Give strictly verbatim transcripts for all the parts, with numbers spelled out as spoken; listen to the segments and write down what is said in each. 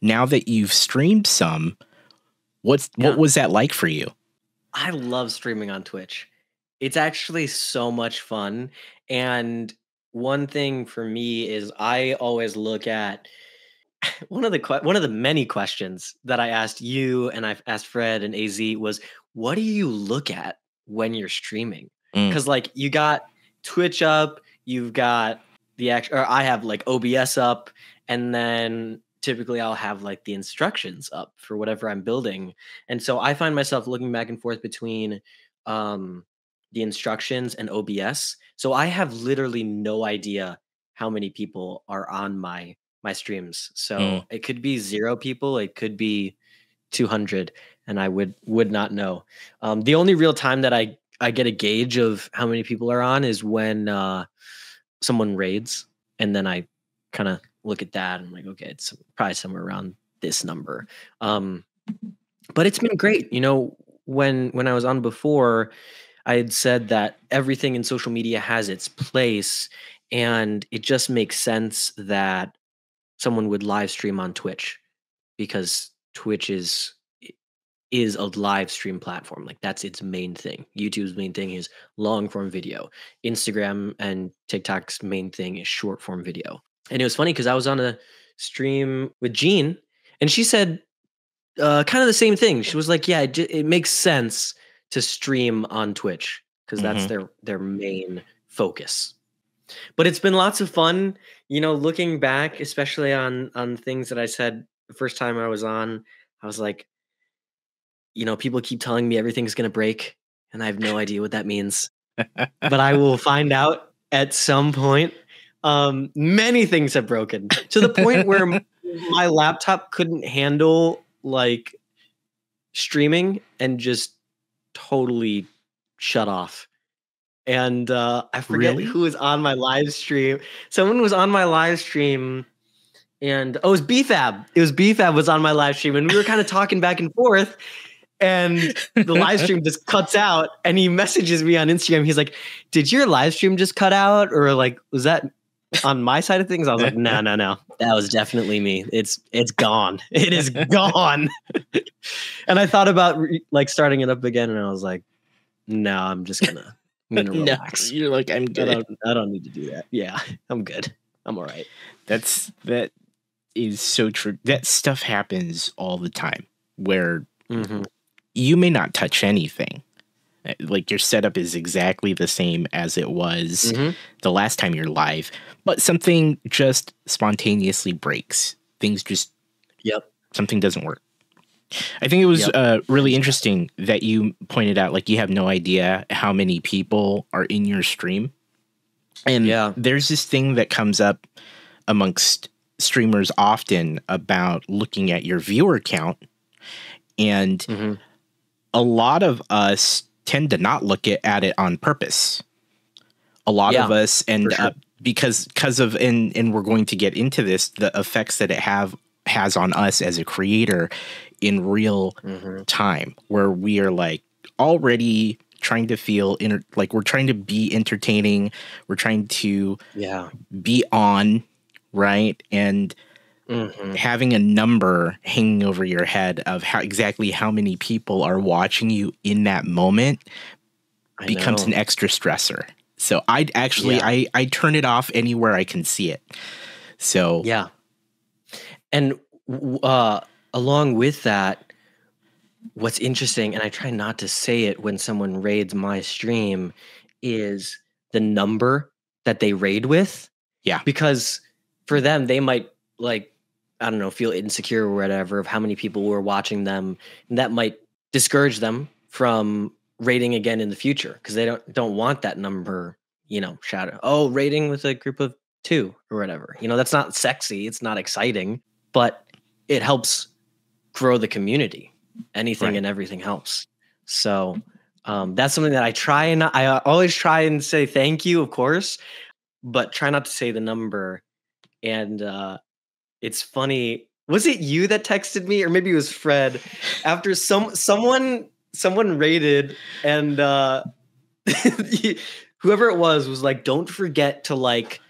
now that you've streamed some, what's yeah. what was that like for you? I love streaming on Twitch. It's actually so much fun. And one thing for me is I always look at one of the one of the many questions that I asked you and I've asked Fred and A Z was, what do you look at when you're streaming? Because mm. like you got Twitch up, you've got the actual, or I have like O B S up, and then typically I'll have like the instructions up for whatever I'm building. And so I find myself looking back and forth between um, the instructions and O B S. So I have literally no idea how many people are on my my streams. So mm. it could be zero people, it could be two hundred, and I would would not know. Um, the only real time that I I get a gauge of how many people are on is when uh, someone raids, and then I kind of look at that and I'm like, okay, it's probably somewhere around this number. Um, but it's been great. You know, when when I was on before, I had said that everything in social media has its place, and it just makes sense that someone would live stream on Twitch, because Twitch is is a live stream platform. Like, that's its main thing. YouTube's main thing is long form video. Instagram and TikTok's main thing is short form video. And it was funny because I was on a stream with Jean, and she said uh, kind of the same thing. She was like, yeah, it, it makes sense to stream on Twitch because that's mm-hmm. their their main focus. But it's been lots of fun, you know, looking back, especially on on things that I said the first time I was on. I was like, you know, people keep telling me everything's going to break, and I have no idea what that means. But I will find out at some point. Um, many things have broken to the point where my laptop couldn't handle like streaming and just totally shut off. And uh, I forget really? who was on my live stream. Someone was on my live stream, and oh, it was Beefab. It was Beefab was on my live stream, and we were kind of talking back and forth. And the live stream just cuts out, and he messages me on Instagram. He's like, did your live stream just cut out? Or like, was that on my side of things? I was like, no, no, no. That was definitely me. It's, it's gone. It is gone. And I thought about re- like starting it up again, and I was like, no, I'm just gonna, I'm gonna relax. No, you're like, I'm good. I don't, I don't need to do that. Yeah, I'm good. I'm all right. That's, that is so true. That stuff happens all the time where mm-hmm. you may not touch anything. Like, your setup is exactly the same as it was mm-hmm. the last time you're live, but something just spontaneously breaks. Things just, yep. something doesn't work. I think it was yep. uh, really interesting that you pointed out, like, you have no idea how many people are in your stream. And yeah. there's this thing that comes up amongst streamers often about looking at your viewer count. And mm-hmm. a lot of us tend to not look at, at it on purpose. A lot yeah, of us end sure. up because because of and and we're going to get into this, the effects that it have has on us as a creator in real mm-hmm. time, where we are like already trying to feel inter- like we're trying to be entertaining, we're trying to yeah. be on, right? And mm-hmm. having a number hanging over your head of how exactly how many people are watching you in that moment I becomes know. an extra stressor. So I'd actually, yeah. I, I turn it off anywhere I can see it. So, yeah. And, uh, along with that, what's interesting, and I try not to say it when someone raids my stream, is the number that they raid with. Yeah. Because for them, they might like, I don't know, feel insecure or whatever of how many people were watching them. And that might discourage them from rating again in the future because they don't don't want that number, you know, shadow. Oh, rating with a group of two or whatever. You know, that's not sexy. It's not exciting, but it helps grow the community. Anything right. and everything helps. So um, that's something that I try and I always try and say thank you, of course, but try not to say the number. And uh, it's funny. Was it you that texted me, or maybe it was Fred? After some someone someone raided, and uh, whoever it was was like, "Don't forget to like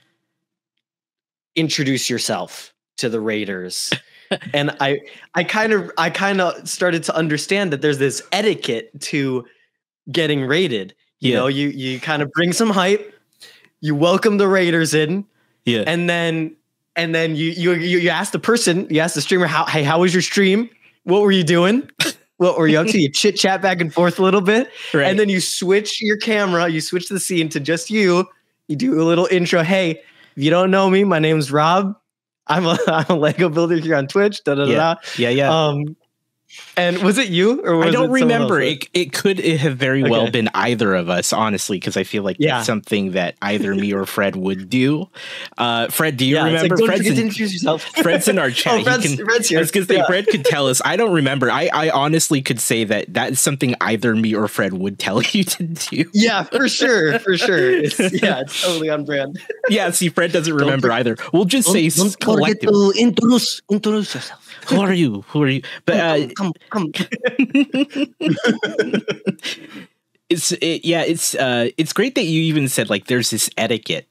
introduce yourself to the raiders." And I, I kind of, I kind of started to understand that there's this etiquette to getting raided. You yeah. know, you, you kind of bring some hype, you welcome the raiders in, yeah, and then, and then you, you, you ask the person, you ask the streamer, how, hey, how was your stream? What were you doing? What were you up to? You chit chat back and forth a little bit, right. And then you switch your camera, you switch the scene to just you. You do a little intro. Hey, if you don't know me, my name's Rob. I'm a, I'm a Lego builder here on Twitch. Da, da, yeah. Da, da. yeah, yeah. Um, and was it you? Or was I don't it remember. It, it could it have very okay. well been either of us, honestly, because I feel like yeah. that's something that either me or Fred would do. Uh, Fred, do you yeah, remember? Like, don't Fred's, you in, introduce yourself. Fred's in our chat. Oh, Fred's, he can, Fred's here. Because yeah. Fred could tell us. I don't remember. I, I honestly could say that that is something either me or Fred would tell you to do. Yeah, for sure. For sure. It's, yeah, it's totally on brand. Yeah, see, Fred doesn't remember don't, either. We'll just don't, say don't forget to introduce, introduce yourself. Who are you? Who are you? But uh, come, come, come. it's it, yeah, it's uh, it's great that you even said like there's this etiquette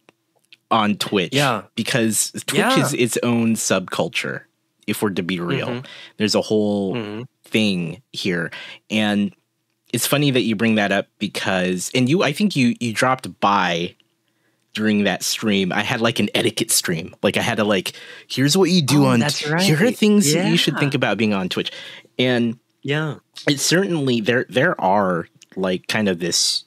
on Twitch, yeah, because Twitch yeah. is its own subculture. If we're to be real, mm-hmm. there's a whole mm-hmm. thing here, and it's funny that you bring that up because, and you, I think you you dropped by. During that stream, I had like an etiquette stream. Like I had to like, here's what you do oh, on. That's right. Here are things yeah. that you should think about being on Twitch, and yeah, it's certainly there. There are like kind of this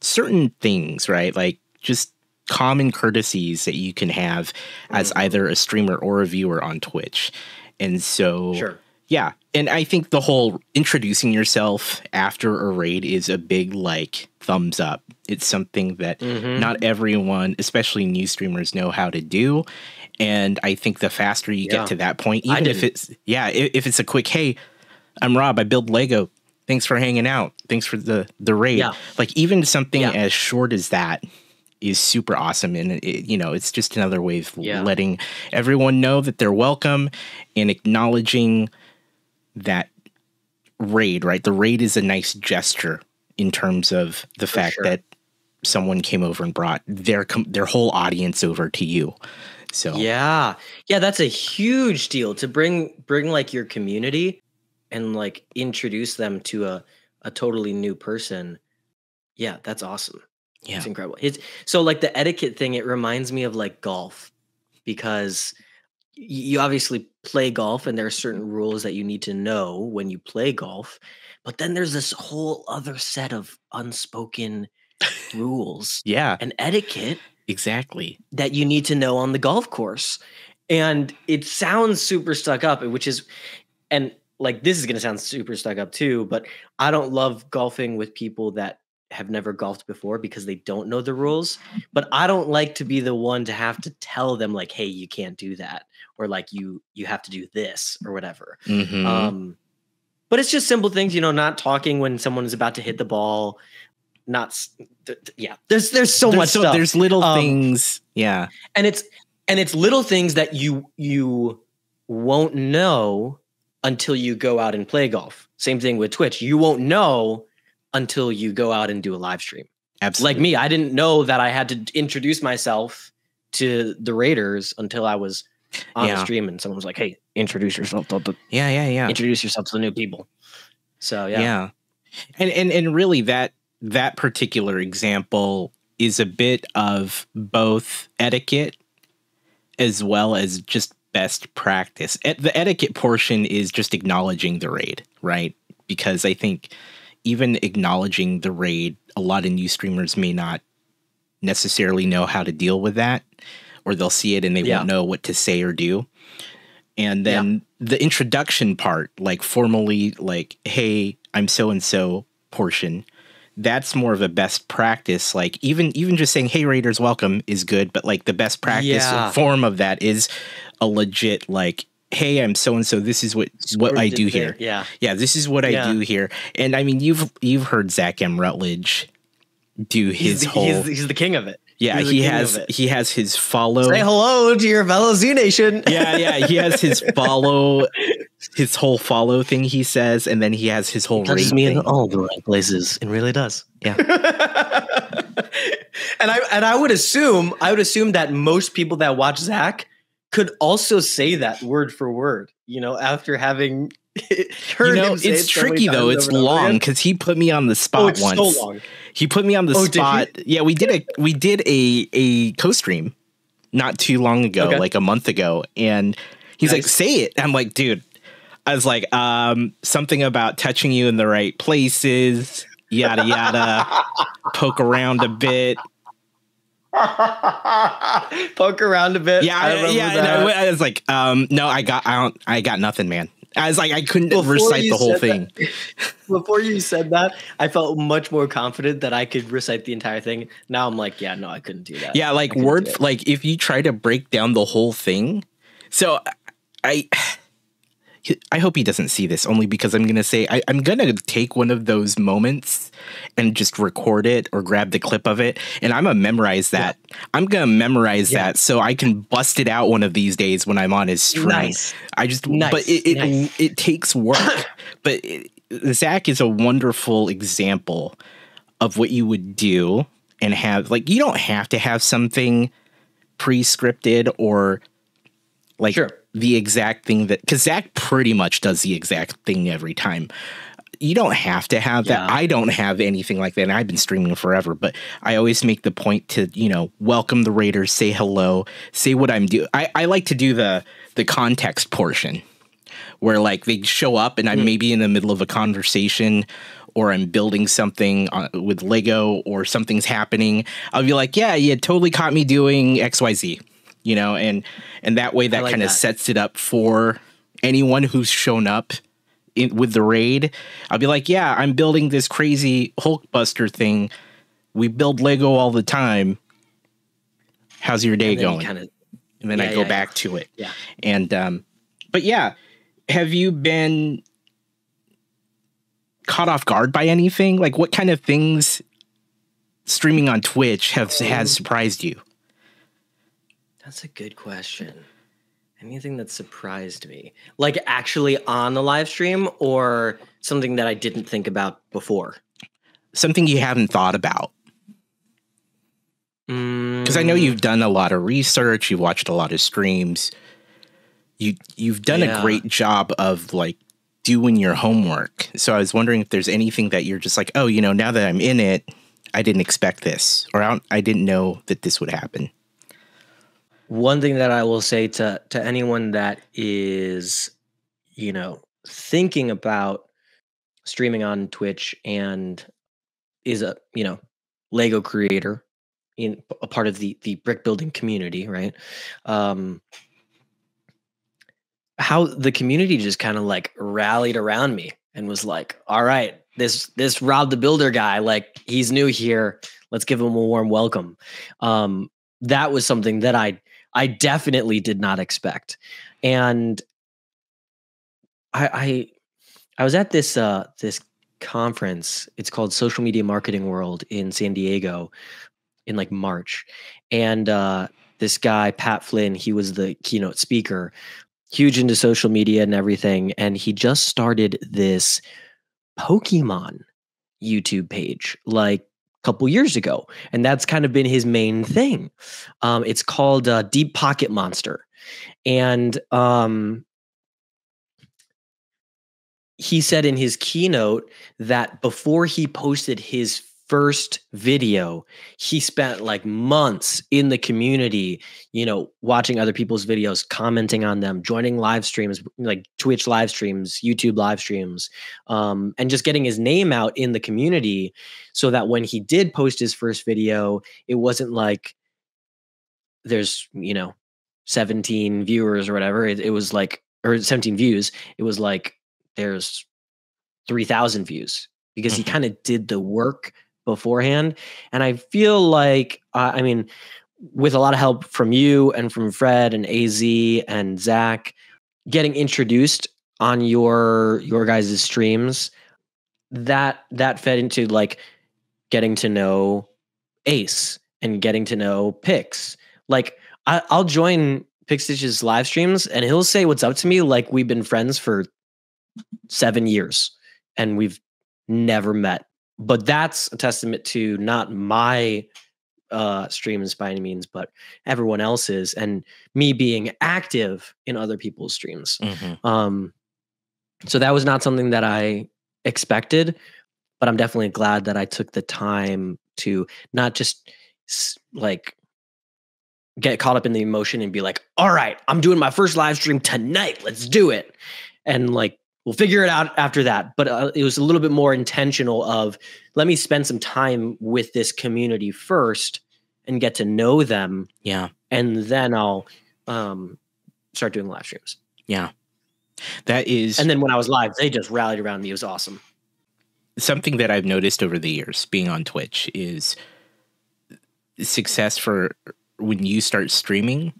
certain things, right? Like just common courtesies that you can have as mm-hmm. either a streamer or a viewer on Twitch, and so sure. yeah. And I think the whole introducing yourself after a raid is a big like thumbs up. It's something that mm-hmm. not everyone, especially new streamers, know how to do. And I think the faster you yeah. get to that point, even if it's yeah, if, if it's a quick, hey, I'm Rob, I build Lego. Thanks for hanging out. Thanks for the the raid. Yeah. Like even something yeah. as short as that is super awesome. And it, you know, it's just another way of yeah. letting everyone know that they're welcome and acknowledging that raid, right? The raid is a nice gesture in terms of the For fact sure. that someone came over and brought their com their whole audience over to you. So yeah, yeah, that's a huge deal to bring bring like your community and like introduce them to a a totally new person. Yeah, that's awesome. Yeah, it's incredible. It's so like the etiquette thing. It reminds me of like golf because. You obviously play golf and there are certain rules that you need to know when you play golf, but then there's this whole other set of unspoken rules yeah. and etiquette exactly that you need to know on the golf course. And it sounds super stuck up, which is, and like, this is going to sound super stuck up too, but I don't love golfing with people that have never golfed before because they don't know the rules, but I don't like to be the one to have to tell them like, hey, you can't do that. Or like you, you have to do this or whatever. Mm-hmm. Um, but it's just simple things, you know, not talking when someone is about to hit the ball, not, th th yeah, there's, there's so there's much so, stuff. There's little um, things. Yeah. And it's, and it's little things that you, you won't know until you go out and play golf. Same thing with Twitch. You won't know until you go out and do a live stream. Absolutely. Like me, I didn't know that I had to introduce myself to the raiders until I was on yeah. the stream and someone was like, hey, introduce yourself to the yeah yeah yeah introduce yourself to the new people. So yeah yeah and and and really that that particular example is a bit of both etiquette as well as just best practice. Et the etiquette portion is just acknowledging the raid, right? Because I think even acknowledging the raid, a lot of new streamers may not necessarily know how to deal with that, or they'll see it and they yeah. won't know what to say or do. And then yeah. the introduction part, like formally, like, hey, I'm so-and-so portion, that's more of a best practice. Like even, even just saying, hey, raiders, welcome is good. But like the best practice yeah. form of that is a legit, like, hey, I'm so-and-so, this is what, what I do here. Yeah. Yeah. This is what yeah. I do here. And I mean, you've, you've heard Zach M. Rutledge do his he's, whole, he's, he's the king of it. Yeah, he has he has his follow. Say hello to your fellow Z Nation. Yeah, yeah, he has his follow, his whole follow thing. He says, and then he has his whole. He touches me in all the right places, and really does. Yeah. and I and I would assume I would assume that most people that watch Zach could also say that word for word. you know, after having heard you know, him say it's it tricky though. It's long because he put me on the spot oh, it's once. So long. He put me on the oh, spot. Yeah, we did a we did a a co-stream not too long ago, okay. like a month ago, and he's nice. like, "Say it." I'm like, "Dude," I was like, um, "Something about touching you in the right places, yada yada." Poke around a bit. Poke around a bit. Yeah, I, I yeah. No, I was like, um, no, I got, I don't, I got nothing, man. I was like, I couldn't before recite the whole thing. That, before you said that, I felt much more confident that I could recite the entire thing. Now I'm like, yeah, no, I couldn't do that. Yeah, like word, like if you try to break down the whole thing. So I, I hope he doesn't see this only because I'm going to say, I, I'm going to take one of those moments and just record it or grab the clip of it. And I'm going to memorize that. Yeah. I'm going to memorize yeah. that so I can bust it out one of these days when I'm on his stream. Nice. I just, nice. But it, it, nice. it, it takes work. But it, Zach is a wonderful example of what you would do and have, like, you don't have to have something pre-scripted or like, sure. the exact thing that, because Zach pretty much does the exact thing every time. You don't have to have that. Yeah. I don't have anything like that. And I've been streaming forever, but I always make the point to, you know, welcome the raiders, say hello, say what I'm doing. I like to do the the context portion where like they show up and I'm mm. maybe in the middle of a conversation or I'm building something on, with Lego or something's happening. I'll be like, yeah, you totally caught me doing X Y Z. You know, and and that way that like kind of sets it up for anyone who's shown up in, with the raid. I'll be like, yeah, I'm building this crazy Hulkbuster thing. We build Lego all the time. How's your day and going? You kinda, and then yeah, I go yeah, back yeah. to it. Yeah. And um, but yeah, have you been caught off guard by anything? Like, what kind of things streaming on Twitch have um, has surprised you? That's a good question. Anything that surprised me, like actually on the live stream or something that I didn't think about before? Something you haven't thought about. Because mm. I know you've done a lot of research. You've watched a lot of streams. You, you've done yeah. a great job of like doing your homework. So I was wondering if there's anything that you're just like, oh, you know, now that I'm in it, I didn't expect this, or I, don't, I didn't know that this would happen. One thing that I will say to to anyone that is, you know, thinking about streaming on Twitch and is a, you know, Lego creator in a part of the the brick building community, right? Um, how the community just kind of like rallied around me and was like, all right, this this Rob the Builder guy, like he's new here. Let's give him a warm welcome. Um, that was something that I I definitely did not expect. And I, I, I was at this, uh, this conference, it's called Social Media Marketing World in San Diego in like March. And, uh, this guy, Pat Flynn, he was the keynote speaker, huge into social media and everything. And he just started this Pokemon YouTube page, like, couple years ago, and that's kind of been his main thing. Um, it's called uh, Deep Pocket Monster, and um, he said in his keynote that before he posted his first video, he spent like months in the community, you know, watching other people's videos, commenting on them, joining live streams, like Twitch live streams, YouTube live streams, um, and just getting his name out in the community so that when he did post his first video, it wasn't like there's, you know, seventeen viewers or whatever. It, it was like, or seventeen views. It was like there's three thousand views because he kind of did the work beforehand. And I feel like, uh, I mean, with a lot of help from you and from Fred and A Z and Zach, getting introduced on your your guys' streams, that that fed into like getting to know Ace and getting to know Pix. Like I, I'll join Pixstitch's live streams and he'll say what's up to me like we've been friends for seven years and we've never met. But that's a testament to not my uh, streams by any means, but everyone else is, and me being active in other people's streams. Mm-hmm. Um, so that was not something that I expected, but I'm definitely glad that I took the time to not just like get caught up in the emotion and be like, all right, I'm doing my first live stream tonight. Let's do it. And like, we'll figure it out after that. But uh, it was a little bit more intentional of, let me spend some time with this community first and get to know them. Yeah. And then I'll um, start doing live streams. Yeah. That is. And then when I was live, they just rallied around me. It was awesome. Something that I've noticed over the years being on Twitch is success for when you start streaming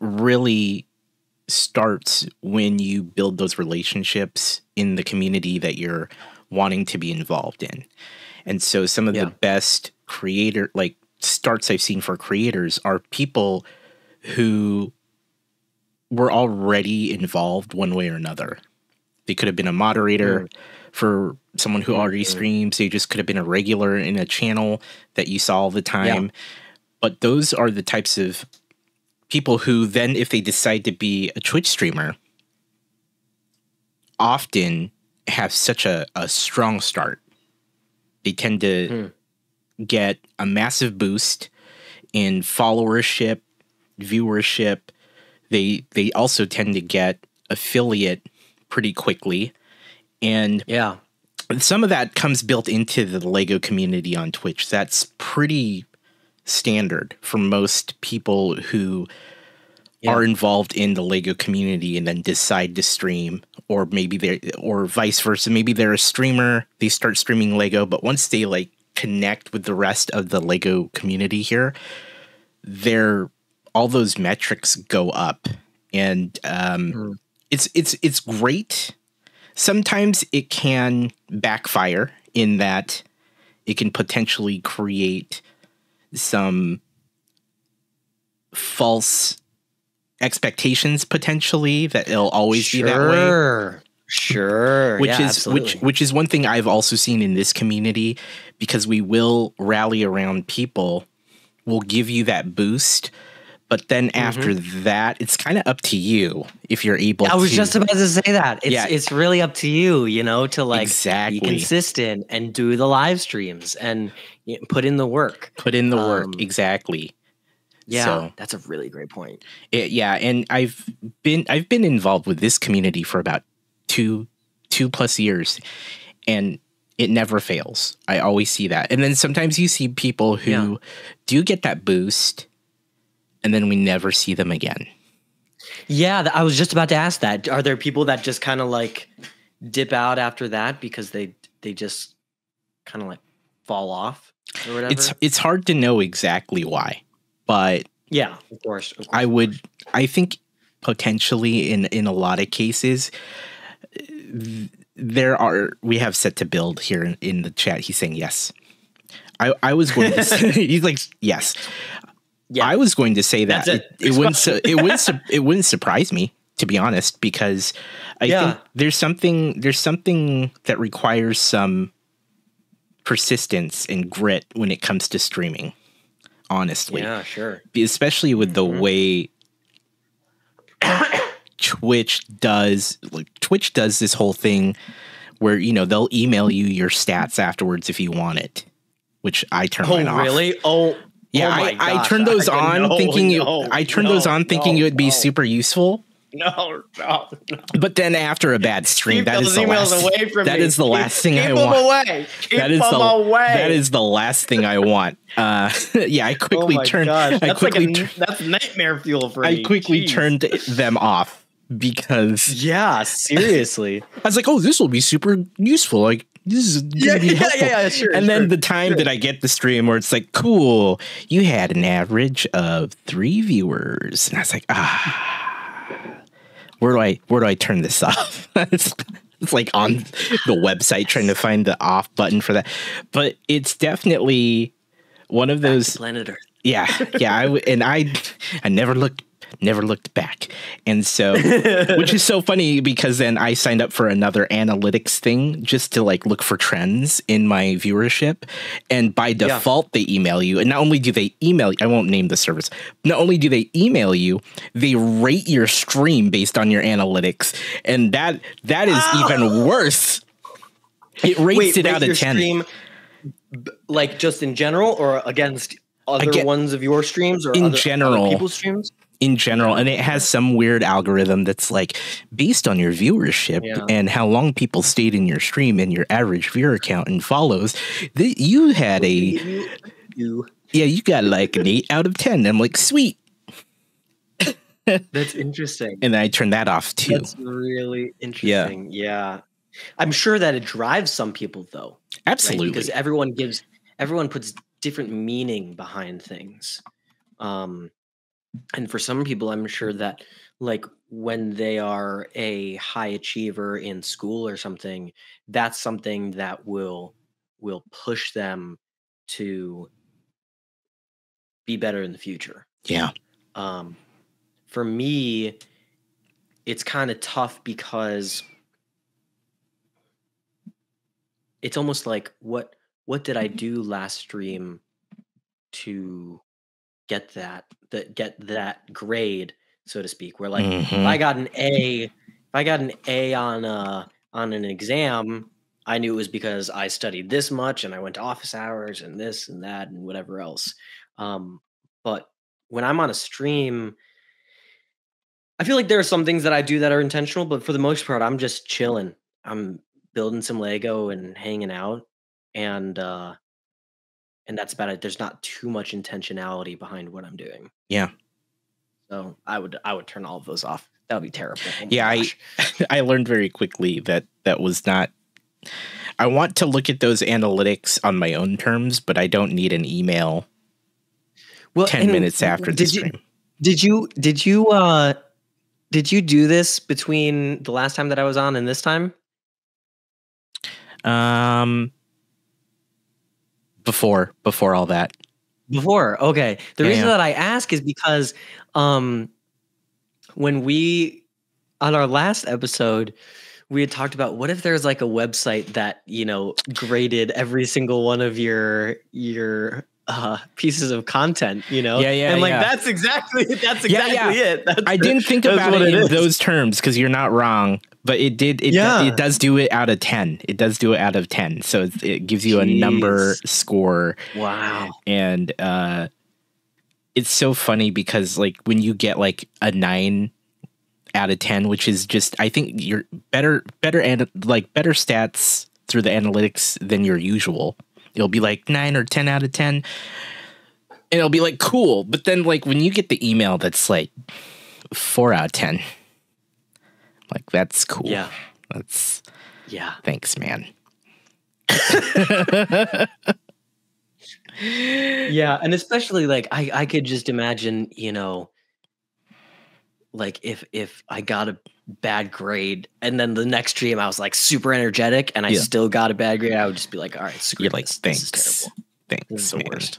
really starts when you build those relationships in the community that you're wanting to be involved in. And so some of yeah. the best creator, like starts I've seen for creators are people who were already involved one way or another. They could have been a moderator mm. for someone who mm-hmm. already streams. They just could have been a regular in a channel that you saw all the time. Yeah. But those are the types of people who then, if they decide to be a Twitch streamer, often have such a, a strong start. They tend to mm. get a massive boost in followership, viewership. They they also tend to get affiliate pretty quickly. And yeah, some of that comes built into the LEGO community on Twitch. That's pretty standard for most people who yeah. are involved in the LEGO community and then decide to stream, or maybe they're, or vice versa. Maybe they're a streamer, they start streaming LEGO, but once they like connect with the rest of the LEGO community here, they're, all those metrics go up, and um, mm. it's, it's, it's great. Sometimes it can backfire in that it can potentially create some false expectations, potentially, that it'll always sure. be that way. Sure. Which yeah, is absolutely. which which is one thing I've also seen in this community, because we will rally around people, we'll give you that boost, but then mm-hmm. after that, it's kind of up to you if you're able to. I was to, just about to say that. It's yeah. it's really up to you, you know, to like exactly. be consistent and do the live streams and put in the work. Put in the work, um, exactly. Yeah, so, that's a really great point. It, yeah, and I've been I've been involved with this community for about two two plus years, and it never fails. I always see that. And then sometimes you see people who yeah. do get that boost, and then we never see them again. Yeah, I was just about to ask that. Are there people that just kind of like dip out after that because they they just kind of like fall off or whatever? It's it's hard to know exactly why, but yeah, of course. Of course I would. I think potentially in in a lot of cases there are. We have Set to Build here in, in the chat. He's saying yes. I I was going to say he's like yes. Yeah. I was going to say that it. It, it wouldn't su it wouldn't su it wouldn't surprise me, to be honest, because I yeah. think there's something there's something that requires some persistence and grit when it comes to streaming, honestly. Yeah, sure. Especially with the mm-hmm. way Twitch does like Twitch does this whole thing where, you know, they'll email you your stats afterwards if you want it, which I turn oh, right off. Really? Oh. Yeah, oh I, I turned those I, on no, thinking you. No, I turned no, those on thinking no, it would be no. super useful. No, no, no. But then after a bad stream, that is the last. Away from that me. Is the last keep, thing keep I want. Away. Keep that is them the away. That is the last thing I want. Uh, yeah, I quickly oh turned. Gosh, I quickly like a, that's nightmare fuel for I me. I quickly Jeez. Turned them off because yeah, seriously, I was like, oh, this will be super useful. Like. This is yeah, yeah, yeah, yeah, sure. And sure, then the time sure. that I get the stream where it's like, cool, you had an average of three viewers, and I was like, ah, where do I where do I turn this off? it's, it's like on the website trying to find the off button for that, but it's definitely one of those Planet Earth. Yeah, yeah. I w and I I never looked never looked back. And so, which is so funny because then I signed up for another analytics thing just to like look for trends in my viewership. And by default, yeah. they email you. And not only do they email you, I won't name the service. Not only do they email you, they rate your stream based on your analytics. And that that is oh. even worse. It rates Wait, it rate out of ten. Stream, like just in general or against other Again, ones of your streams or in other, general, other people's streams? In general. And it has some weird algorithm that's like based on your viewership yeah. and how long people stayed in your stream and your average viewer count and follows. The, you had a... You, you. Yeah, you got like an eight out of ten. And I'm like, sweet. That's interesting. And I turned that off too. That's really interesting. Yeah. yeah. I'm sure that it drives some people though. Absolutely. Right? Because everyone gives... Everyone puts... different meaning behind things. Um, and for some people, I'm sure that like when they are a high achiever in school or something, that's something that will, will push them to be better in the future. Yeah. Um, for me, it's kind of tough because it's almost like what, What did I do last stream to get that that get that grade, so to speak? Where like mm-hmm. if I got an A, if I got an A on uh on an exam, I knew it was because I studied this much and I went to office hours and this and that and whatever else. Um, but when I'm on a stream, I feel like there are some things that I do that are intentional, but for the most part, I'm just chilling. I'm building some Lego and hanging out. And, uh, and that's about it. There's not too much intentionality behind what I'm doing. Yeah. So I would, I would turn all of those off. That would be terrible. Oh yeah. I, I learned very quickly that that was not, I want to look at those analytics on my own terms, but I don't need an email well, ten minutes after the stream. Did you, did you, uh, did you do this between the last time that I was on and this time? Um, Before, before all that. Before, okay. The yeah, reason yeah. that I ask is because um, when we, on our last episode, we had talked about what if there's like a website that, you know, graded every single one of your, your uh, pieces of content, you know? Yeah, yeah, And like, yeah. that's exactly, that's exactly yeah, yeah. it. That's I the, didn't think about it in it those terms because you're not wrong. But it did, it, yeah. does, it does do it out of ten. It does do it out of ten. So it, it gives you Jeez. a number score. Wow. And uh, it's so funny because like when you get like a nine out of ten, which is just, I think you're better, better, and like better stats through the analytics than your usual. It'll be like nine or ten out of ten. And it'll be like, cool. But then like when you get the email that's like four out of ten. Like, that's cool. Yeah. That's, yeah. Thanks, man. yeah. And especially like, I, I could just imagine, you know, like if, if I got a bad grade and then the next stream, I was like super energetic and I yeah. still got a bad grade. I would just be like, all right, screw You're like, this. Thanks. This is terrible. Thanks. This is the man. worst.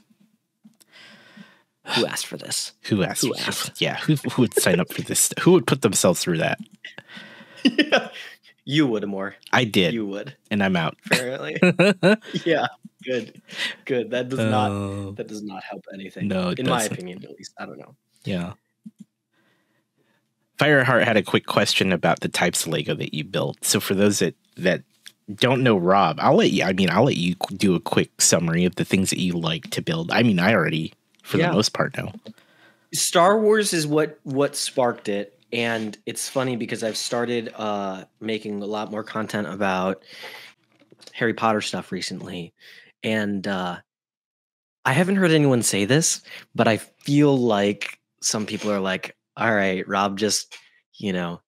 Who asked for this? Who asked? Who asked? Yeah, who, who would sign up for this? Who would put themselves through that? Yeah. You would, more. I did. You would, and I'm out. Apparently, yeah. Good, good. That does uh, not. That does not help anything. No, it in doesn't. my opinion, at least. I don't know. Yeah. Fireheart had a quick question about the types of Lego that you built. So for those that that don't know, Rob, I'll let you. I mean, I'll let you do a quick summary of the things that you like to build. I mean, I already. For yeah. the most part now. Star Wars is what what sparked it, and it's funny because I've started uh, making a lot more content about Harry Potter stuff recently, and uh, I haven't heard anyone say this, but I feel like some people are like, all right, Rob just, you know,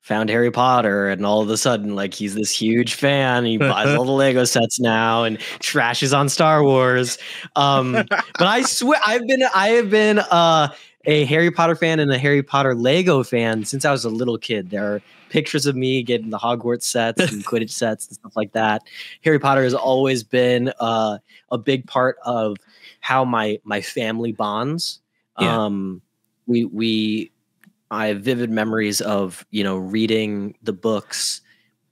found Harry Potter and all of a sudden like he's this huge fan. He buys all the Lego sets now and trashes on Star Wars. Um, but I swear I've been, I have been uh, a Harry Potter fan and a Harry Potter Lego fan since I was a little kid. There are pictures of me getting the Hogwarts sets and Quidditch sets and stuff like that. Harry Potter has always been uh, a big part of how my, my family bonds. Yeah. Um, we, we, I have vivid memories of, you know, reading the books.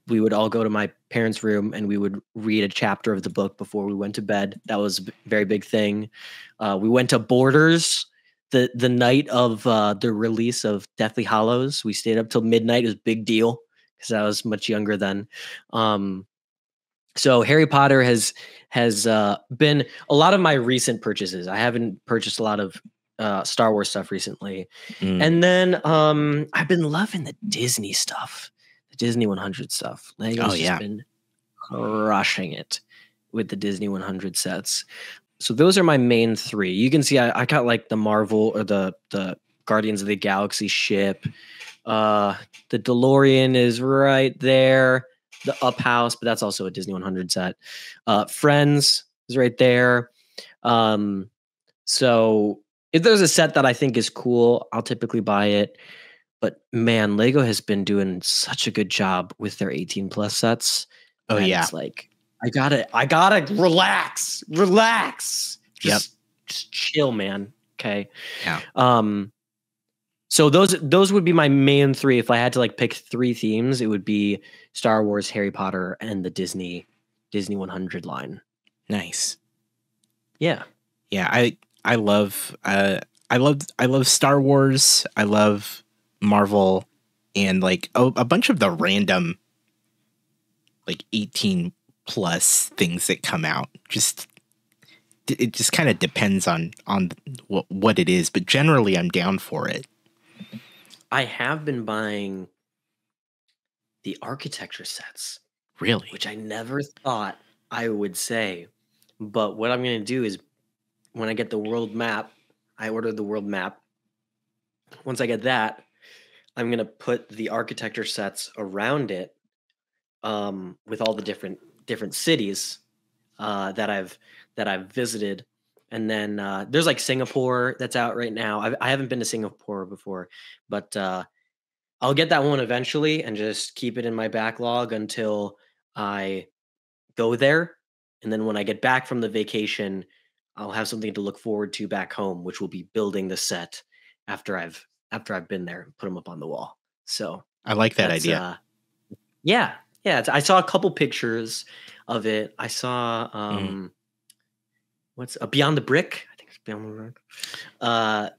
We would all go to my parents' room and we would read a chapter of the book before we went to bed. That was a very big thing. Uh, we went to Borders the the night of uh, the release of Deathly Hallows. We stayed up till midnight. It was a big deal because I was much younger then. Um, so Harry Potter has has uh, been a lot of my recent purchases. I haven't purchased a lot of uh, Star Wars stuff recently. Mm. And then um, I've been loving the Disney stuff. Disney one hundred stuff. Lego's oh, yeah. just been crushing it with the Disney one hundred sets. So those are my main three. You can see I, I got like the Marvel or the the Guardians of the Galaxy ship. Uh, the DeLorean is right there. The Up House, but that's also a Disney one hundred set. Uh, Friends is right there. Um, so if there's a set that I think is cool, I'll typically buy it. But man, Lego has been doing such a good job with their eighteen plus sets. Oh yeah, it's like I gotta, I gotta relax, relax. Just, yep, just chill, man. Okay. Yeah. Um. So those those would be my main three. If I had to like pick three themes, it would be Star Wars, Harry Potter, and the Disney Disney one hundred line. Nice. Yeah. Yeah. I I love uh I love I love Star Wars. I love Marvel, and like a, a bunch of the random like eighteen plus things that come out. Just it just kind of depends on on what, what it is, but generally I'm down for it. I have been buying the architecture sets, really, which I never thought I would say, but what I'm going to do is when I get the world map, I order the world map. Once I get that, I'm going to put the architecture sets around it um, with all the different different cities uh, that I've that I've visited. And then uh, there's like Singapore that's out right now. I've, I haven't been to Singapore before, but uh, I'll get that one eventually and just keep it in my backlog until I go there. And then when I get back from the vacation, I'll have something to look forward to back home, which will be building the set after I've after I've been there and put them up on the wall. So I like that idea. Uh, yeah. Yeah. I saw a couple pictures of it. I saw, um, mm. what's uh, Beyond the Brick. I think it's Beyond the Brick. Uh,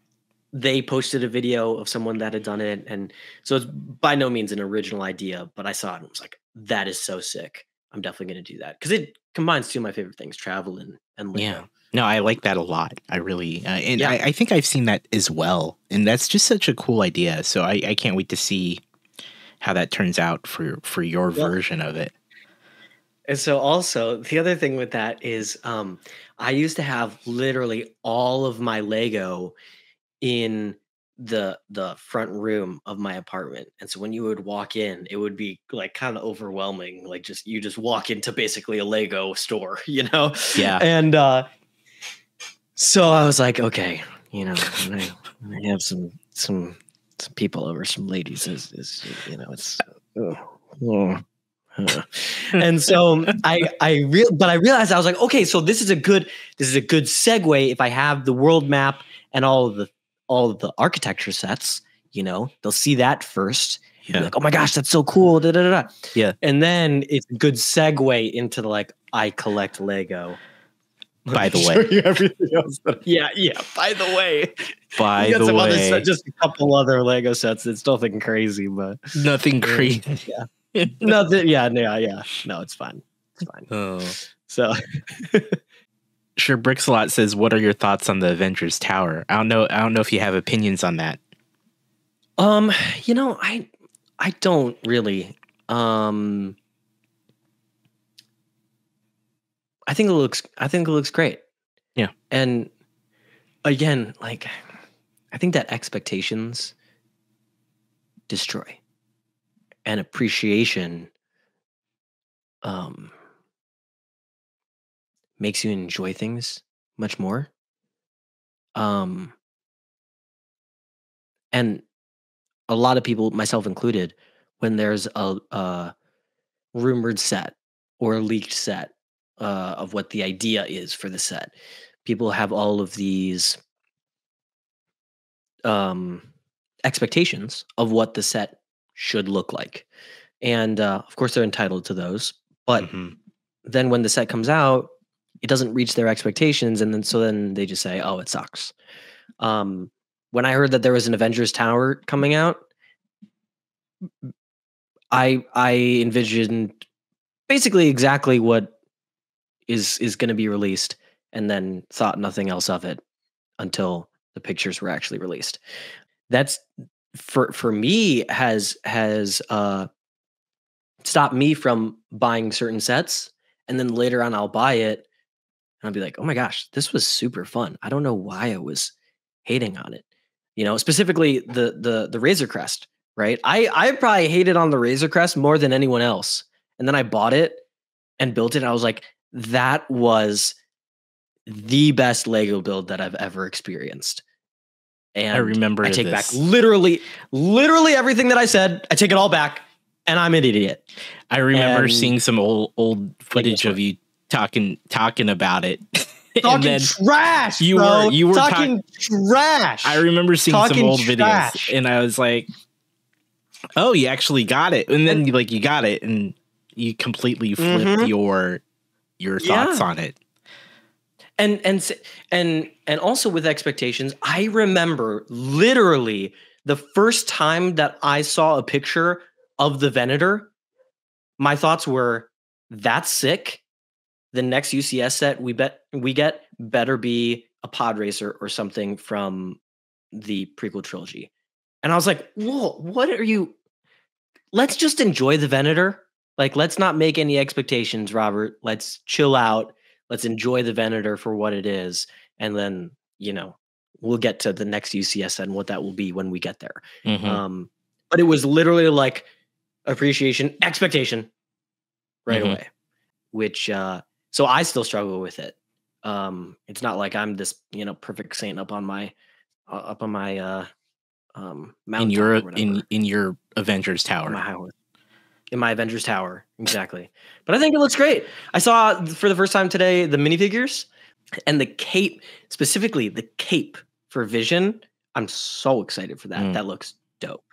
they posted a video of someone that had done it. And so it's by no means an original idea, but I saw it and was like, that is so sick. I'm definitely going to do that. Cause it combines two of my favorite things, travel and, and Lego. Yeah. No, I like that a lot. I really, uh, and yeah. I, I think I've seen that as well. And that's just such a cool idea. So I, I can't wait to see how that turns out for, for your yeah. version of it. And so also the other thing with that is um, I used to have literally all of my Lego in the, the front room of my apartment. And so when you would walk in, it would be like kind of overwhelming. Like just, you just walk into basically a Lego store, you know? Yeah. And, uh, so I was like, okay, you know, when I, when I have some, some some people over, some ladies, is, is you know, it's, oh, oh. and so I I real, but I realized I was like, okay, so this is a good this is a good segue. If I have the world map and all of the all of the architecture sets, you know, they'll see that first. Yeah. Like, oh my gosh, that's so cool. Da, da, da, da. Yeah, and then it's a good segue into the, like, I collect Lego. By the way, everything else that yeah, yeah. By the way, by the some way, other set, just a couple other Lego sets. It's nothing crazy, but nothing crazy. Yeah, nothing. Yeah, no, yeah. No, it's fine. It's fine. Oh, so sure. Bricksalot says, "What are your thoughts on the Avengers Tower?" I don't know. I don't know if you have opinions on that. Um, you know, I, I don't really. Um. I think it looks. I think it looks great. Yeah. And again, like, I think that expectations destroy, and appreciation um, makes you enjoy things much more. Um, and a lot of people, myself included, when there's a, a rumored set or a leaked set. Uh, of what the idea is for the set. People have all of these um, expectations of what the set should look like. And uh, of course, they're entitled to those. But mm-hmm. then when the set comes out, it doesn't reach their expectations. And then so then they just say, oh, it sucks. Um, when I heard that there was an Avengers Tower coming out, I I envisioned basically exactly what is is going to be released, and then thought nothing else of it until the pictures were actually released. That's for for me has has uh, stopped me from buying certain sets, and then later on I'll buy it and I'll be like, oh my gosh, this was super fun. I don't know why I was hating on it. You know, specifically the the the Razor Crest. Right. I, I probably hated on the Razor Crest more than anyone else. And then I bought it and built it. And I was like, that was the best Lego build that I've ever experienced. And I remember I take this. back literally, literally everything that I said. I take it all back and I'm an idiot. I remember and seeing some old, old footage of you talking, talking about it. Talking trash, you bro. Were, you were talking ta trash. I remember seeing talking some old trash. videos and I was like, oh, you actually got it. And then like you got it and you completely flipped mm-hmm. your your thoughts yeah. on it. And and and and also with expectations, I remember literally the first time that I saw a picture of the Venator, my thoughts were, that's sick. The next U C S set we bet we get better be a pod racer or something from the prequel trilogy. And I was like, whoa, what are you? Let's just enjoy the Venator. Like, let's not make any expectations, Robert. Let's chill out. Let's enjoy the Venator for what it is. And then, you know, we'll get to the next U C S and what that will be when we get there. Mm-hmm. um, but it was literally like appreciation, expectation right mm-hmm. away, which uh, so I still struggle with it. Um, it's not like I'm this, you know, perfect saint up on my uh, up on my uh Um, in your in in your Avengers Tower, in my, in my Avengers Tower, exactly. But I think it looks great. I saw for the first time today the minifigures and the cape, specifically the cape for Vision. I'm so excited for that. Mm. That looks dope.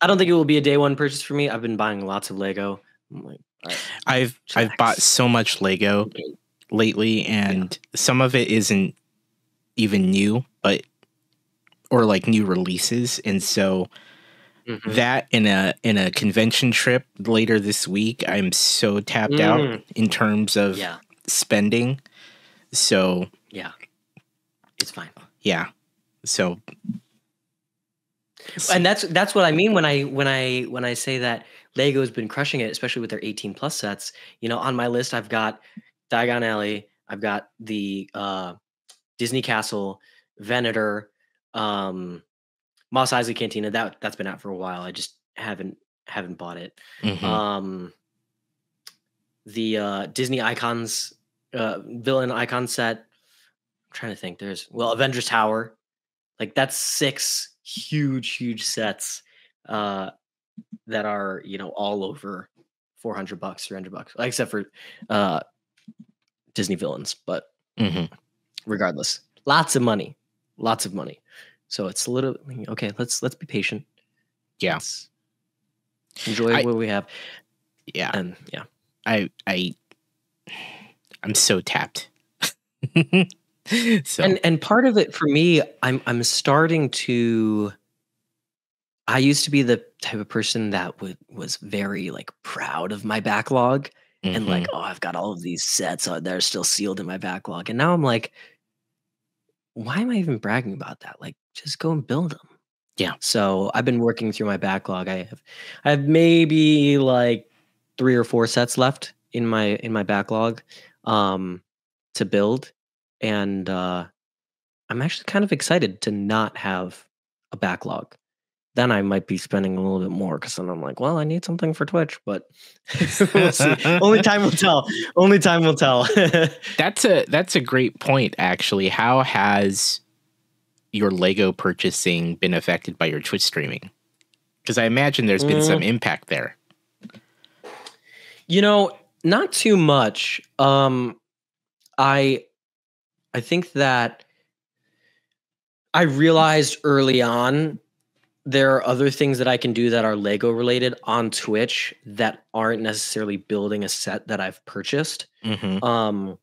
I don't think it will be a day one purchase for me. I've been buying lots of Lego. I'm like, all right, I've relax. I've bought so much Lego lately, and yeah. some of it isn't even new, but. Or like new releases, and so mm-hmm. that in a in a convention trip later this week, I'm so tapped mm. out in terms of yeah. spending. So yeah, it's fine. Yeah, so and that's that's what I mean when I when I when I say that Lego's been crushing it, especially with their eighteen plus sets. You know, on my list, I've got Diagon Alley, I've got the uh, Disney Castle, Venator. Um, Mos Eisley Cantina, that that's been out for a while. I just haven't haven't bought it. Mm-hmm. Um, the uh, Disney Icons, uh, villain icon set. I'm trying to think. There's well, Avengers Tower, like that's six huge, huge sets uh, that are you know all over four hundred bucks, three hundred bucks, except for uh, Disney villains. But mm-hmm. regardless, lots of money. Lots of money. So it's a little okay, let's let's be patient. Yeah. Let's enjoy I, what we have. Yeah. And yeah. I I I'm so tapped. so and and part of it for me, I'm I'm starting to I used to be the type of person that would was very like proud of my backlog mm-hmm. and like, oh, I've got all of these sets that are still sealed in my backlog. And now I'm like, why am I even bragging about that? Like, just go and build them. Yeah. So I've been working through my backlog. I have, I have maybe like three or four sets left in my in my backlog um, to build, and uh, I'm actually kind of excited to not have a backlog. Then I might be spending a little bit more because then I'm like, well, I need something for Twitch, but we'll see. Only time will tell. Only time will tell. that's a that's a great point, actually. How has your Lego purchasing been affected by your Twitch streaming? Because I imagine there's been mm. some impact there. You know, not too much. Um, I I think that I realized early on there are other things that I can do that are Lego related on Twitch that aren't necessarily building a set that I've purchased. Mm-hmm. Um,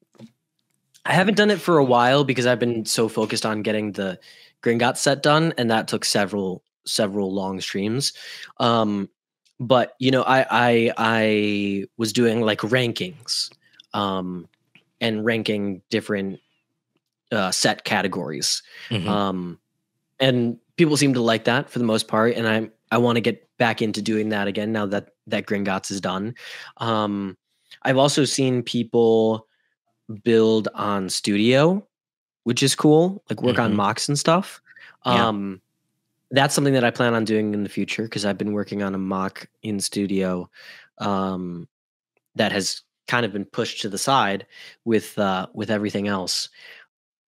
I haven't done it for a while because I've been so focused on getting the Gringotts set done, and that took several several long streams. Um, but you know, I I I was doing like rankings, um, and ranking different uh, set categories, mm-hmm. um, and people seem to like that for the most part, and I I want to get back into doing that again now that that Gringotts is done. Um, I've also seen people build on Studio, which is cool, like work mm-hmm. on mocks and stuff. Um, yeah. That's something that I plan on doing in the future because I've been working on a mock in Studio um, that has kind of been pushed to the side with uh, with everything else.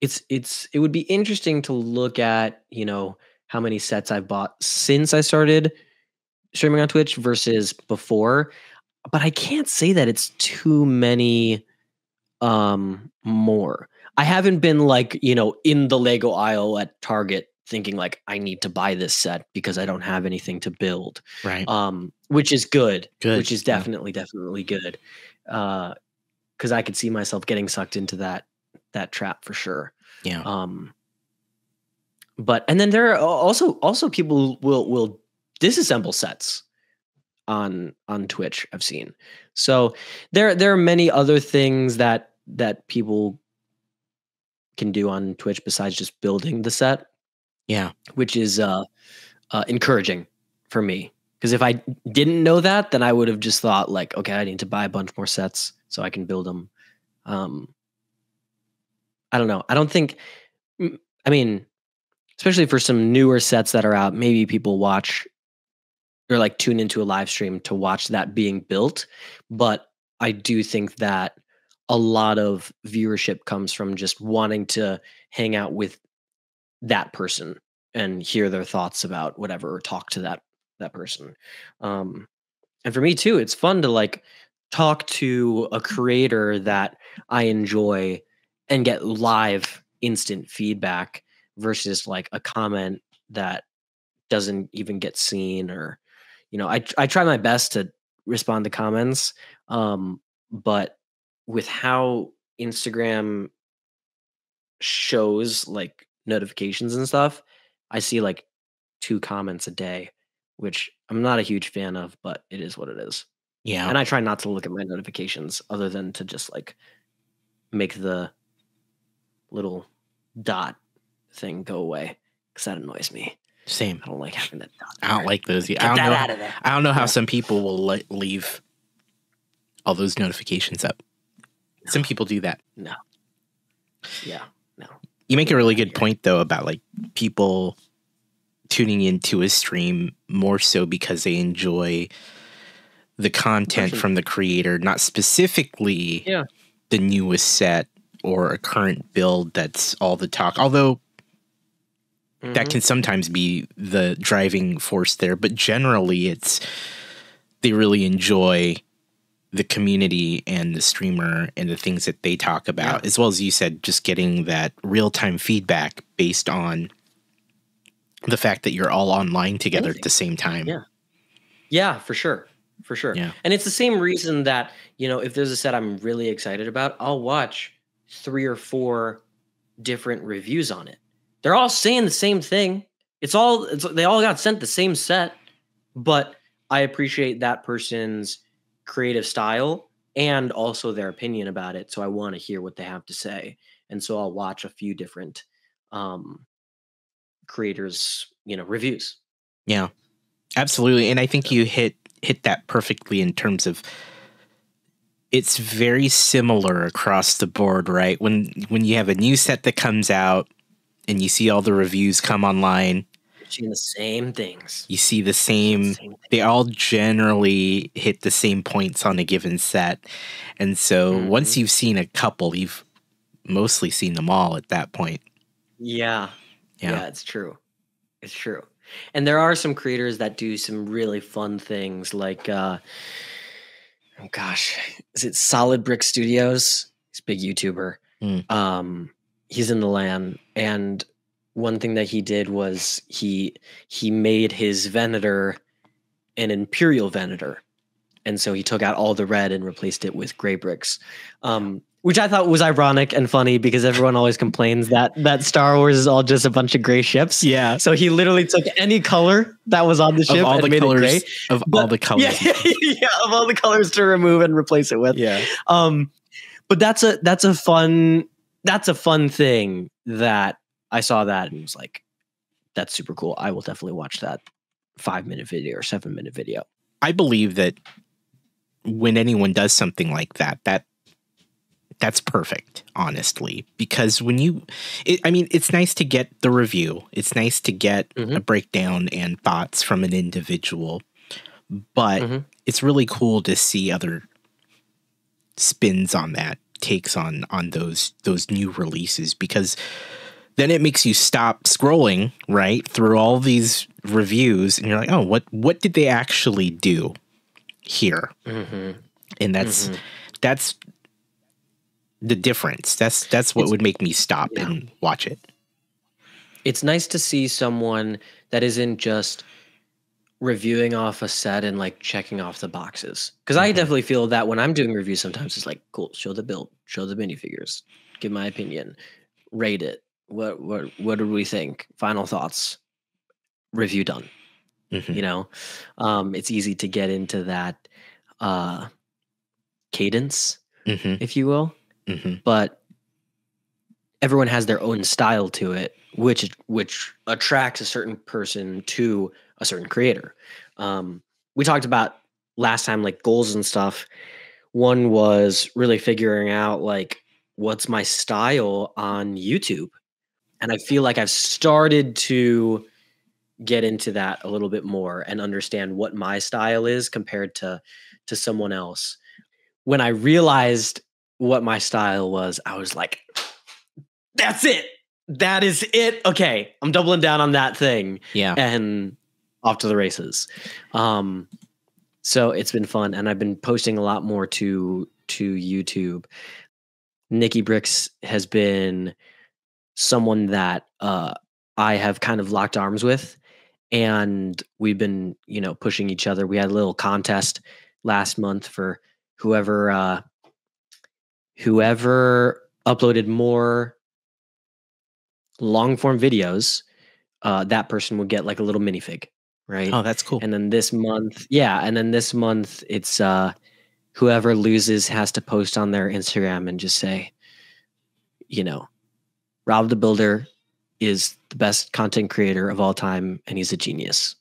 It's it's it would be interesting to look at, you know, how many sets I've bought since I started streaming on Twitch versus before, but I can't say that it's too many um, more. I haven't been like, you know, in the Lego aisle at Target thinking like I need to buy this set because I don't have anything to build. Right. Um, which is good, good. Which is definitely, yeah. definitely good. Uh, 'cause I could see myself getting sucked into that, that trap for sure. Yeah. Um, but, and then there are also, also people will, will disassemble sets on, on Twitch I've seen. So there, there are many other things that, that people can do on Twitch besides just building the set. Yeah. Which is uh, uh, encouraging for me. Because if I didn't know that, then I would have just thought like, okay, I need to buy a bunch more sets so I can build them. Um, I don't know. I don't think, I mean, especially for some newer sets that are out, maybe people watch or like tune into a live stream to watch that being built. But I do think that a lot of viewership comes from just wanting to hang out with that person and hear their thoughts about whatever, or talk to that, that person. Um, and for me too, it's fun to like talk to a creator that I enjoy and get live instant feedback versus like a comment that doesn't even get seen, or, you know, I, I try my best to respond to comments. Um, but, with how Instagram shows like notifications and stuff, I see like two comments a day, which I'm not a huge fan of, but it is what it is. Yeah. And I try not to look at my notifications other than to just like make the little dot thing go away, because that annoys me. Same. I don't like having that dot. I don't like those. Get I don't that know, out of there. I don't know how yeah. some people will leave all those notifications up. Some people do that. No. Yeah. No. You make a really good point though about like people tuning into a stream more so because they enjoy the content from the creator, not specifically yeah. the newest set or a current build that's all the talk. Although mm-hmm. that can sometimes be the driving force there, but generally it's they really enjoy the community and the streamer and the things that they talk about, yeah. as well as you said, just getting that real-time feedback based on the fact that you're all online together Amazing. At the same time. Yeah. Yeah, for sure. For sure. Yeah. And it's the same reason that, you know, if there's a set I'm really excited about, I'll watch three or four different reviews on it. They're all saying the same thing. It's all, it's, they all got sent the same set, but I appreciate that person's creative style and also their opinion about it, so I want to hear what they have to say, and so I'll watch a few different um creators, you know, reviews. Yeah, absolutely. And I think so. you hit hit that perfectly in terms of it's very similar across the board, right? When when you have a new set that comes out and you see all the reviews come online, the same things. You see the same, same they all generally hit the same points on a given set. And so mm-hmm. once you've seen a couple, you've mostly seen them all at that point. Yeah. yeah. Yeah, it's true. It's true. And there are some creators that do some really fun things like, uh, oh gosh, is it Solid Brick Studios? He's a big YouTuber. Mm. Um, he's in the land, and one thing that he did was he he made his Venator an Imperial Venator. And so he took out all the red and replaced it with gray bricks, um, which I thought was ironic and funny because everyone always complains that that Star Wars is all just a bunch of gray ships. Yeah. So he literally took any color that was on the ship of all and the made colors, it gray. Of but, all the colors. Yeah, yeah, of all the colors to remove and replace it with. Yeah. Um, but that's a that's a fun that's a fun thing that I saw that and was like, that's super cool. I will definitely watch that five minute video or seven minute video. I believe that when anyone does something like that, that that's perfect, honestly, because when you, it, I mean, it's nice to get the review. It's nice to get mm-hmm. a breakdown and thoughts from an individual, but mm-hmm. it's really cool to see other spins on that, takes on, on those, those new releases, because then it makes you stop scrolling right through all these reviews and you're like, oh, what, what did they actually do here? Mm-hmm. And that's mm-hmm. that's the difference. That's that's what it's, would make me stop yeah. and watch it. It's nice to see someone that isn't just reviewing off a set and like checking off the boxes, because mm-hmm. I definitely feel that when I'm doing reviews sometimes it's like, cool, show the build, show the minifigures, give my opinion, rate it, what what what do we think, final thoughts, review done. Mm-hmm. You know, um, it's easy to get into that uh, cadence, mm-hmm. if you will. Mm-hmm. But everyone has their own style to it, which which attracts a certain person to a certain creator. Um, we talked about last time, like goals and stuff. One was really figuring out like, what's my style on YouTube? And I feel like I've started to get into that a little bit more and understand what my style is compared to to someone else. When I realized what my style was, I was like, that's it. That is it. Okay, I'm doubling down on that thing. Yeah. And off to the races. Um, so it's been fun. And I've been posting a lot more to to YouTube. Nikki Bricks has been someone that uh, I have kind of locked arms with. And we've been, you know, pushing each other. We had a little contest last month for whoever, uh, whoever uploaded more long form videos, uh, that person would get like a little minifig, right? Oh, that's cool. And then this month, yeah. And then this month it's, uh, whoever loses has to post on their Instagram and just say, you know, Rob the Builder is the best content creator of all time, and he's a genius.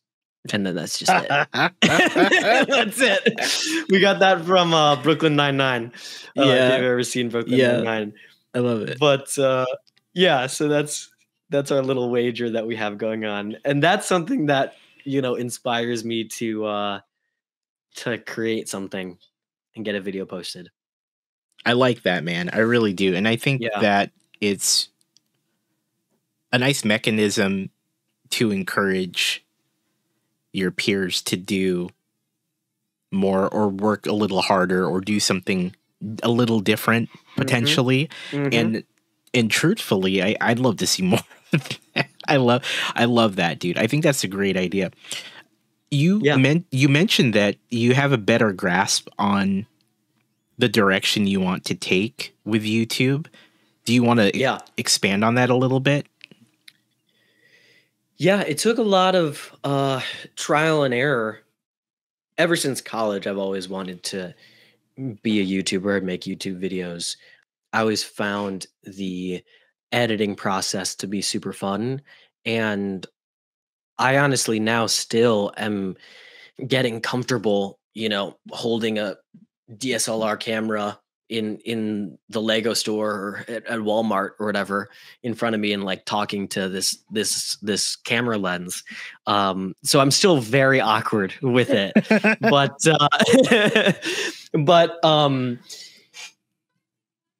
And then that's just it. That's it. We got that from uh, Brooklyn Nine-Nine. Yeah. Uh, if you've ever seen Brooklyn yeah. Nine-Nine. I love it. But uh, yeah, so that's that's our little wager that we have going on. And that's something that, you know, inspires me to uh, to create something and get a video posted. I like that, man. I really do. And I think yeah. that it's a nice mechanism to encourage your peers to do more or work a little harder or do something a little different potentially. Mm-hmm. Mm-hmm. And, and truthfully, I, I'd love to see more of that. I love, I love that, dude. I think that's a great idea. You yeah. meant, you mentioned that you have a better grasp on the direction you want to take with YouTube. Do you want to yeah. e- expand on that a little bit? Yeah, it took a lot of uh, trial and error. Ever since college, I've always wanted to be a YouTuber and make YouTube videos. I always found the editing process to be super fun. And I honestly now still am getting comfortable, you know, holding a D S L R camera in in the Lego store or at, at Walmart or whatever in front of me and like talking to this this this camera lens. Um so I'm still very awkward with it. But uh, but um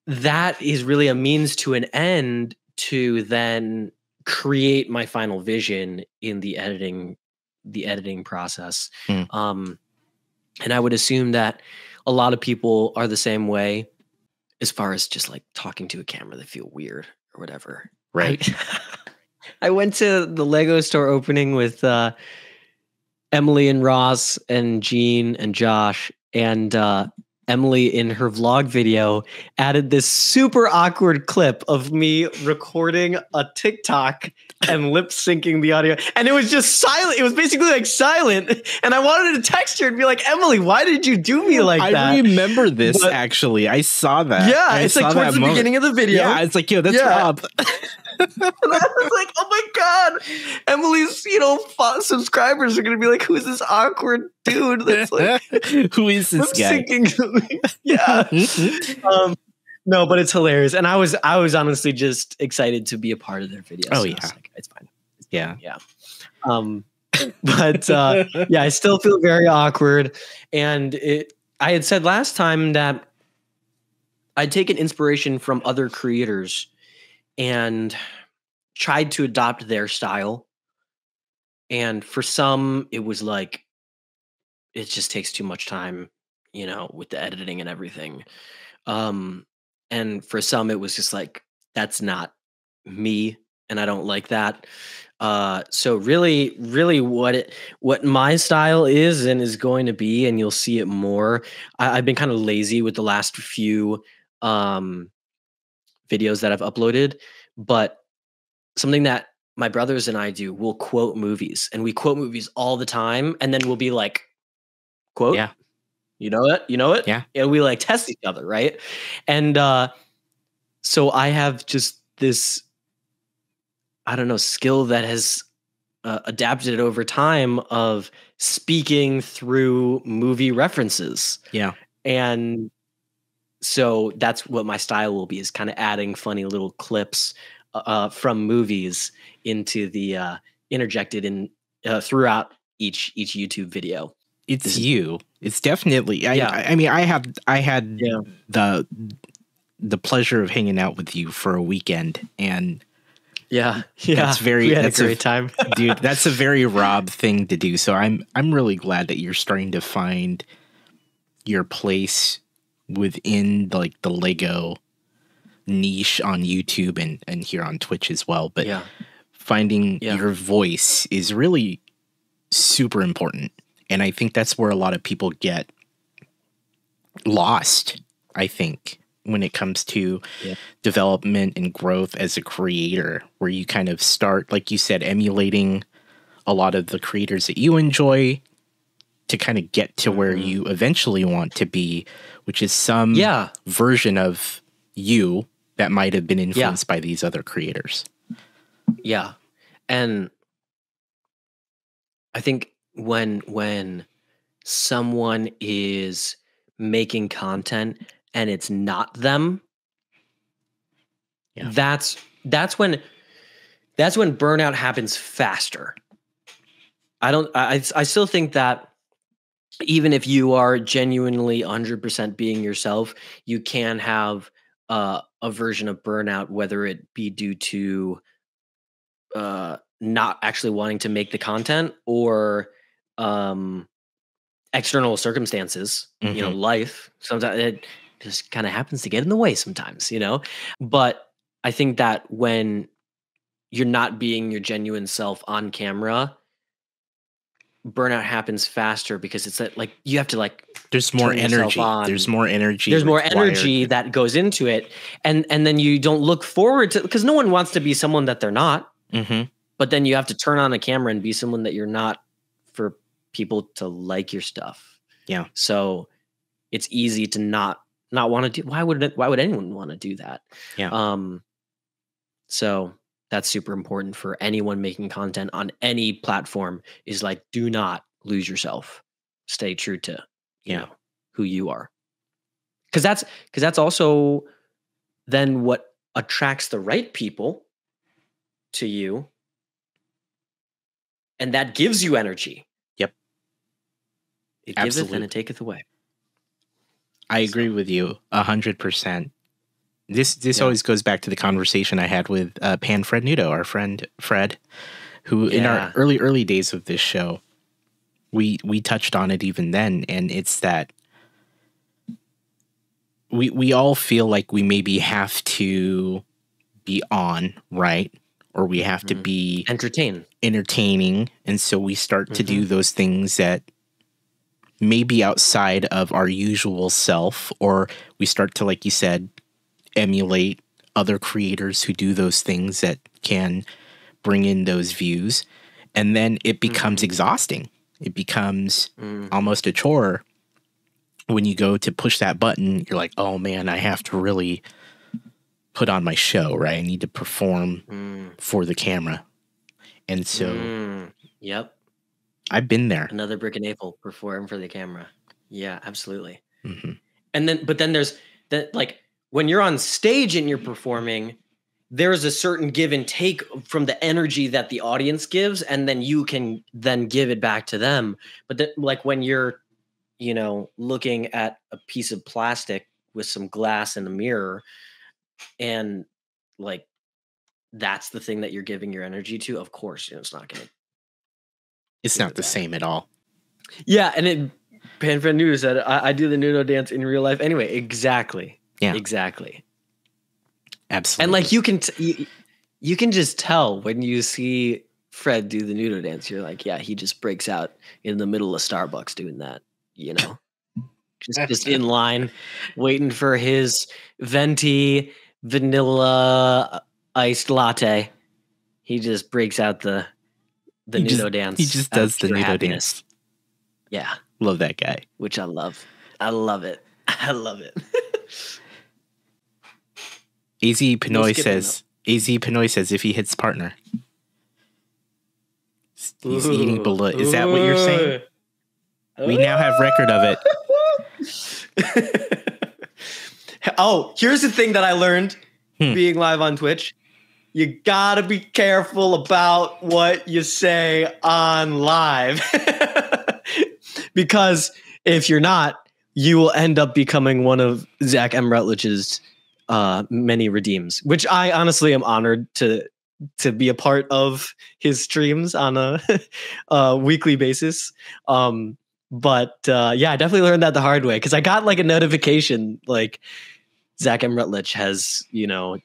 that is really a means to an end to then create my final vision in the editing the editing process. Mm. Um and I would assume that a lot of people are the same way as far as just like talking to a camera. They feel weird or whatever. Right. I went to the Lego store opening with uh, Emily and Ross and Jean and Josh, and uh, Emily in her vlog video added this super awkward clip of me recording a TikTok and lip syncing the audio. And it was just silent. It was basically like silent. And I wanted to text her and be like, Emily, why did you do me like I that? I remember this, but actually. I saw that. Yeah, I it's like towards the moment. beginning of the video. Yeah, it's like, yo, that's yeah. Rob. And I was like, oh my God, Emily's, you know, subscribers are going to be like, who's this awkward dude? That's like, who is this guy? Yeah. um, no, but it's hilarious. And I was, I was honestly just excited to be a part of their video. Oh so yeah. Like, it's fine. It's yeah. Fine. Yeah. Um, but uh, yeah, I still feel very awkward. And it, I had said last time that I'd taken inspiration from other creators and tried to adopt their style. And for some, it was like, it just takes too much time, you know, with the editing and everything. Um, and for some, it was just like, that's not me, and I don't like that. Uh, so really, really what it, what my style is and is going to be, and you'll see it more. I, I've been kind of lazy with the last few um, videos that I've uploaded, but something that my brothers and I do, we'll quote movies, and we quote movies all the time. And then we'll be like, quote, yeah, you know it, you know it. Yeah. And we like test each other. Right. And, uh, so I have just this, I don't know, skill that has uh, adapted over time of speaking through movie references. Yeah. And so that's what my style will be, is kind of adding funny little clips uh, from movies into the uh, interjected in uh, throughout each each YouTube video. It's you. It's definitely. I, yeah. I, I mean, I have I had yeah. the the pleasure of hanging out with you for a weekend, and yeah, yeah, that's very. We had that's a great a, time, dude. That's a very Rob thing to do. So I'm I'm really glad that you're starting to find your place within the, like the Lego niche on YouTube and and here on Twitch as well, but yeah. finding yeah. your voice is really super important, and I think that's where a lot of people get lost, I think, when it comes to yeah. development and growth as a creator, where you kind of start, like you said, emulating a lot of the creators that you enjoy to kind of get to where you eventually want to be, which is some yeah. version of you that might have been influenced yeah. by these other creators. Yeah. And I think when when someone is making content and it's not them, yeah. that's that's when that's when burnout happens faster. I don't I I still think that even if you are genuinely one hundred percent being yourself, you can have uh, a version of burnout, whether it be due to uh, not actually wanting to make the content or um, external circumstances, mm-hmm. you know, life. Sometimes it just kind of happens to get in the way sometimes, you know, but I think that when you're not being your genuine self on camera, burnout happens faster, because it's that, like, you have to, like, there's more energy there's more energy there's more required. energy that goes into it, and and then you don't look forward to, because no one wants to be someone that they're not, mm-hmm. but then you have to turn on a camera and be someone that you're not for people to like your stuff. Yeah, so it's easy to not not want to do, why would it, why would anyone want to do that? Yeah. Um so that's super important for anyone making content on any platform, is like, do not lose yourself. Stay true to, you yeah. know, who you are. Cause that's, cause that's also then what attracts the right people to you. And that gives you energy. Yep. It Absolutely. giveth and it taketh away. I so. agree with you a hundred percent. This this yeah. always goes back to the conversation I had with uh, Panfred Nudo, our friend Fred, who yeah. in our early, early days of this show, we we touched on it even then. And it's that we, we all feel like we maybe have to be on, right? or we have mm-hmm. to be entertain entertaining. And so we start mm-hmm. to do those things that may be outside of our usual self, or we start to, like you said, emulate other creators who do those things that can bring in those views. And then it becomes mm-hmm. exhausting. It becomes mm. almost a chore. When you go to push that button, you're like, oh man, I have to really put on my show, right? I need to perform mm. for the camera. And so mm. yep, I've been there. Another Brick and Apple, perform for the camera. Yeah, absolutely. Mm-hmm. And then, but then there's that, like, when you're on stage and you're performing, there's a certain give and take from the energy that the audience gives, and then you can then give it back to them. But that, like, when you're, you know, looking at a piece of plastic with some glass in a mirror, and like, that's the thing that you're giving your energy to, of course, you know, it's not going to, it's not the same at all. Yeah. And it, Panfred Nudo said, I, I do the Nudo dance in real life anyway. Exactly. Yeah, exactly. Absolutely. And like, you can, t you, you can just tell when you see Fred do the Nudo dance, you're like, yeah, he just breaks out in the middle of Starbucks doing that, you know, just, just in line waiting for his venti vanilla iced latte. He just breaks out the, the Nudo dance. He just does the Nudo dance. Yeah. Love that guy. Which I love. I love it. I love it. Easy Pinoy says, "Az Pinoy says, if he hits partner, he's ooh, eating bullet." Is that what you're saying? Ooh. We now have record of it. Oh, here's the thing that I learned hmm. being live on Twitch: you gotta be careful about what you say on live, because if you're not, you will end up becoming one of Zach M. Rutledge's uh, many redeems, which I honestly am honored to to be a part of his streams on a, a weekly basis. Um, but uh, yeah, I definitely learned that the hard way, because I got like a notification like Zach M. Rutledge has, you know,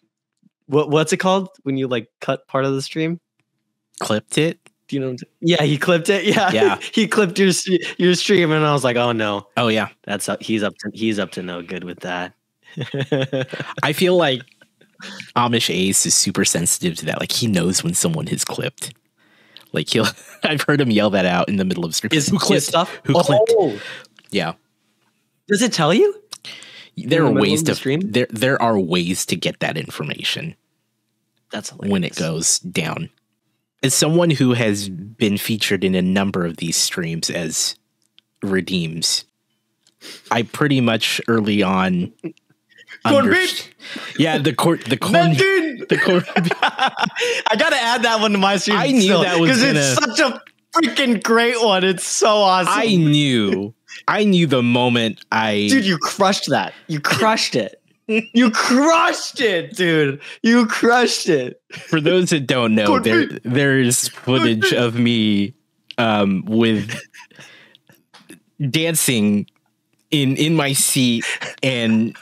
what what's it called when you like cut part of the stream? Clipped it. You know, yeah, he clipped it. Yeah, yeah. He clipped your your stream, and I was like, oh no, oh yeah, that's up, he's up to, he's up to no good with that. I feel like Amish Ace is super sensitive to that. Like, he knows when someone has clipped. Like, he'll, I've heard him yell that out in the middle of the stream. Is who clipped stuff? Who oh. clipped? Yeah. Does it tell you? There in are the ways to the there there are ways to get that information. That's hilarious. When it goes down. As someone who has been featured in a number of these streams as redeems, I pretty much early on, under yeah, the court, the corn, the corn. I gotta add that one to my stream. I knew still, that was because it's such a freaking great one. It's so awesome. I knew, I knew the moment I, dude, you crushed that. You crushed it. You crushed it, dude. You crushed it. For those that don't know, there, there is footage of me um, with dancing in in my seat and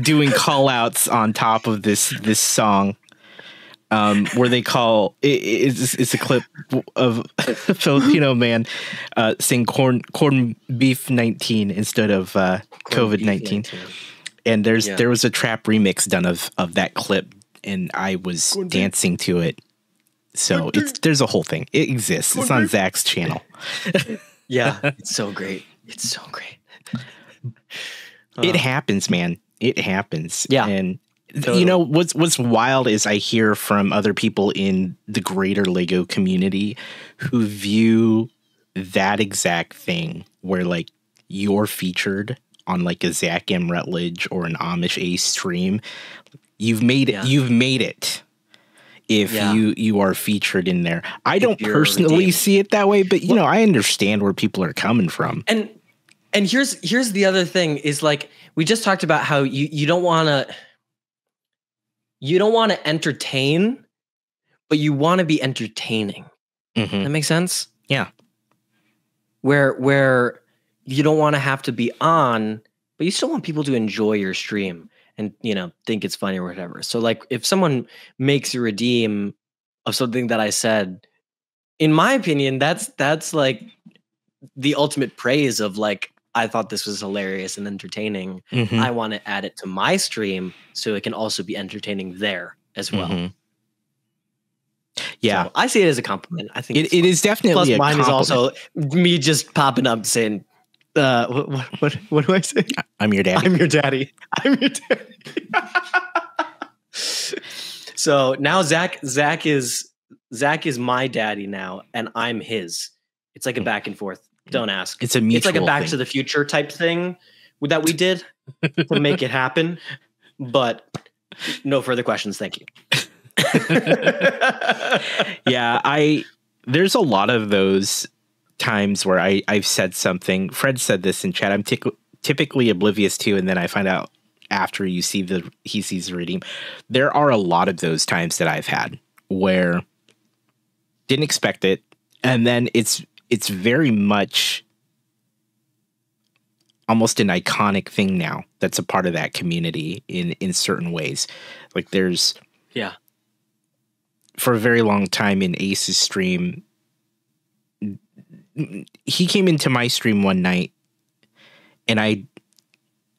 doing call outs on top of this this song, um, where they call it, it's, it's a clip of a Filipino man uh, saying corn corn beef nineteen instead of uh, COVID nineteen. And there's yeah. there was a trap remix done of of that clip, and I was Good dancing day. to it. So Good it's there's a whole thing. It exists. Good it's on day. Zach's channel. Yeah, it's so great. It's so great. Uh, it happens, man. It happens. Yeah, and totally. You know what's what's wild is I hear from other people in the greater Lego community who view that exact thing where like you're featured on like a Zach M. Rutledge or an Amish Ace stream. You've made it. Yeah. You've made it. If yeah. you you are featured in there, I if don't personally redeemed. see it that way, but you well, know, I understand where people are coming from. And and here's here's the other thing is like we just talked about how you you don't want to you don't want to entertain, but you want to be entertaining. Mm-hmm. That makes sense. Yeah. Where where. You don't want to have to be on, but you still want people to enjoy your stream and, you know, think it's funny or whatever. So like if someone makes a redeem of something that I said. In my opinion, that's that's like the ultimate praise of like, I thought this was hilarious and entertaining. Mm-hmm. I want to add it to my stream so it can also be entertaining there as well. Mm-hmm. Yeah, so I see it as a compliment. I think it, it is definitely plus a mine compliment. Is also me just popping up saying, uh, what, what what what do I say? I'm your daddy. I'm your daddy. I'm your daddy. So now Zach Zach is Zach is my daddy now, and I'm his. It's like a back and forth. Don't ask. It's a mutual. It's like a Back thing. to the Future type thing that we did to make it happen. But no further questions. Thank you. Yeah, I there's a lot of those times where I I've said something. Fred said this in chat. I'm tic typically oblivious to, and then I find out after you see the he sees the redeem. There are a lot of those times that I've had where didn't expect it, and then it's it's very much almost an iconic thing now that's a part of that community in in certain ways. Like there's yeah. For a very long time in Ace's stream, he came into my stream one night, and I,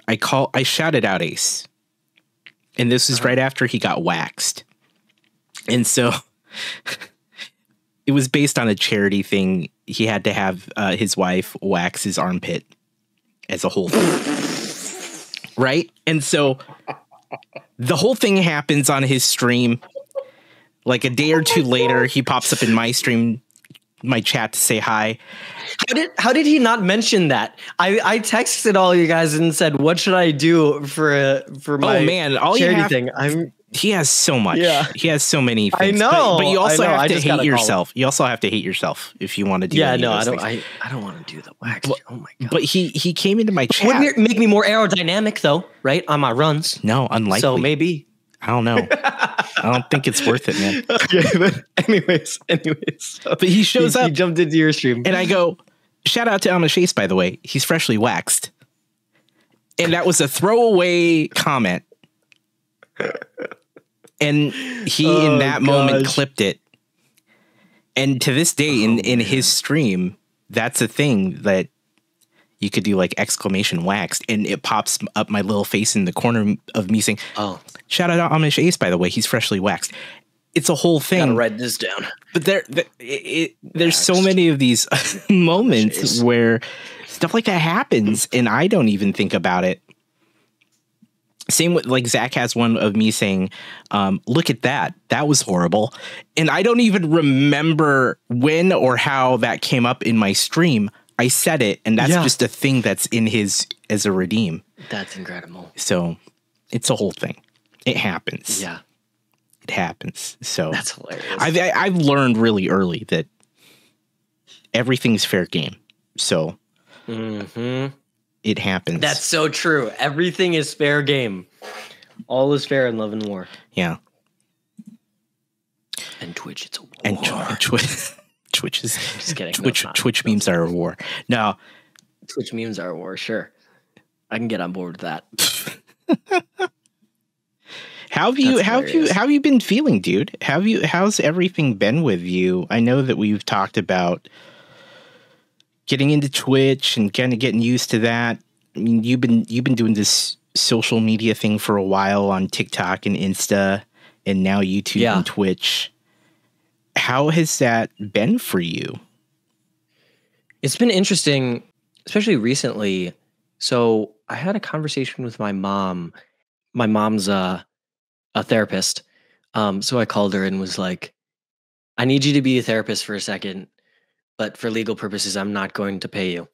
I call, I shouted out Ace, and this is right after he got waxed, and so it was based on a charity thing. He had to have uh, his wife wax his armpit as a whole thing, right? And so the whole thing happens on his stream. Like a day or two later, he pops up in my stream, my chat to say hi. How did how did he not mention that? I, I texted all you guys and said, "What should I do for uh, for my oh man, all charity you have, thing?" I'm he has so much. Yeah. He has so many things. I know, but, but you also have to hate yourself. You also have to hate yourself if you want to do. Yeah, no, I don't. I, I don't want to do the wax. Well, oh my god! But he he came into my chat. Wouldn't it make me more aerodynamic though, right? On my runs. No, unlikely. So maybe. I don't know. I don't think it's worth it, man. Okay, but anyways, anyways. So but he shows he, up. He jumped into your stream. And I go, shout out to Almashace, by the way. He's freshly waxed. And that was a throwaway comment. And he, oh, in that gosh. moment, clipped it. And to this day, oh, in, in his stream, that's a thing that you could do like exclamation waxed, and it pops up my little face in the corner of me saying, "Oh, shout out Almashace, by the way, he's freshly waxed." It's a whole thing. Gotta write this down. But there, there it, there's so many of these moments Jeez. where stuff like that happens, and I don't even think about it. Same with like Zach has one of me saying, um, "Look at that, that was horrible," and I don't even remember when or how that came up in my stream. I said it, and that's yeah. just a thing that's in his as a redeem. That's incredible. So it's a whole thing. It happens. Yeah, it happens. So that's hilarious. I've, I've learned really early that everything's fair game. So mm-hmm. it happens. That's so true. Everything is fair game. All is fair in love and war. Yeah. And Twitch, it's a war. And, tw and Twitch. Twitch is just kidding. Twitch no, Twitch memes are a war. No, Twitch memes are a war. Sure, I can get on board with that. How have you? How have you? How have you been feeling, dude? Have you? How's everything been with you? I know that we've talked about getting into Twitch and kind of getting used to that. I mean, you've been you've been doing this social media thing for a while on TikTok and Insta, and now YouTube yeah. and Twitch. How has that been for you? It's been interesting, especially recently. So I had a conversation with my mom. My mom's a, a therapist. Um, so I called her and was like, I need you to be a therapist for a second, but for legal purposes, I'm not going to pay you.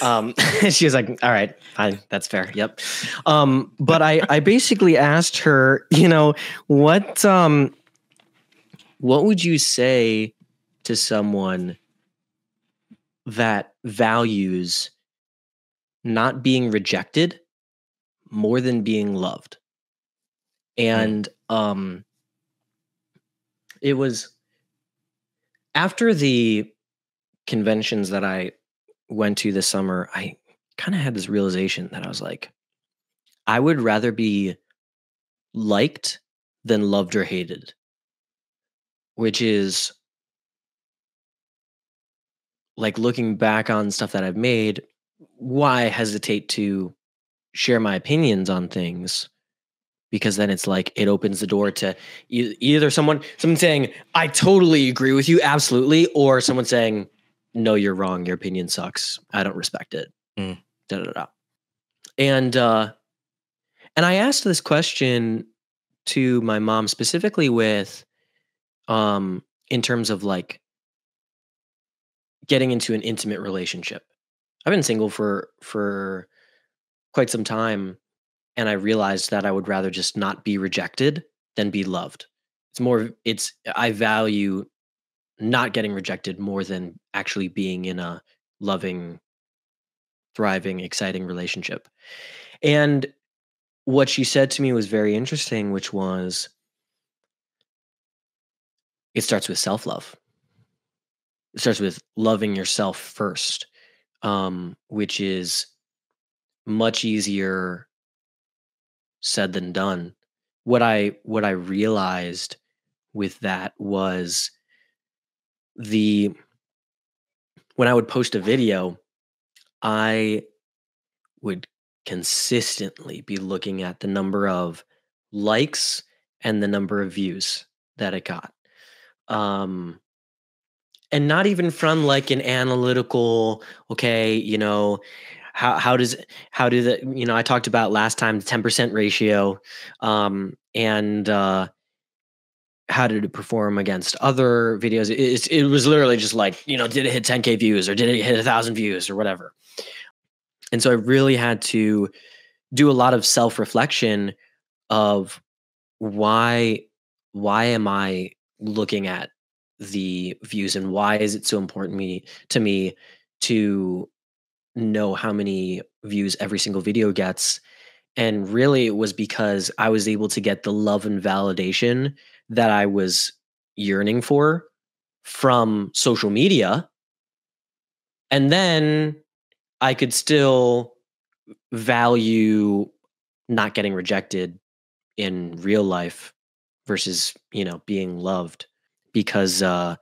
Um, she was like, all right, fine, that's fair. Yep. Um, but I, I basically asked her, you know, what... Um, What would you say to someone that values not being rejected more than being loved? And um, it was after the conventions that I went to this summer, I kind of had this realization that I was like, I would rather be liked than loved or hated. which is like looking back on stuff that I've made, why hesitate to share my opinions on things? Because then it's like it opens the door to e either someone someone saying, I totally agree with you, absolutely, or someone saying, no, you're wrong, your opinion sucks, I don't respect it. Mm. Da, da, da. And uh and I asked this question to my mom specifically with um in terms of like getting into an intimate relationship. I've been single for for quite some time, and I realized that I would rather just not be rejected than be loved. It's more, it's, I value not getting rejected more than actually being in a loving, thriving, exciting relationship. And what she said to me was very interesting, which was, it starts with self-love. It starts with loving yourself first, um, which is much easier said than done. What I what I realized with that was the when I would post a video, I would consistently be looking at the number of likes and the number of views that it got, um, and not even from like an analytical, okay, you know. How how does how do the you know I talked about last time the ten percent ratio, um, and uh, how did it perform against other videos? It, it, it was literally just like, you know, did it hit ten K views or did it hit a thousand views or whatever? And so I really had to do a lot of self reflection of why why am I looking at the views, and why is it so important me to me to know how many views every single video gets. And really it was because I was able to get the love and validation that I was yearning for from social media. And then I could still value not getting rejected in real life versus, you know, being loved, because uh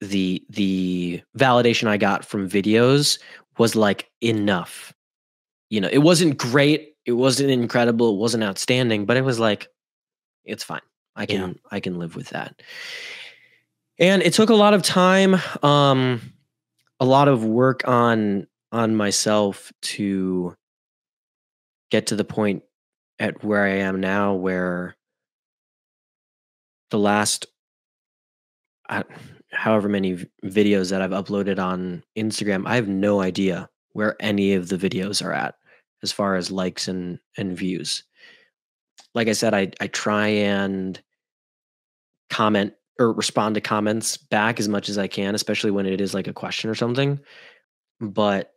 the the validation I got from videos was like enough. You know, it wasn't great, it wasn't incredible, it wasn't outstanding, but it was like, it's fine. I can, yeah. I can live with that. And it took a lot of time, um, a lot of work on, on myself to get to the point at where I am now, where the last, I, however many videos that I've uploaded on Instagram, I have no idea where any of the videos are at as far as likes and, and views. Like I said, I, I try and comment or respond to comments back as much as I can, especially when it is like a question or something. But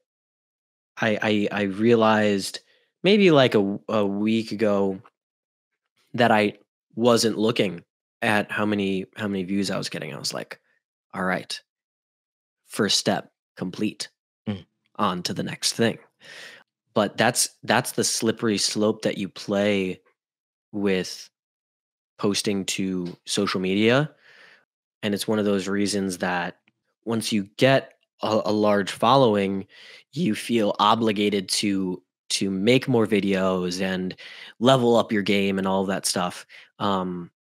I, I, I realized maybe like a, a week ago that I wasn't looking at how many, how many views I was getting. I was like, all right, first step complete, mm. on to the next thing. But that's, that's the slippery slope that you play with posting to social media. And it's one of those reasons that once you get a, a large following, you feel obligated to, to make more videos and level up your game and all that stuff. Um,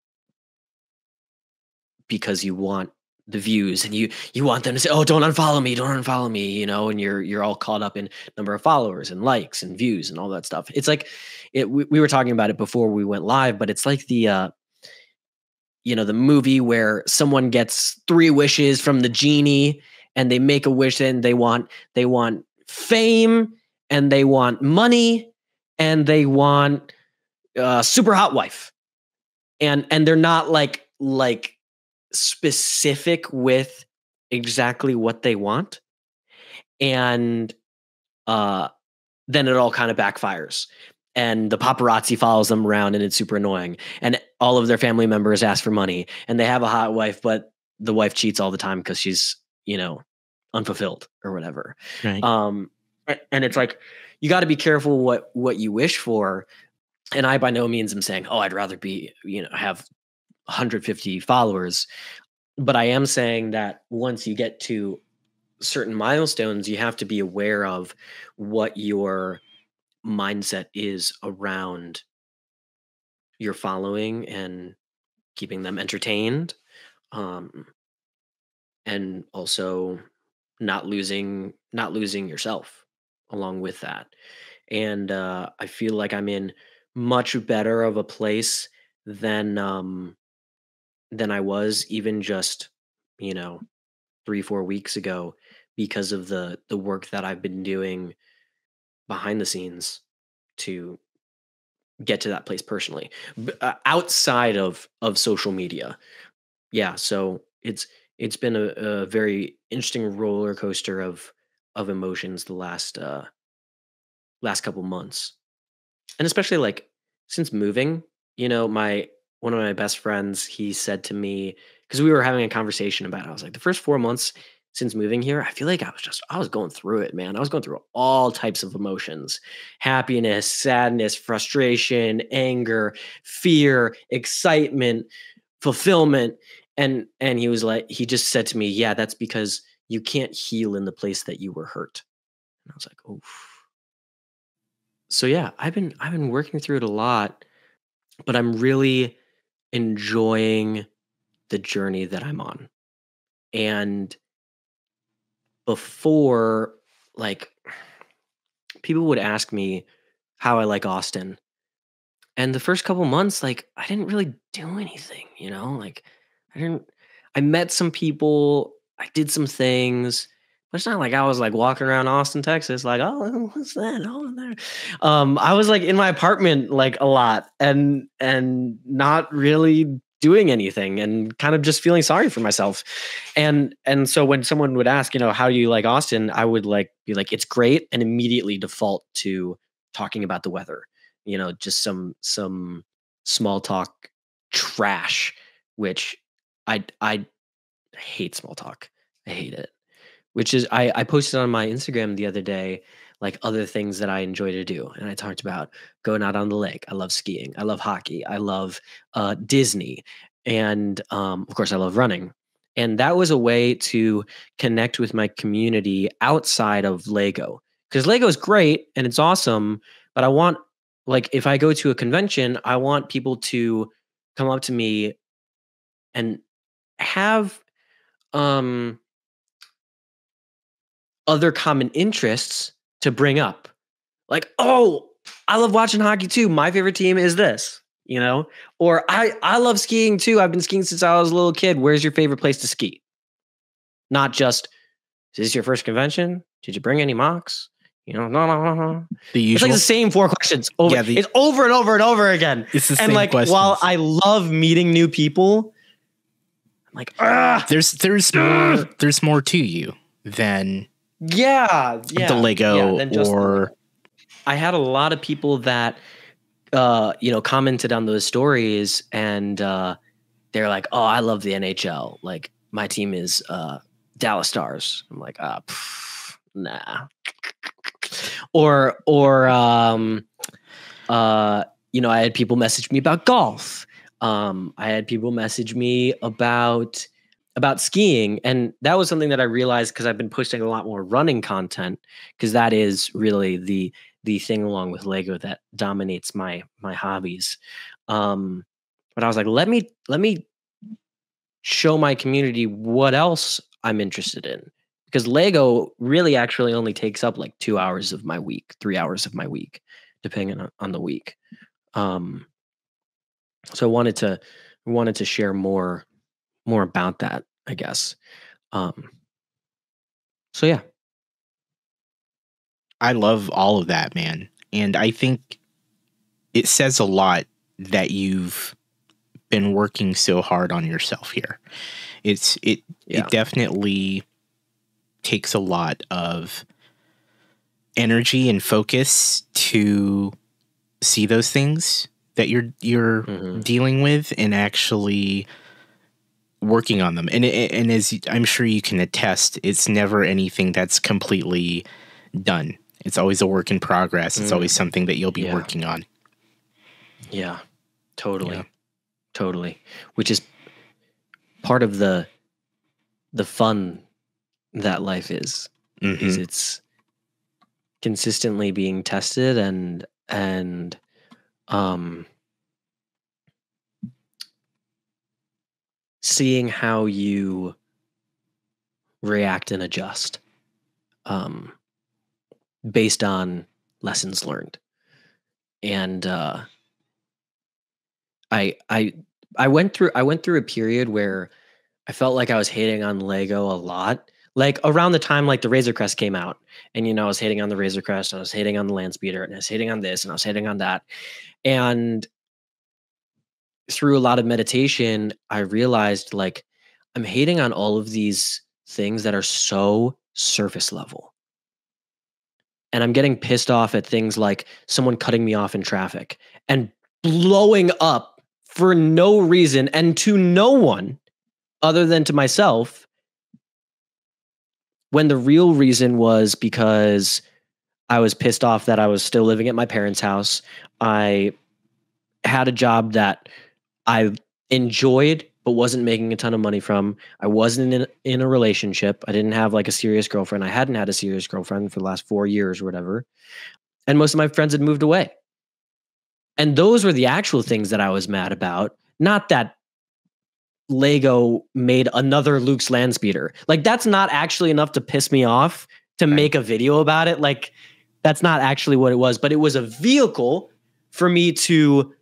because you want the views, and you, you want them to say, oh, don't unfollow me, don't unfollow me, you know, and you're, you're all caught up in number of followers and likes and views and all that stuff. It's like, it, we, we were talking about it before we went live, but it's like the, uh, you know, the movie where someone gets three wishes from the genie, and they make a wish, and they want, they want fame, and they want money, and they want uh super hot wife. And, and they're not like, like, specific with exactly what they want, and uh then it all kind of backfires, and the paparazzi follows them around, and it's super annoying, and all of their family members ask for money, and they have a hot wife, but the wife cheats all the time because she's, you know, unfulfilled or whatever, right. Um and it's like, you got to be careful what what you wish for. And I by no means am saying, oh, I'd rather be, you know, have one hundred fifty followers. But I am saying that once you get to certain milestones, you have to be aware of what your mindset is around your following and keeping them entertained, um, and also not losing not losing yourself along with that. And uh, I feel like I'm in much better of a place than um, than I was even just, you know, three, four weeks ago, because of the the work that I've been doing behind the scenes to get to that place personally, uh, outside of of social media. Yeah, so it's it's been a, a very interesting roller coaster of of emotions the last uh, last couple months, and especially like since moving. You know, my one of my best friends, he said to me, because we were having a conversation about it, I was like, the first four months since moving here, I feel like I was just, I was going through it, man. I was going through all types of emotions: happiness, sadness, frustration, anger, fear, excitement, fulfillment. And, and he was like, he just said to me, yeah, that's because you can't heal in the place that you were hurt. And I was like, oh. So yeah, I've been, I've been working through it a lot, but I'm really enjoying the journey that I'm on. And before, like, people would ask me how I like Austin, and the first couple months, like, I didn't really do anything, you know, like I didn't, I met some people, I did some things, but it's not like I was like walking around Austin, Texas, like, oh, what's that? Oh, there. Um, I was like in my apartment, like a lot, and, and not really doing anything, and kind of just feeling sorry for myself. And and so when someone would ask, you know, how do you like Austin? I would like be like, it's great, and immediately default to talking about the weather. You know, just some some small talk trash, which I I hate small talk. I hate it. Which is, I, I posted on my Instagram the other day, like other things that I enjoy to do. And I talked about going out on the lake. I love skiing. I love hockey. I love uh, Disney. And um, of course, I love running. And that was a way to connect with my community outside of Lego. Because Lego is great and it's awesome. But I want, like, if I go to a convention, I want people to come up to me and have um, other common interests to bring up. Like, oh, I love watching hockey too. My favorite team is this, you know, or I, I love skiing too. I've been skiing since I was a little kid. Where's your favorite place to ski? Not just, is this your first convention? Did you bring any mocks? You know, no, no, no, no. The usual. It's like the same four questions. Over, yeah, the, it's over and over and over again. It's the and same like, questions. While I love meeting new people, I'm like, ah, there's, there's, ah. More, there's more to you than Yeah, yeah, the Lego, yeah, just, or I had a lot of people that uh, you know, commented on those stories, and uh, they're like, "Oh, I love the N H L. Like my team is uh, Dallas Stars." I'm like, "Ah, oh, nah." Or or um, uh, you know, I had people message me about golf. Um, I had people message me about. about skiing. And that was something that I realized, because I've been posting a lot more running content, because that is really the the thing along with Lego that dominates my my hobbies. Um, but I was like, let me let me show my community what else I'm interested in, because Lego really actually only takes up like two hours of my week, three hours of my week, depending on, on the week. Um, so I wanted to wanted to share more more about that, I guess. Um, so yeah, I love all of that, man. And I think it says a lot that you've been working so hard on yourself here. It's it yeah. It definitely takes a lot of energy and focus to see those things that you're you're mm-hmm. dealing with and actually working on them. And and as I'm sure you can attest, it's never anything that's completely done. It's always a work in progress. It's mm. always something that you'll be yeah. working on. Yeah, totally. Yeah. Totally. Which is part of the the fun that life is. Mm-hmm. Is it's consistently being tested and and um seeing how you react and adjust um based on lessons learned. And uh I I I went through I went through a period where I felt like I was hating on Lego a lot. Like around the time like the Razor Crest came out, and you know, I was hating on the Razor Crest, and I was hating on the Landspeeder, and I was hating on this, and I was hating on that. And through a lot of meditation, I realized like I'm hating on all of these things that are so surface level. And I'm getting pissed off at things like someone cutting me off in traffic and blowing up for no reason and to no one other than to myself, when the real reason was because I was pissed off that I was still living at my parents' house. I had a job that I enjoyed but wasn't making a ton of money from. I wasn't in, in a relationship. I didn't have like a serious girlfriend. I hadn't had a serious girlfriend for the last four years or whatever. And most of my friends had moved away. And those were the actual things that I was mad about. Not that Lego made another Luke's Landspeeder. Like, that's not actually enough to piss me off to right. make a video about it. Like, that's not actually what it was, but it was a vehicle for me to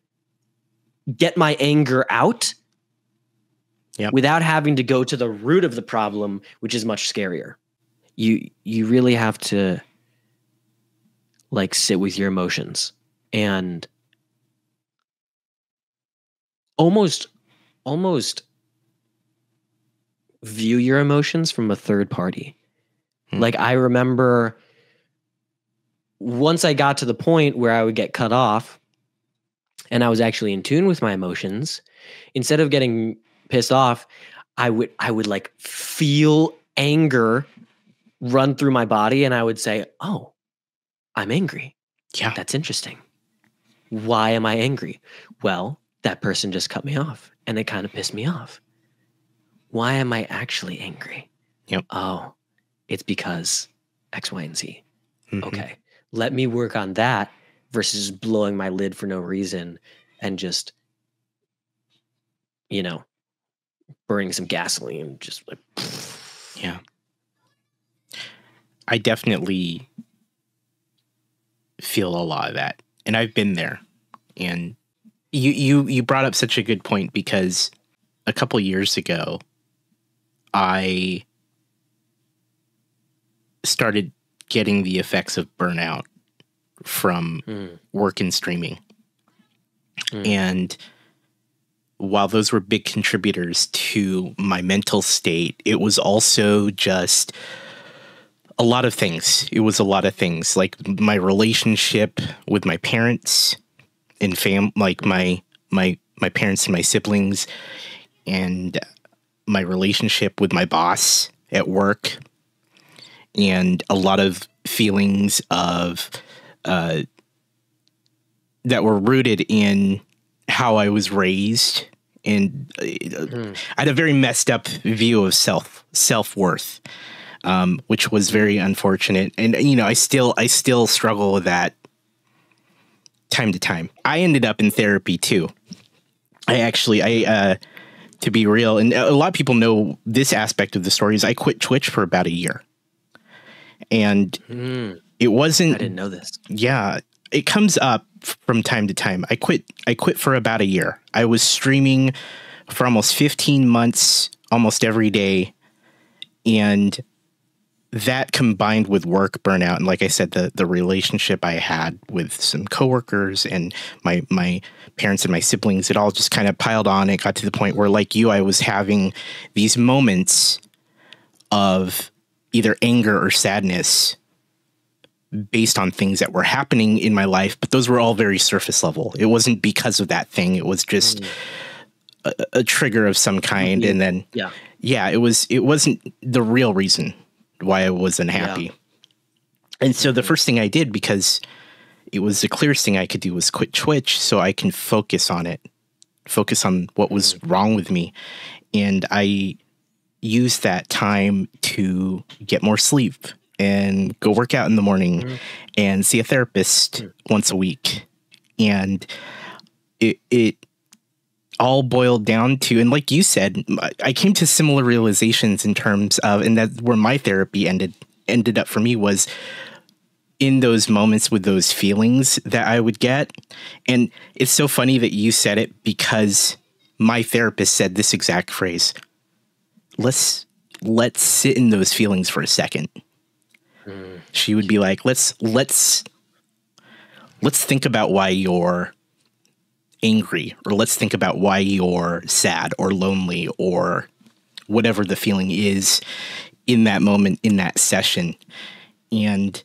get my anger out yep. without having to go to the root of the problem, which is much scarier. You, you really have to like sit with your emotions and almost, almost view your emotions from a third party. Hmm. Like I remember once I got to the point where I would get cut off and I was actually in tune with my emotions, instead of getting pissed off, I would, I would like feel anger run through my body and I would say, oh, I'm angry. Yeah. That's interesting. Why am I angry? Well, that person just cut me off and it kind of pissed me off. Why am I actually angry? Yep. Oh, it's because X, Y, and Z. Mm-hmm. Okay. Let me work on that versus blowing my lid for no reason and just, you know, burning some gasoline. Just like, pfft. Yeah. I definitely feel a lot of that. And I've been there. And you, you, you brought up such a good point, because a couple years ago, I started getting the effects of burnout from mm. work and streaming. Mm. And while those were big contributors to my mental state, it was also just a lot of things. It was a lot of things, like my relationship with my parents and fam, like my, my, my parents and my siblings, and my relationship with my boss at work, and a lot of feelings of, uh, that were rooted in how I was raised. And uh, mm. I had a very messed up view of self, self-worth, um, which was very unfortunate. And, you know, I still, I still struggle with that time to time. I ended up in therapy too. I actually, I, uh, to be real, and a lot of people know this aspect of the story, is I quit Twitch for about a year. And mm. it wasn't... I didn't know this. Yeah. It comes up from time to time. I quit I quit for about a year. I was streaming for almost fifteen months, almost every day. And that combined with work burnout, and like I said, the, the relationship I had with some coworkers and my, my parents and my siblings, it all just kind of piled on. It got to the point where, like you, I was having these moments of either anger or sadness based on things that were happening in my life, but those were all very surface level. It wasn't because of that thing. It was just mm. a, a trigger of some kind. Yeah. And then, yeah, yeah, it was, it wasn't the real reason why I was unhappy. Yeah. And so the first thing I did, because it was the clearest thing I could do, was quit Twitch so I can focus on it focus on what was wrong with me. And I used that time to get more sleep and go work out in the morning and see a therapist once a week. And it, it all boiled down to, and like you said, I came to similar realizations in terms of, and that's where my therapy ended, ended up for me, was in those moments with those feelings that I would get. And it's so funny that you said it, because my therapist said this exact phrase: let's, let's sit in those feelings for a second. Mm. She would be like, let's, let's, let's think about why you're angry, or let's think about why you're sad or lonely or whatever the feeling is in that moment, in that session. And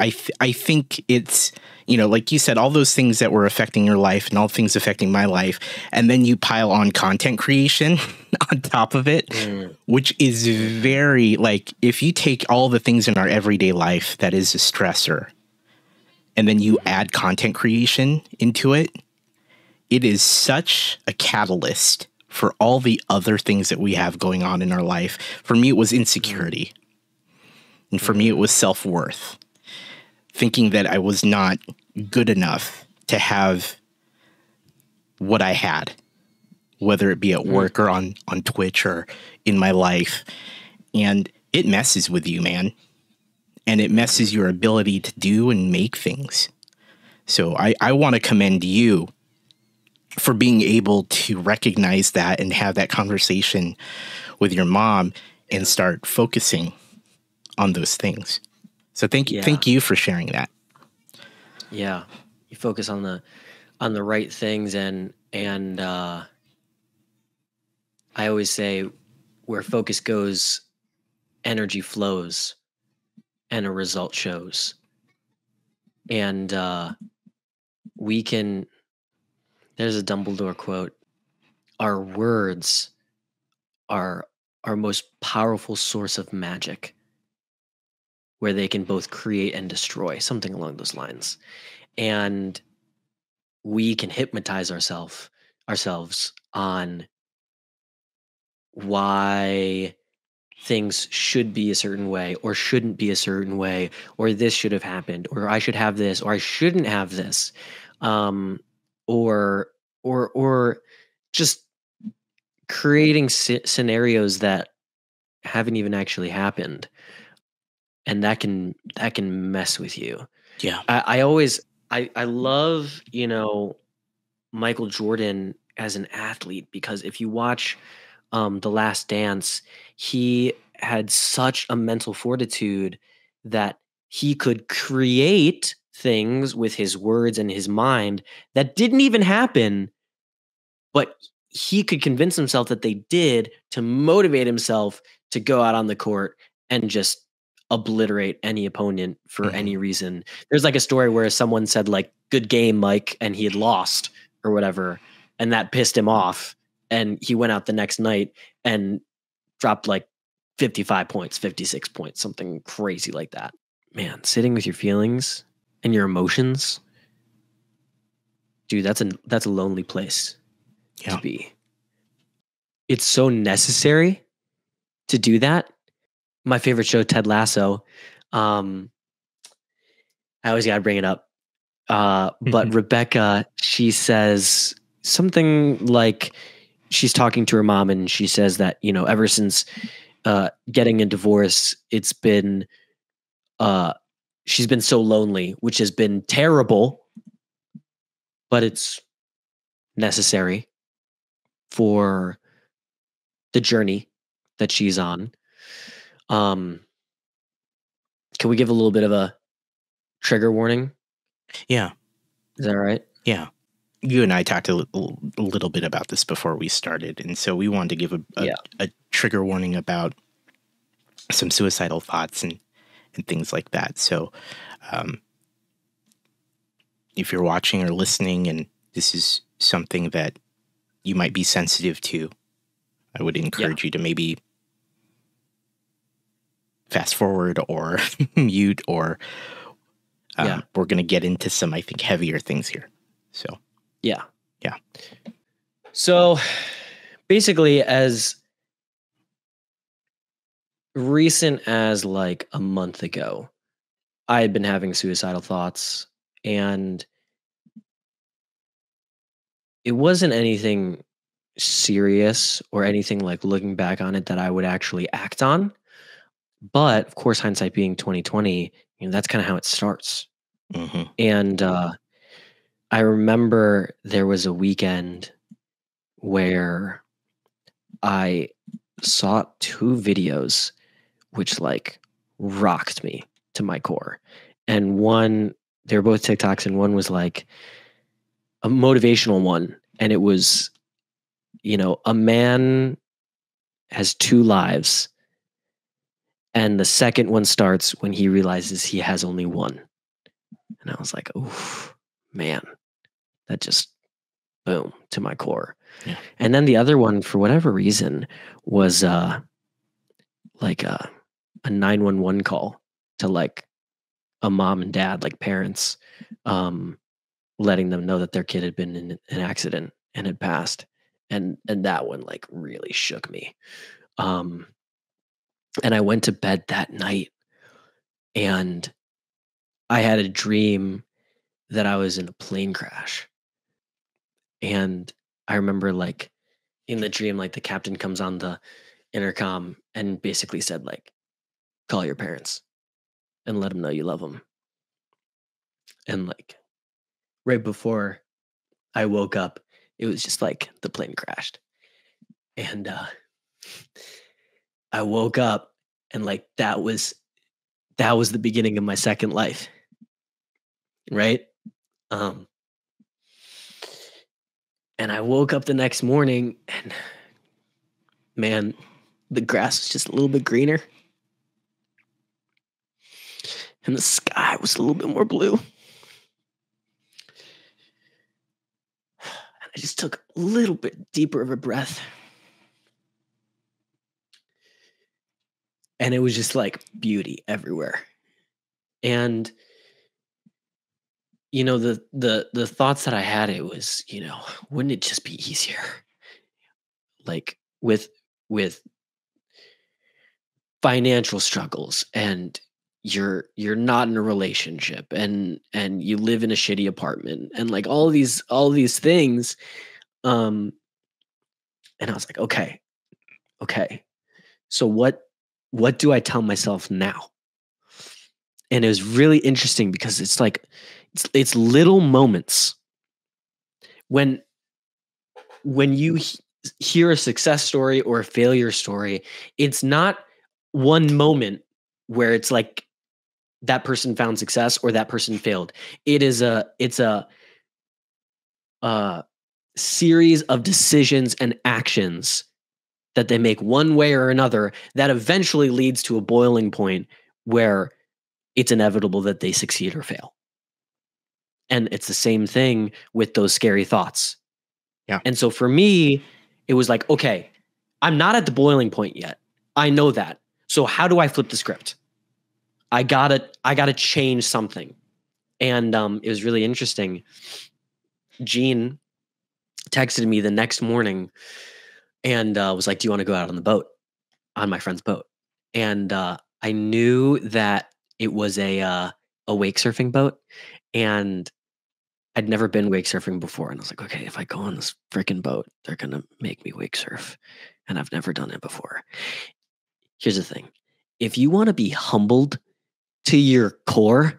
I, th I think it's, you know, like you said, all those things that were affecting your life and all things affecting my life. And then you pile on content creation on top of it, mm. which is very, like, if you take all the things in our everyday life that is a stressor, and then you add content creation into it, it is such a catalyst for all the other things that we have going on in our life. For me, it was insecurity. And for me, it was self-worth. Thinking that I was not good enough to have what I had, whether it be at work or on, on Twitch or in my life. And it messes with you, man. And it messes your ability to do and make things. So I, I want to commend you for being able to recognize that and have that conversation with your mom and start focusing on those things. So thank you, yeah. thank you for sharing that. Yeah, you focus on the on the right things, and and uh, I always say, where focus goes, energy flows, and a result shows. And uh, we can. There's a Dumbledore quote: "Our words are our most powerful source of magic, where they can both create and destroy," something along those lines. And we can hypnotize ourselves ourselves on why things should be a certain way or shouldn't be a certain way, or this should have happened, or I should have this, or I shouldn't have this, um, or or or just creating sc- scenarios that haven't even actually happened. And that can that can mess with you. Yeah, I, I always I I love, you know, Michael Jordan as an athlete, because if you watch um, The Last Dance, he had such a mental fortitude that he could create things with his words and his mind that didn't even happen, but he could convince himself that they did to motivate himself to go out on the court and just obliterate any opponent for mm-hmm. any reason. There's like a story where someone said like, "Good game, Mike," and he had lost or whatever, and that pissed him off, and he went out the next night and dropped like fifty-five points, fifty-six points, something crazy like that. Man, sitting with your feelings and your emotions, dude, that's a that's a lonely place yeah. to be. It's so necessary to do that. My favorite show, Ted Lasso. Um, I always gotta bring it up. Uh, but Rebecca, she says something like, she's talking to her mom, and she says that, you know, ever since uh, getting a divorce, it's been, uh, she's been so lonely, which has been terrible, but it's necessary for the journey that she's on. Um, can we give a little bit of a trigger warning? Yeah. Is that all right? Yeah. You and I talked a, l a little bit about this before we started. And so we wanted to give a, a, yeah. a trigger warning about some suicidal thoughts and, and things like that. So, um, if you're watching or listening and this is something that you might be sensitive to, I would encourage yeah. you to maybe fast forward or mute, or um, yeah. we're going to get into some, I think, heavier things here. So yeah. Yeah. So basically, as recent as like a month ago, I had been having suicidal thoughts, and it wasn't anything serious or anything like looking back on it that I would actually act on. But of course, hindsight being twenty twenty, you know, that's kind of how it starts. Mm-hmm. And uh, I remember there was a weekend where I saw two videos which like rocked me to my core. And one, they were both TikToks, and one was like a motivational one. And it was, you know, a man has two lives, and the second one starts when he realizes he has only one. And I was like, oh man, that just boom to my core. Yeah. And then the other one, for whatever reason, was uh, like a, a nine one one call to like a mom and dad, like parents, um, letting them know that their kid had been in an accident and had passed. And, and that one like really shook me. Um, and I went to bed that night, and I had a dream that I was in a plane crash. And I remember like in the dream, like the captain comes on the intercom and basically said like, call your parents and let them know you love them. And like right before I woke up, it was just like the plane crashed. And uh, I woke up, and like that was, that was the beginning of my second life. Right. Um, And I woke up the next morning, and man, the grass was just a little bit greener, and the sky was a little bit more blue. And I just took a little bit deeper of a breath. And it was just like beauty everywhere. And you know, the, the, the thoughts that I had, it was, you know, wouldn't it just be easier? Like with, with financial struggles, and you're, you're not in a relationship, and, and you live in a shitty apartment, and like all these, all these things. Um, and I was like, okay, okay. So what, what do I tell myself now? And it was really interesting, because it's like, It's, it's little moments when when you he- hear a success story or a failure story, it's not one moment where it's like that person found success or that person failed. It is a it's a, a series of decisions and actions that they make one way or another that eventually leads to a boiling point where it's inevitable that they succeed or fail. And it's the same thing with those scary thoughts. Yeah. And so for me, it was like, okay, I'm not at the boiling point yet. I know that. So how do I flip the script? I gotta, I gotta change something. And um, it was really interesting. Jean texted me the next morning and uh, was like, do you want to go out on the boat? On my friend's boat. And uh, I knew that it was a, uh, a wake surfing boat. And I'd never been wake surfing before. And I was like, okay, if I go on this freaking boat, they're going to make me wake surf. And I've never done it before. Here's the thing. If you want to be humbled to your core,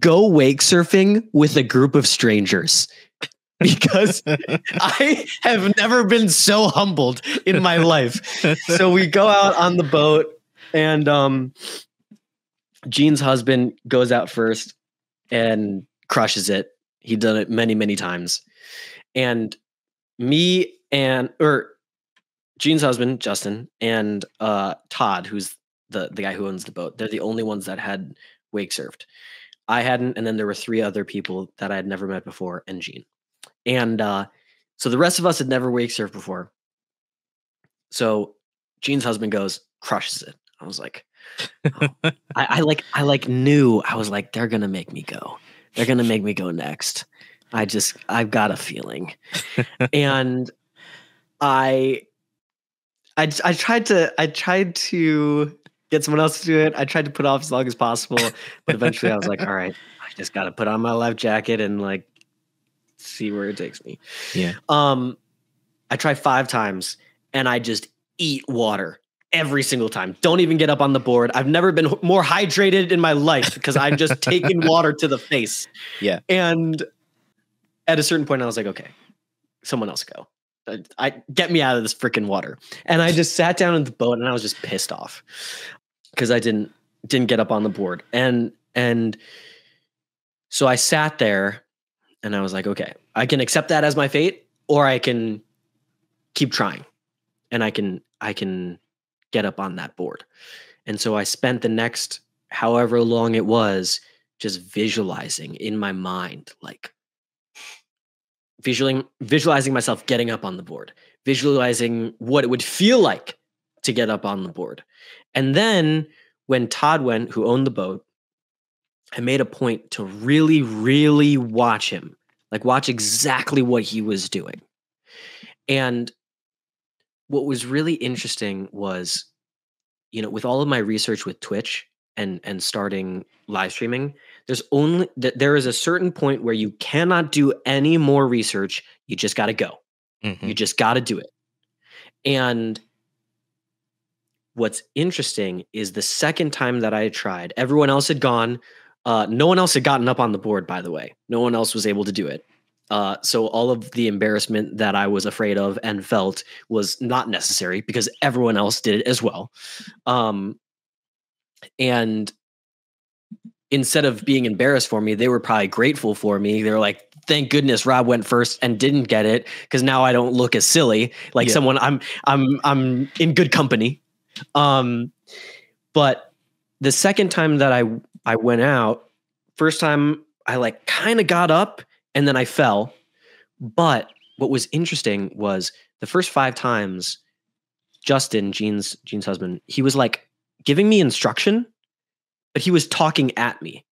go wake surfing with a group of strangers. Because I have never been so humbled in my life. So we go out on the boat, and um, Jean's husband goes out first. And crushes it. He'd done it many, many times. And me and, or Gene's husband, Justin, and uh, Todd, who's the, the guy who owns the boat, they're the only ones that had wake surfed. I hadn't, and then there were three other people that I had never met before, and Gene. And uh, so the rest of us had never wake surfed before. So Gene's husband goes, crushes it. I was like, oh. I, I like, I like knew I was like, they're going to make me go. They're going to make me go next. I just, I've got a feeling. And I, I, I tried to, I tried to get someone else to do it. I tried to put off as long as possible, but eventually I was like, all right, I just got to put on my life jacket and like see where it takes me. Yeah. Um, I try five times and I just eat water every single time. Don't even get up on the board. I've never been more hydrated in my life because I'm just taking water to the face. Yeah. And at a certain point I was like, okay, someone else go. I, I get me out of this freaking water. And I just sat down in the boat and I was just pissed off because I didn't, didn't get up on the board. And, and so I sat there and I was like, okay, I can accept that as my fate or I can keep trying and I can, I can get up on that board. And so I spent the next, however long it was, just visualizing in my mind, like visualizing, visualizing myself getting up on the board, visualizing what it would feel like to get up on the board. And then when Todd went, who owned the boat, I made a point to really, really watch him, like watch exactly what he was doing. And what was really interesting was, you know, with all of my research with Twitch and and starting live streaming, there's only that there is a certain point where you cannot do any more research. You just got to go. Mm-hmm. You just got to do it. And what's interesting is the second time that I tried, everyone else had gone. Uh, no one else had gotten up on the board, by the way. No one else was able to do it. Uh, so all of the embarrassment that I was afraid of and felt was not necessary because everyone else did it as well. Um, and instead of being embarrassed for me, they were probably grateful for me. They were like, thank goodness Rob went first and didn't get it. Cause now I don't look as silly, like yeah. someone I'm, I'm, I'm in good company. Um, but the second time that I, I went out, first time I like kind of got up. And then I fell. But what was interesting was the first five times, Justin, Jean's, Jean's husband, he was like giving me instruction, but he was talking at me.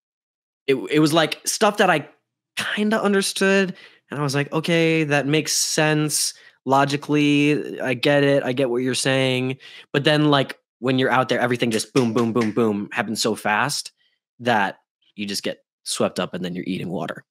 It, it was like stuff that I kind of understood. And I was like, okay, that makes sense. Logically, I get it. I get what you're saying. But then like when you're out there, everything just boom, boom, boom, boom happens so fast that you just get swept up and then you're eating water.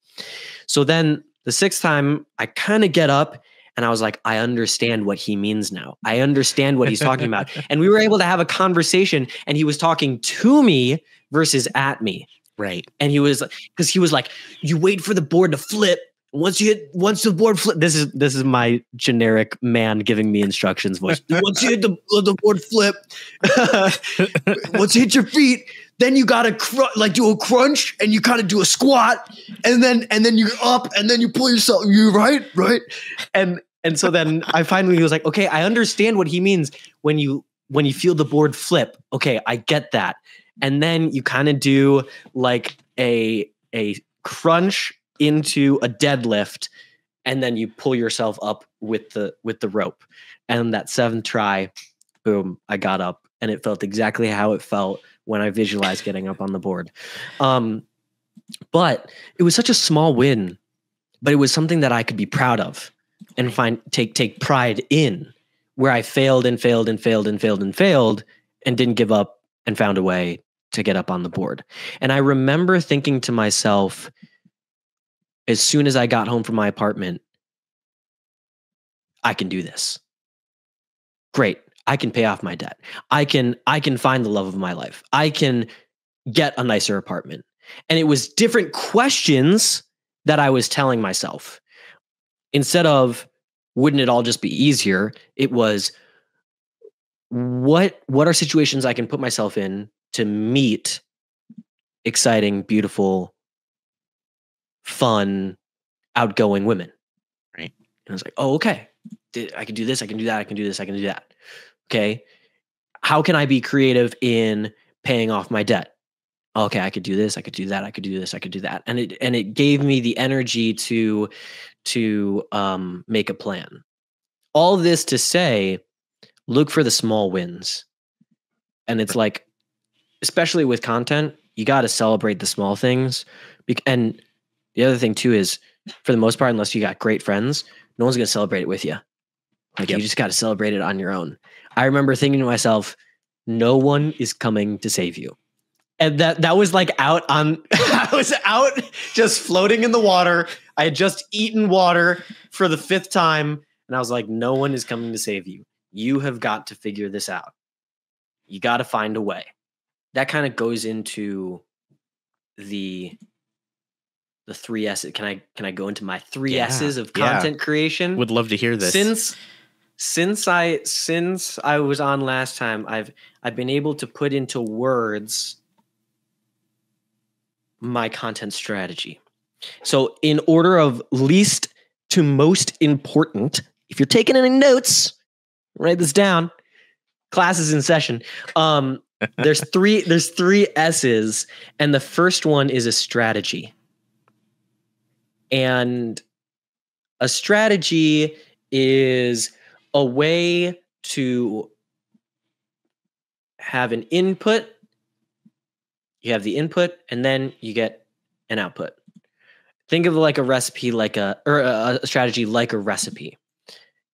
So then the sixth time I kind of get up and I was like, I understand what he means now. I understand what he's talking about. And we were able to have a conversation and he was talking to me versus at me. Right. And he was, cause he was like, you wait for the board to flip. Once you hit, once the board flip, this is, this is my generic man giving me instructions voice. Once you hit the, the board flip, once you hit your feet, then you gotta cr like do a crunch and you kind of do a squat and then and then you're up and then you pull yourself. You right, right, and and so then I finally was like, okay, I understand what he means when you when you feel the board flip. Okay, I get that, and then you kind of do like a a crunch into a deadlift, and then you pull yourself up with the with the rope. And that seventh try, boom, I got up and it felt exactly how it felt when I visualized getting up on the board. Um, but it was such a small win, but it was something that I could be proud of and find take take pride in, where I failed and failed and failed and failed and failed and didn't give up and found a way to get up on the board. And I remember thinking to myself, as soon as I got home from my apartment, I can do this. Great. I can pay off my debt. I can, I can find the love of my life. I can get a nicer apartment. And it was different questions that I was telling myself. Instead of, wouldn't it all just be easier? It was, what, what are situations I can put myself in to meet exciting, beautiful, fun, outgoing women? Right. And I was like, oh, okay. I can do this. I can do that. I can do this. I can do that. Okay, how can I be creative in paying off my debt? Okay, I could do this, I could do that, I could do this, I could do that. And it and it gave me the energy to to um, make a plan. All this to say, look for the small wins. And it's like, especially with content, you got to celebrate the small things. And the other thing too is for the most part, unless you got great friends, no one's going to celebrate it with you. Like, yep. You just got to celebrate it on your own. I remember thinking to myself, no one is coming to save you. And that, that was like out on, I was out just floating in the water. I had just eaten water for the fifth time. And I was like, no one is coming to save you. You have got to figure this out. You got to find a way. That kind of goes into the, the three S's. Can I, can I go into my three yeah, S's of content yeah. creation? Would love to hear this. Since, since I, since I was on last time, I've, I've been able to put into words my content strategy. So in order of least to most important, if you're taking any notes, write this down. Class is in session. Um, there's three, there's three S's, and the first one is a strategy. And a strategy is a way to have an input. You have the input, and then you get an output. Think of like a recipe, like a or a strategy, like a recipe.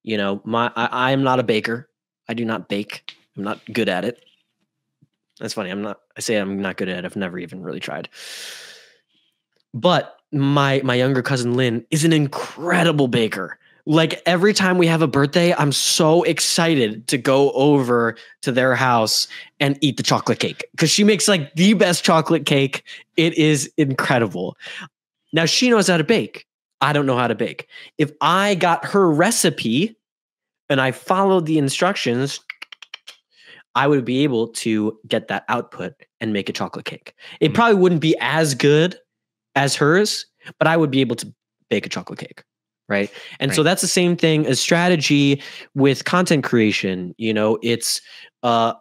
You know, my I am not a baker. I do not bake. I'm not good at it. That's funny. I'm not. I say I'm not good at it. I've never even really tried. But my my younger cousin Lynn is an incredible baker. Like every time we have a birthday, I'm so excited to go over to their house and eat the chocolate cake because she makes like the best chocolate cake. It is incredible. Now she knows how to bake. I don't know how to bake. If I got her recipe and I followed the instructions, I would be able to get that output and make a chocolate cake. It probably wouldn't be as good as hers, but I would be able to bake a chocolate cake. Right. And right. so that's the same thing as strategy with content creation. You know, it's uh,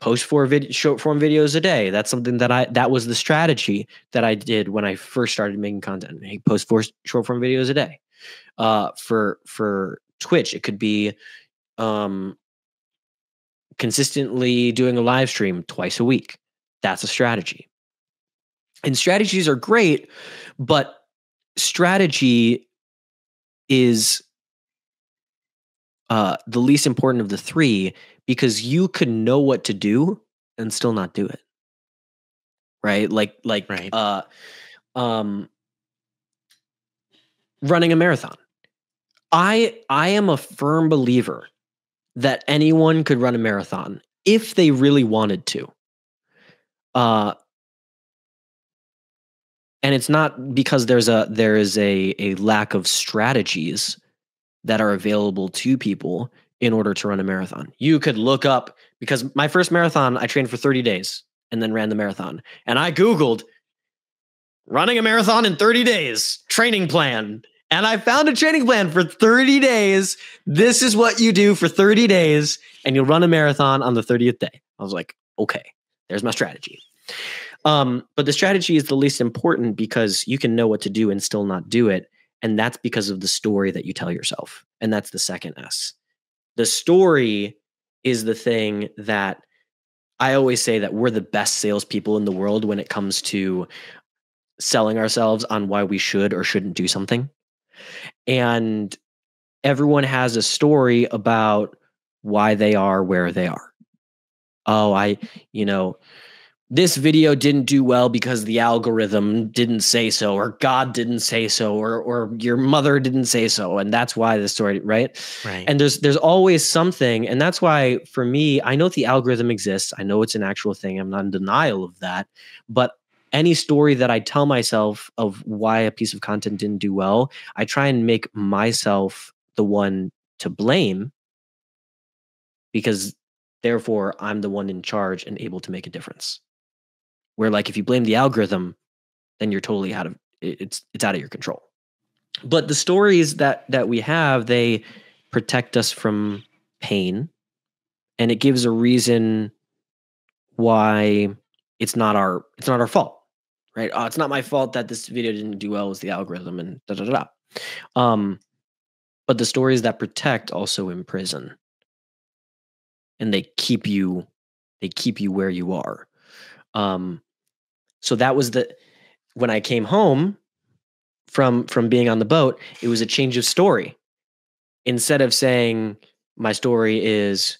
post four vid short form videos a day. That's something that I, that was the strategy that I did when I first started making content. I post four short form videos a day. Uh, for, for Twitch, it could be um, consistently doing a live stream twice a week. That's a strategy. And strategies are great, but strategy is uh, the least important of the three because you could know what to do and still not do it, right? Like, like right. Uh, um, running a marathon. I I am a firm believer that anyone could run a marathon if they really wanted to. Uh, And it's not because there's a there is a a lack of strategies that are available to people in order to run a marathon. You could look up, because my first marathon, I trained for thirty days and then ran the marathon. And I Googled running a marathon in thirty days, training plan. And I found a training plan for thirty days. This is what you do for thirty days, and you'll run a marathon on the thirtieth day. I was like, okay, there's my strategy. Um, but the strategy is the least important because you can know what to do and still not do it. And that's because of the story that you tell yourself. And that's the second S. The story is the thing that I always say that we're the best salespeople in the world when it comes to selling ourselves on why we should or shouldn't do something. And everyone has a story about why they are where they are. Oh, I, you know... this video didn't do well because the algorithm didn't say so, or God didn't say so, or or your mother didn't say so, and that's why the story, right? Right. And there's there's always something, and that's why for me, I know the algorithm exists. I know it's an actual thing. I'm not in denial of that. But any story that I tell myself of why a piece of content didn't do well, I try and make myself the one to blame, because therefore I'm the one in charge and able to make a difference. Where like if you blame the algorithm, then you're totally out of it's it's out of your control. But the stories that that we have, they protect us from pain, and it gives a reason why it's not our it's not our fault, right? Oh, it's not my fault that this video didn't do well with the algorithm and da da da. da. Um, but the stories that protect also imprison, and they keep you they keep you where you are. Um, so that was the, when I came home from from being on the boat, it was a change of story. Instead of saying my story is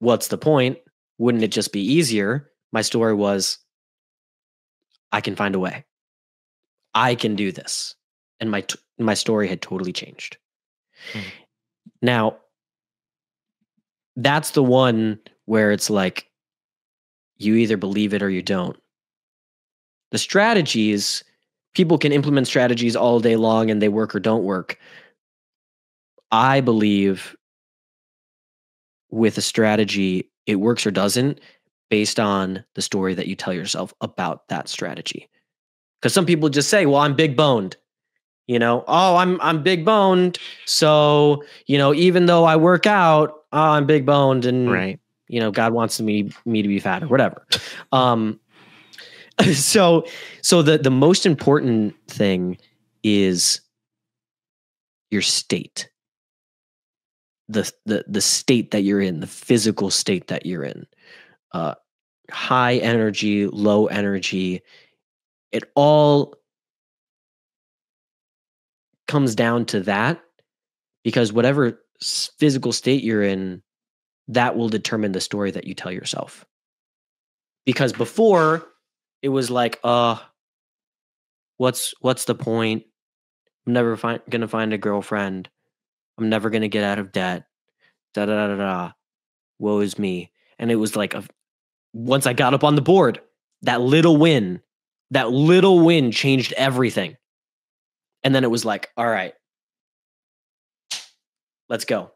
what's the point? Wouldn't it just be easier? My story was I can find a way. I can do this. And my t- my story had totally changed. Mm-hmm. Now, that's the one where it's like you either believe it or you don't. The strategies, people can implement strategies all day long and they work or don't work. I believe with a strategy, it works or doesn't based on the story that you tell yourself about that strategy. Because some people just say, well, I'm big boned. You know, oh, I'm I'm big boned. So, you know, even though I work out, oh, I'm big boned and, right. you know, God wants me, me to be fat or whatever. Um, so so the, the most important thing is your state. The, the, the state that you're in, the physical state that you're in. Uh, high energy, low energy. It all comes down to that, because whatever physical state you're in, that will determine the story that you tell yourself. Because before it was like, uh, what's, what's the point? I'm never find, gonna find a girlfriend. I'm never gonna get out of debt. Da da da da da. Woe is me. And it was like, a, once I got up on the board, that little win, that little win changed everything. And then it was like, all right, let's go.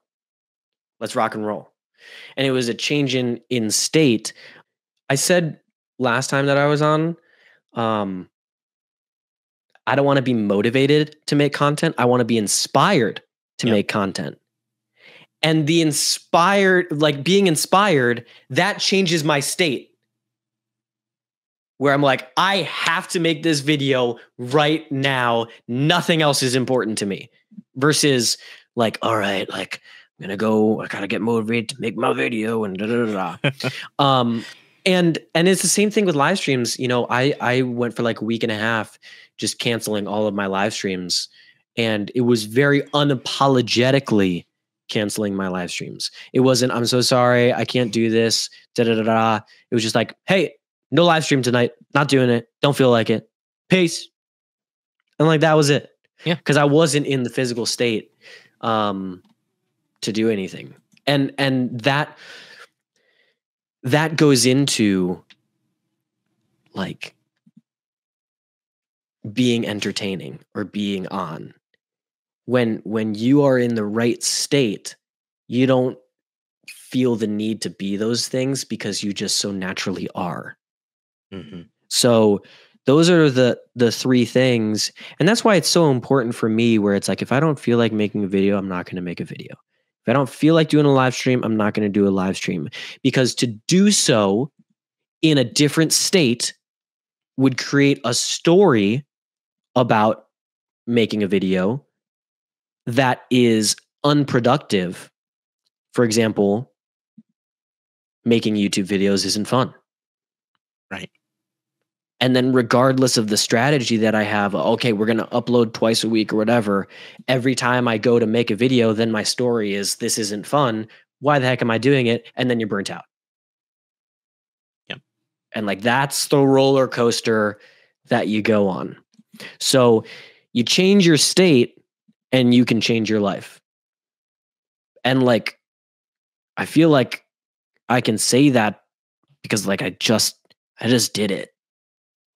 Let's rock and roll. And it was a change in, in state. I said last time that I was on, um, I don't want to be motivated to make content. I want to be inspired to yep. make content. And the inspired, like being inspired, that changes my state. Where I'm like, I have to make this video right now. Nothing else is important to me. Versus like, all right, like I'm gonna go, I gotta get motivated to make my video and da da da da. um, and and it's the same thing with live streams. You know, I I went for like a week and a half just canceling all of my live streams, and it was very unapologetically canceling my live streams. It wasn't, I'm so sorry, I can't do this. Da da da da. It was just like, hey. No live stream tonight. Not doing it. Don't feel like it. Peace. And like that was it. Yeah. Because I wasn't in the physical state um, to do anything. And and that that goes into like being entertaining or being on. When when you are in the right state, you don't feel the need to be those things because you just so naturally are. Mm-hmm. So those are the the three things, and that's why it's so important for me, where it's like, if I don't feel like making a video, I'm not going to make a video. If I don't feel like doing a live stream, I'm not going to do a live stream, because to do so in a different state would create a story about making a video that is unproductive. For example, making YouTube videos isn't fun. Right. And then regardless of the strategy that I have, okay, we're going to upload twice a week or whatever. Every time I go to make a video, then my story is, this isn't fun. Why the heck am I doing it? And then you're burnt out. Yep. And like, that's the roller coaster that you go on. So you change your state and you can change your life. And like, I feel like I can say that because like, I just, I just did it.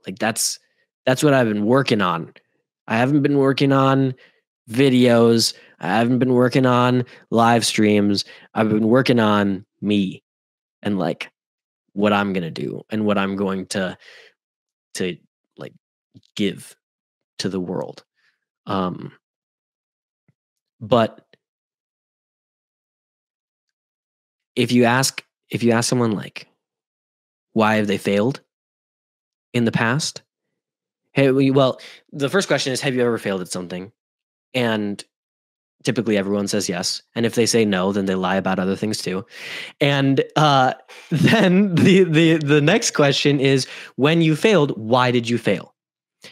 Like that's, that's what I've been working on. I haven't been working on videos. I haven't been working on live streams. I've been working on me and like what I'm going to do and what I'm going to, to like give to the world. Um, but if you ask, if you ask someone like, why have they failed in the past? Hey, well, the first question is, have you ever failed at something? And typically everyone says yes. And if they say no, then they lie about other things too. And uh, then the, the, the next question is, when you failed, why did you fail?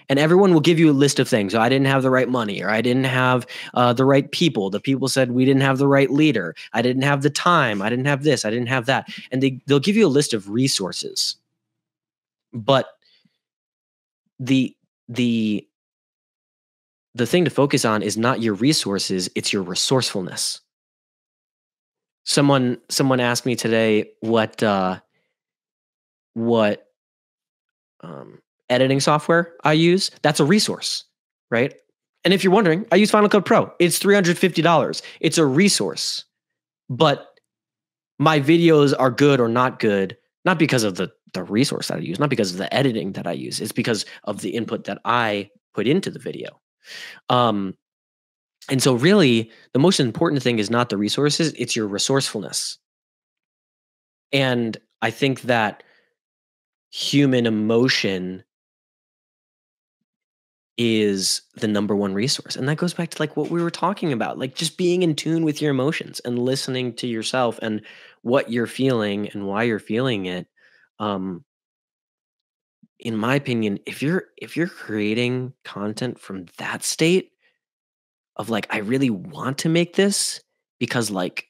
And everyone will give you a list of things. I didn't have the right money, or I didn't have uh, the right people. The people said we didn't have the right leader. I didn't have the time. I didn't have this. I didn't have that. And they, they'll give you a list of resources. But the, the, the thing to focus on is not your resources. It's your resourcefulness. Someone, someone asked me today what, uh, what, um, editing software I use. That's a resource, right? And if you're wondering, I use Final Cut Pro. It's three hundred fifty dollars. It's a resource, but my videos are good or not good, not because of the, the resource that I use, not because of the editing that I use. It's because of the input that I put into the video. Um, and so really, the most important thing is not the resources, it's your resourcefulness. And I think that human emotion is the number one resource. And that goes back to like what we were talking about, like just being in tune with your emotions and listening to yourself and what you're feeling and why you're feeling it. Um, in my opinion, if you're, if you're creating content from that state of like, I really want to make this because like,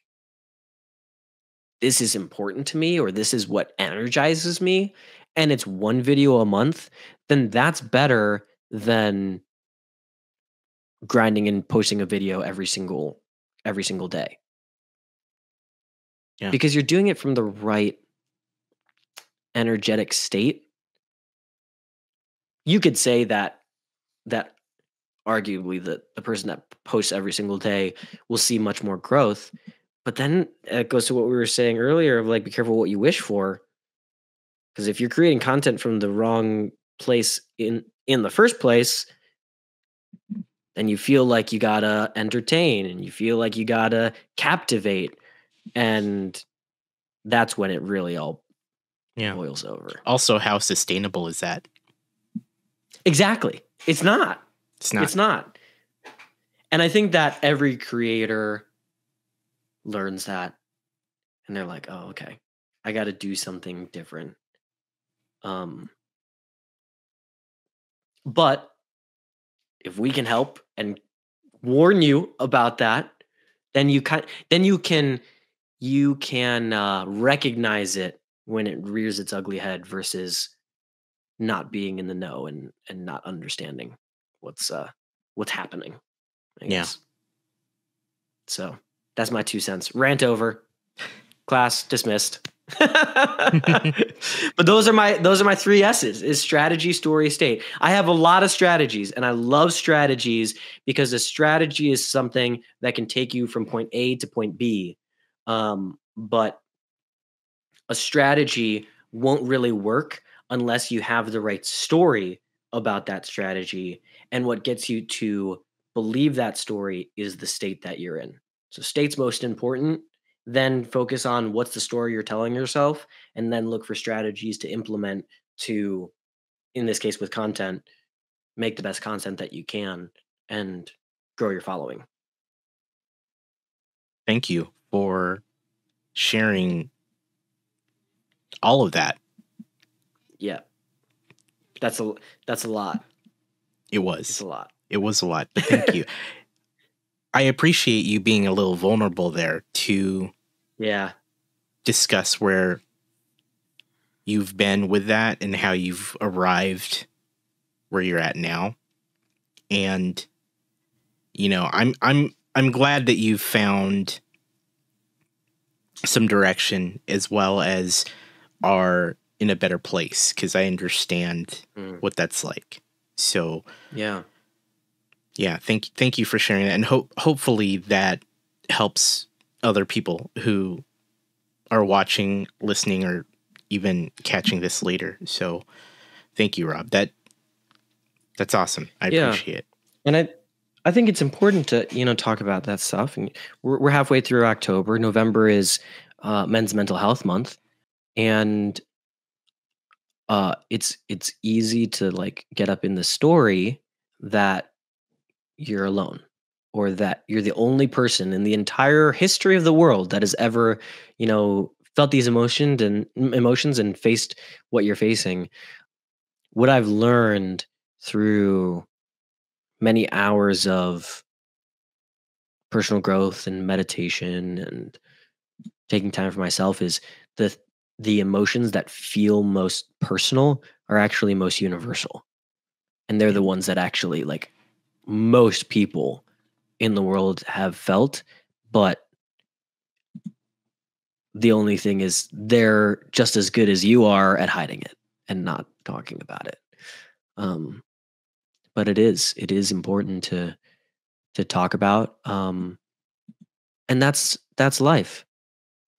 this is important to me, or this is what energizes me, and it's one video a month, then that's better than grinding and posting a video every single every single day. Yeah. Because you're doing it from the right energetic state. You could say that that arguably the, the person that posts every single day will see much more growth, but then it goes to what we were saying earlier of like, be careful what you wish for. Because if you're creating content from the wrong place in in the first place, and you feel like you gotta entertain and you feel like you gotta captivate, and that's when it really all yeah. boils over. Also, how sustainable is that? Exactly. It's not. It's not. It's not. And I think that every creator learns that, and they're like, oh, okay, I got to do something different. Um, but if we can help and warn you about that, then you can, then you can, you can uh, recognize it when it rears its ugly head, versus not being in the know and and not understanding what's uh what's happening. I guess. Yeah. So that's my two cents. Rant over. Class dismissed. But those are my those are my three S's: is strategy, story, state. I have a lot of strategies, and I love strategies because a strategy is something that can take you from point A to point B. Um, but a strategy won't really work unless you have the right story about that strategy. And what gets you to believe that story is the state that you're in. So state's most important, then focus on what's the story you're telling yourself, and then look for strategies to implement to, in this case with content, make the best content that you can and grow your following. Thank you for sharing all of that. Yeah. That's a, that's a lot. It was. It's a lot. It was a lot, but thank you. I appreciate you being a little vulnerable there to yeah. discuss where you've been with that and how you've arrived where you're at now. And, you know, I'm, I'm, I'm glad that you've found some direction, as well as are in a better place, 'cause I understand mm. what that's like. So, yeah. Yeah, thank thank you for sharing that, and hope hopefully that helps other people who are watching, listening, or even catching this later. So, thank you, Rob. That that's awesome. I yeah. appreciate it. And I I think it's important to, you know, talk about that stuff. And we're we're halfway through October. November is uh, Men's Mental Health Month, and uh, it's it's easy to like get up in the story that you're alone, or that you're the only person in the entire history of the world that has ever, you know, felt these emotions and emotions and faced what you're facing. What I've learned through many hours of personal growth and meditation and taking time for myself is the the emotions that feel most personal are actually most universal. And they're the ones that actually like most people in the world have felt, but the only thing is they're just as good as you are at hiding it and not talking about it. Um, but it is, it is important to, to talk about. Um, and that's, that's life.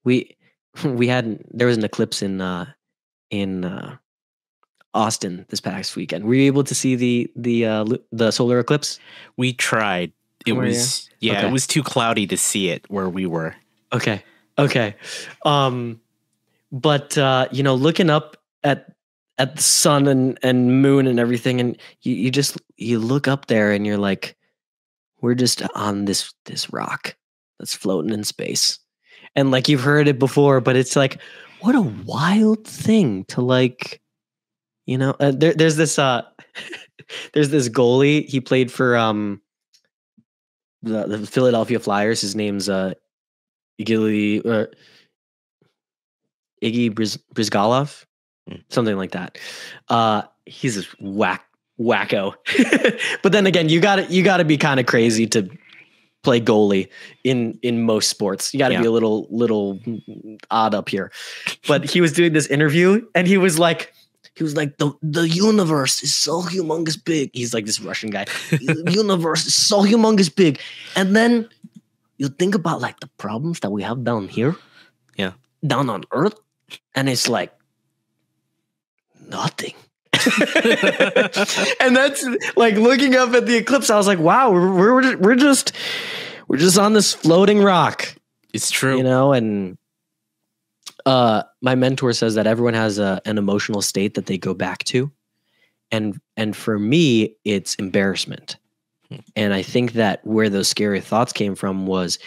We, we had, there was an eclipse in, uh, in, uh, Austin this past weekend. Were you able to see the the uh, the solar eclipse? We tried. It were was you? yeah, okay. It was too cloudy to see it where we were. Okay, okay. Um, but uh, you know, looking up at at the sun and and moon and everything, and you you just you look up there and you're like, we're just on this this rock that's floating in space, and like you've heard it before, but it's like, what a wild thing to like. You know, uh, there, there's this uh, there's this goalie. He played for um, the, the Philadelphia Flyers. His name's uh, Iggy or Iggy Briz, Brizgalov, mm. something like that. Uh, he's a whack wacko. But then again, you got you got to be kind of crazy to play goalie in in most sports. You got to yeah. be a little little odd up here. But he was doing this interview, and he was like. He was like, the, the universe is so humongous big. He's like this Russian guy. The universe is so humongous big. And then you think about like the problems that we have down here. Yeah. Down on Earth. And it's like nothing. And that's like looking up at the eclipse. I was like, wow, we're, we're, we're just, we're just on this floating rock. It's true. You know, and Uh, my mentor says that everyone has a, an emotional state that they go back to. And, and for me, it's embarrassment. Hmm. And I think that where those scary thoughts came from was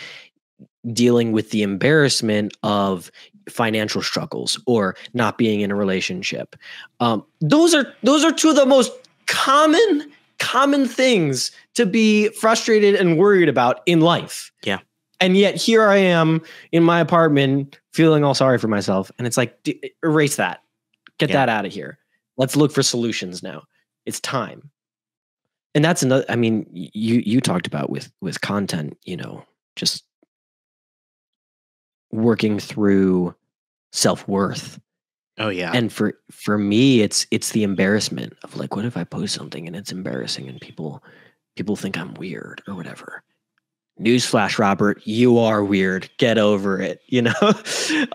dealing with the embarrassment of financial struggles or not being in a relationship. Um, those are, those are two of the most common, common things to be frustrated and worried about in life. Yeah. And yet here I am in my apartment feeling all sorry for myself. And it's like, d- erase that. Get yeah. that out of here. Let's look for solutions now. It's time. And that's another, I mean, you you talked about with, with content, you know, just working through self-worth. Oh, yeah. And for, for me, it's it's the embarrassment of like, what if I post something and it's embarrassing and people people think I'm weird or whatever. Newsflash, Robert, you are weird. Get over it, you know?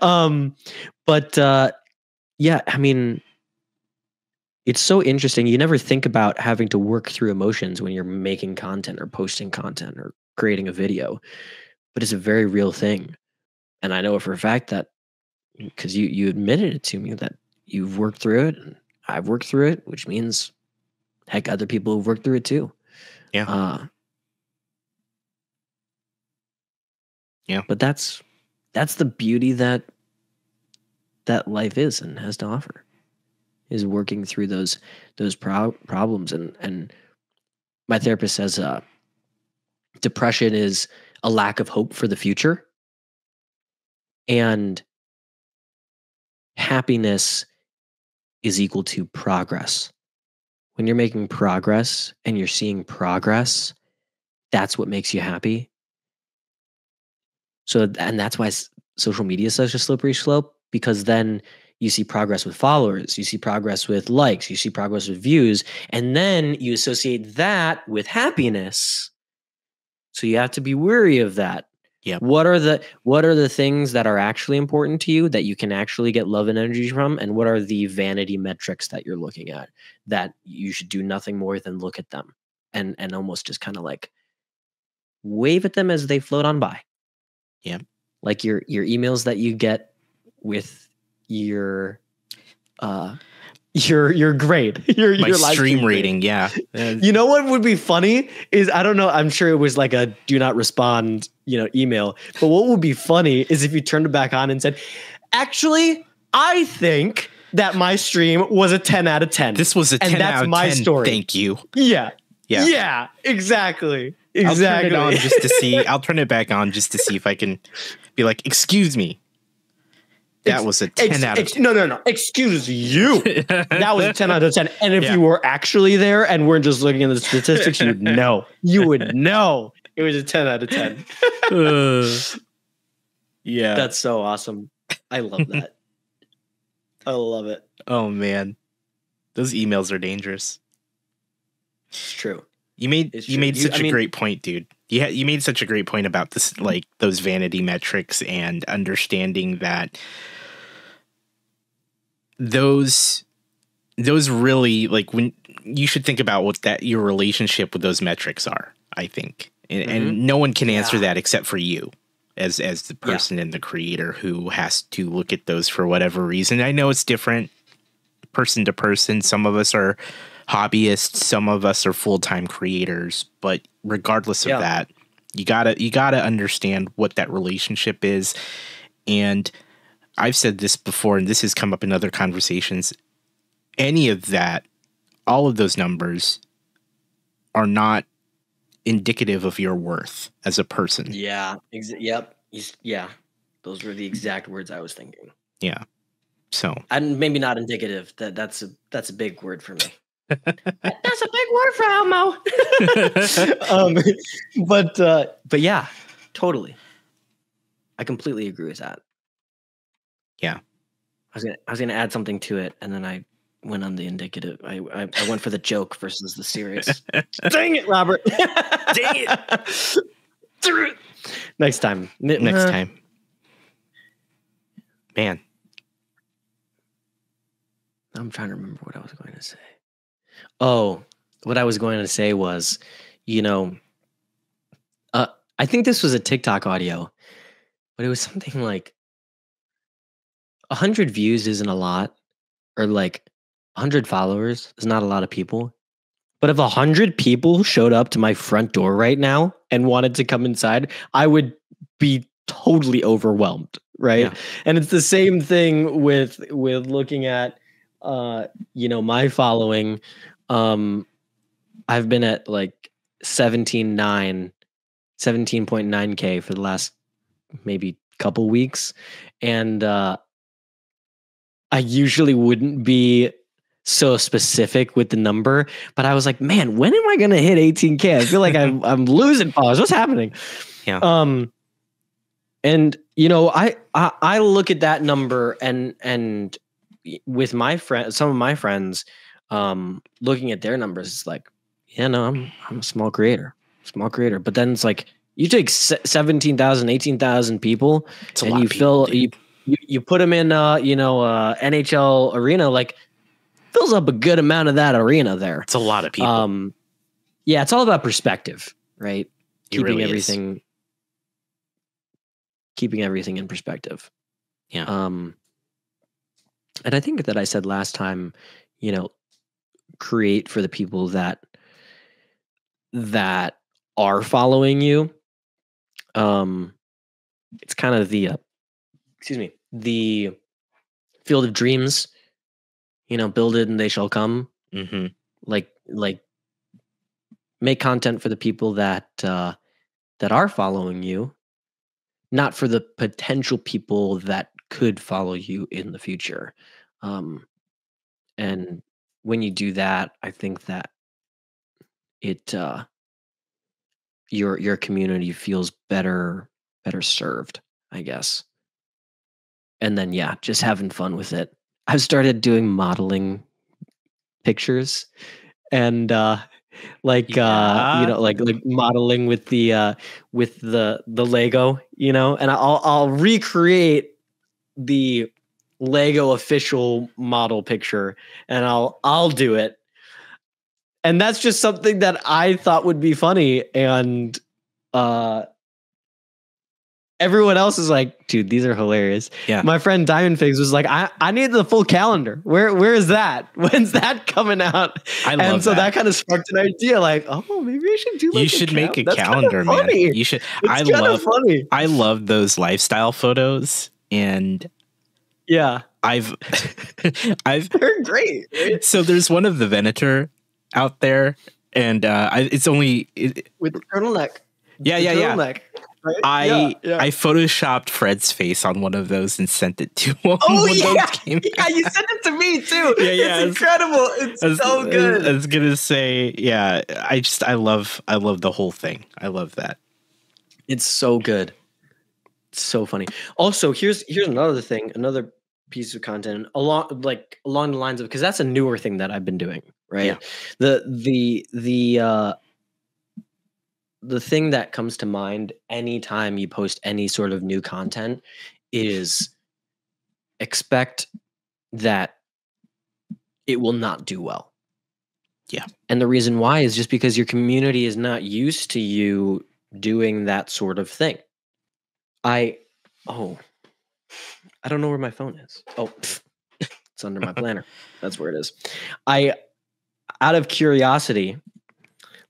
um, but uh, yeah, I mean, it's so interesting. You never think about having to work through emotions when you're making content or posting content or creating a video, but it's a very real thing. And I know for a fact that, because you, you admitted it to me, that you've worked through it and I've worked through it, which means, heck, other people have worked through it too. Yeah. Uh, Yeah, but that's that's the beauty that that life is and has to offer, is working through those those pro problems. And and my therapist says uh, depression is a lack of hope for the future, and happiness is equal to progress. When you're making progress and you're seeing progress, that's what makes you happy. So, and that's why social media is such a slippery slope, because then you see progress with followers, you see progress with likes, you see progress with views, and then you associate that with happiness. So you have to be wary of that. Yeah. What are the, what are the things that are actually important to you that you can actually get love and energy from? And what are the vanity metrics that you're looking at that you should do nothing more than look at them and, and almost just kind of like wave at them as they float on by? Yeah, like your your emails that you get with your uh your your grade, your My your live stream rating. Yeah, you know what would be funny is, I don't know. I'm sure it was like a do not respond, you know, email. But what would be funny is if you turned it back on and said, actually, I think that my stream was a ten out of ten. This was a ten and that's out of my ten. Story. Thank you. Yeah. Yeah. Yeah. Exactly. Exactly. I'll turn it on just to see. I'll turn it back on just to see if I can be like, excuse me. That was a ten ex, out of ten. No, no, no. Excuse you. That was a ten out of ten. And if yeah. you were actually there and we're just looking at the statistics, you'd know. You would know it was a ten out of ten. uh, yeah. That's so awesome. I love that. I love it. Oh, man. Those emails are dangerous. It's true. You made it's you true. made you, such I a mean, great point, dude. You ha you made such a great point about this, like those vanity metrics and understanding that those those really, like, when you should think about what that your relationship with those metrics are, I think. And, mm-hmm. and no one can answer yeah. that except for you as as the person yeah. and the creator who has to look at those for whatever reason. I know it's different person to person. Some of us are hobbyists, some of us are full-time creators, but regardless of yeah. that, you gotta you gotta understand what that relationship is. And I've said this before, and this has come up in other conversations, any of that, all of those numbers are not indicative of your worth as a person. Yeah. Ex yep. Yeah, those were the exact words I was thinking. Yeah. So, and maybe not indicative, that that's a that's a big word for me. That's a big word for Elmo. um, but uh, but yeah, totally. I completely agree with that. Yeah, I was gonna I was gonna add something to it, and then I went on the indicative. I I, I went for the joke versus the serious. Dang it, Robert! Dang it! Next time. Next uh, time. Man, I'm trying to remember what I was going to say. Oh, what I was going to say was, you know, uh, I think this was a TikTok audio, but it was something like one hundred views isn't a lot, or like one hundred followers is not a lot of people. But if one hundred people showed up to my front door right now and wanted to come inside, I would be totally overwhelmed, right? Yeah. And it's the same thing with with looking at, uh, you know, my following. Um, I've been at like seventeen point nine K for the last maybe couple weeks. And, uh, I usually wouldn't be so specific with the number, but I was like, man, when am I going to hit eighteen K? I feel like I'm, I'm losing followers. What's happening? Yeah. Um, and you know, I, I, I look at that number and, and with my friend, some of my friends, um looking at their numbers, it's like, yeah, no, i'm i'm a small creator small creator but then it's like you take seventeen thousand, eighteen thousand people and you fill you, you you put them in uh you know uh N H L arena, like fills up a good amount of that arena there. It's a lot of people. Um yeah, it's all about perspective, right? Keeping everything keeping everything in perspective. Yeah. Um and I think that I said last time, you know, create for the people that that are following you. Um it's kind of the uh, excuse me the field of dreams, you know, build it and they shall come. Mm-hmm. like like make content for the people that uh that are following you, not for the potential people that could follow you in the future. Um and when you do that, I think that it uh, your your community feels better better served, I guess. And then yeah, just having fun with it. I've started doing modeling pictures, and uh, like yeah. uh, you know, like like modeling with the uh, with the the Lego, you know, and I'll I'll recreate the Lego official model picture, and I'll I'll do it. And that's just something that I thought would be funny, and uh everyone else is like, dude, these are hilarious. Yeah. My friend Diamond Figs was like, I, I need the full calendar. Where where is that? When's that coming out? I love And so that. that kind of sparked an idea, like, oh, maybe I should do like You should a make a that's calendar, kind of man. You should it's I love funny. I love those lifestyle photos, and Yeah. I've I've They're great. Right? So there's one of the Venator out there, and uh I, it's only it, with the turtleneck. Yeah, the yeah, turtleneck, yeah. Right? I yeah, yeah. I photoshopped Fred's face on one of those and sent it to him. Oh when yeah, came yeah, you sent it to me too. Yeah, yeah, it's, it's incredible. It's was, so good. I was gonna say, yeah. I just I love I love the whole thing. I love that. It's so good. It's so funny. Also, here's here's another thing. Another piece of content along like along the lines of, because that's a newer thing that I've been doing, right? Yeah. The the the uh the thing that comes to mind anytime you post any sort of new content is expect that it will not do well. Yeah. And the reason why is just because your community is not used to you doing that sort of thing. I oh I don't know where my phone is. Oh, it's under my planner. That's where it is. I, out of curiosity,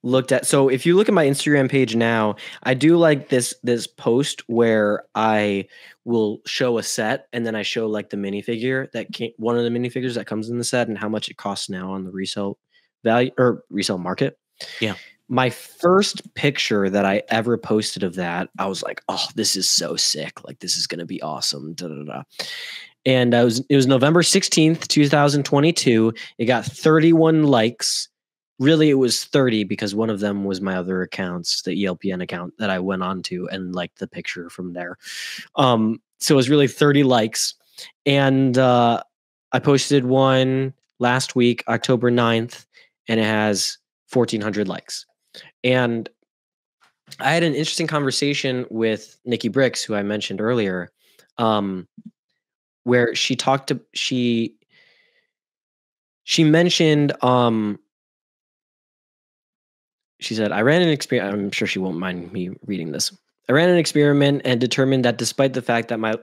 looked at, so if you look at my Instagram page now, I do like this, this post where I will show a set and then I show like the minifigure that came, one of the minifigures that comes in the set and how much it costs now on the resale value or resale market. Yeah. My first picture that I ever posted of that, I was like, oh, this is so sick. Like, this is going to be awesome. Da, da, da. And I was, it was November sixteenth, two thousand twenty-two. It got thirty-one likes. Really, it was thirty because one of them was my other accounts, the E L P N account that I went on to and liked the picture from there. Um, so it was really thirty likes. And uh, I posted one last week, October ninth, and it has fourteen hundred likes. And I had an interesting conversation with Nikki Bricks, who I mentioned earlier, um, where she talked to, she, she mentioned, um, she said, I ran an experiment. I'm sure she won't mind me reading this. I ran an experiment and determined that despite the fact that my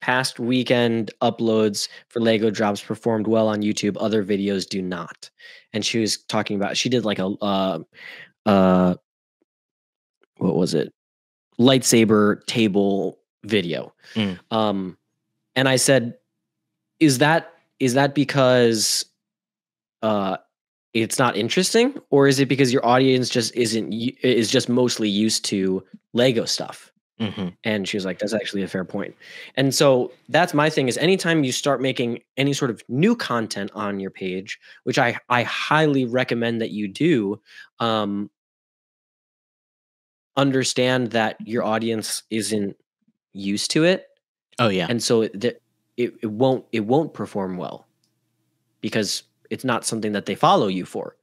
past weekend uploads for Lego drops performed well on YouTube, other videos do not. And she was talking about, she did like a, uh, uh, what was it? Lightsaber table video. Mm. Um, and I said, is that, is that because, uh, it's not interesting, or is it because your audience just isn't, is just mostly used to Lego stuff? Mm-hmm. And she was like, that's actually a fair point. And so that's my thing, is anytime you start making any sort of new content on your page, which I, I highly recommend that you do, um, understand that your audience isn't used to it. Oh yeah. And so it, it, it won't, it won't perform well because it's not something that they follow you for.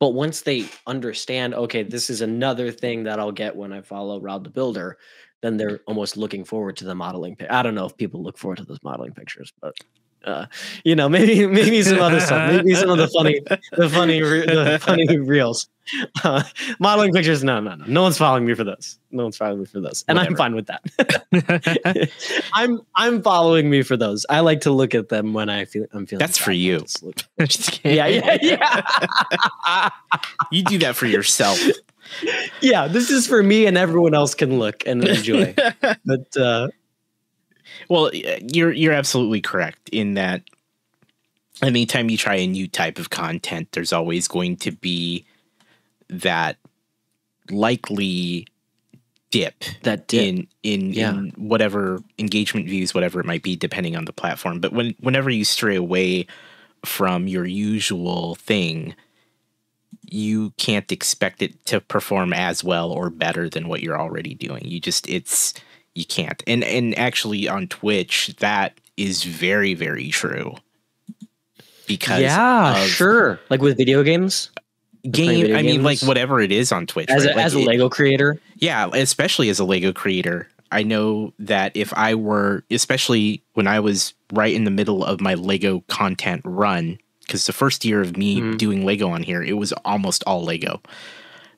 But once they understand, okay, this is another thing that I'll get when I follow Rob the Builder, then they're almost looking forward to the modeling. I don't know if people look forward to those modeling pictures, but uh, you know, maybe maybe some other stuff, maybe some of the funny, the funny, the funny reels, uh, modeling pictures. No, no, no, no one's following me for those. No one's following me for those, and whatever. I'm fine with that. I'm I'm following me for those. I like to look at them when I feel I'm feeling. That's bad. For you. Yeah, yeah, yeah. You do that for yourself. Yeah, this is for me, and everyone else can look and enjoy. But. Uh, Well, you're you're absolutely correct in that anytime you try a new type of content, there's always going to be that likely dip that dip. in in, yeah. in whatever engagement views, whatever it might be, depending on the platform. But when whenever you stray away from your usual thing, you can't expect it to perform as well or better than what you're already doing. You just it's You can't. And and actually on Twitch, that is very, very true. Because yeah, sure. Like with video games? Game, video I games? mean, like whatever it is on Twitch. As, right? a, like as a Lego it, creator? Yeah, especially as a Lego creator. I know that if I were, especially when I was right in the middle of my Lego content run, because the first year of me mm. doing Lego on here, it was almost all Lego.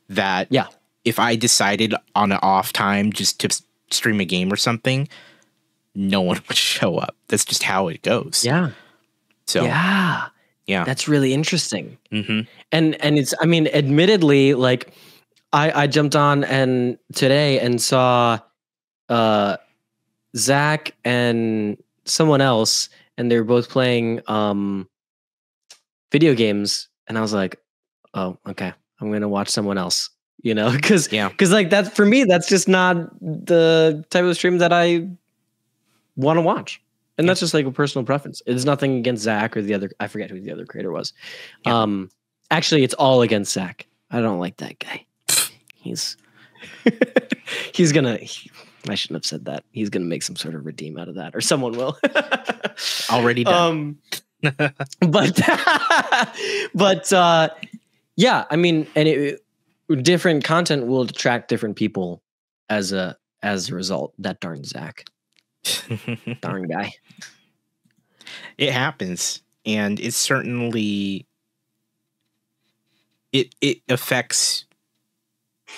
That yeah. if I decided on an off time just to stream a game or something, no one would show up. That's just how it goes. Yeah. So yeah, yeah, that's really interesting. Mm-hmm. And and it's, I mean, admittedly, like I I jumped on and today and saw uh Zach and someone else, and they're both playing um, video games, and I was like, oh, okay, I'm gonna watch someone else, you know, because yeah, because like that for me, that's just not the type of stream that I want to watch, and yeah. that's just like a personal preference. It's nothing against Zach or the other. I forget who the other creator was. Yeah. Um, actually, it's all against Zach. I don't like that guy. He's he's gonna. He, I shouldn't have said that. He's gonna make some sort of redeem out of that, or someone will. Already done. Um, but but uh, yeah, I mean, and it, different content will attract different people as a as a result. That darn Zach, darn guy. It happens, and it's certainly it it affects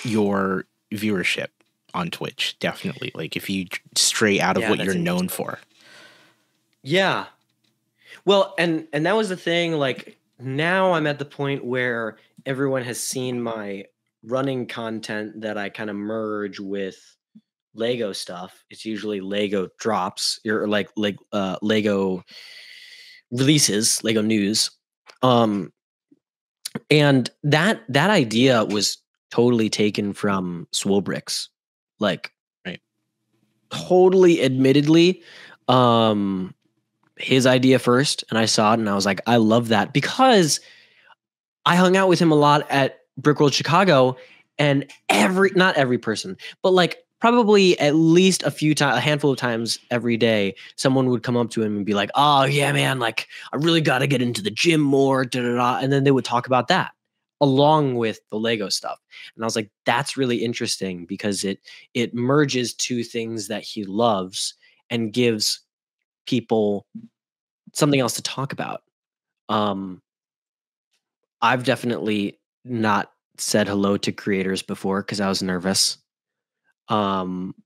your viewership on Twitch, definitely. Like if you stray out of yeah, what you're known for. Yeah. Well, and and that was the thing. Like now I'm at the point where everyone has seen my running content that I kind of merge with Lego stuff. It's usually Lego drops or like like uh, Lego releases, Lego news. Um, and that that idea was totally taken from Swobricks. Like, right. totally admittedly, um, his idea first, and I saw it, and I was like, I love that, because I hung out with him a lot at Brick World Chicago, and every, not every person, but like probably at least a few times, a handful of times every day, someone would come up to him and be like, oh yeah, man, like I really got to get into the gym more, da, da, da, and then they would talk about that along with the Lego stuff. And I was like, that's really interesting, because it it merges two things that he loves and gives people something else to talk about. Um, I've definitely not said hello to creators before because I was nervous. Um,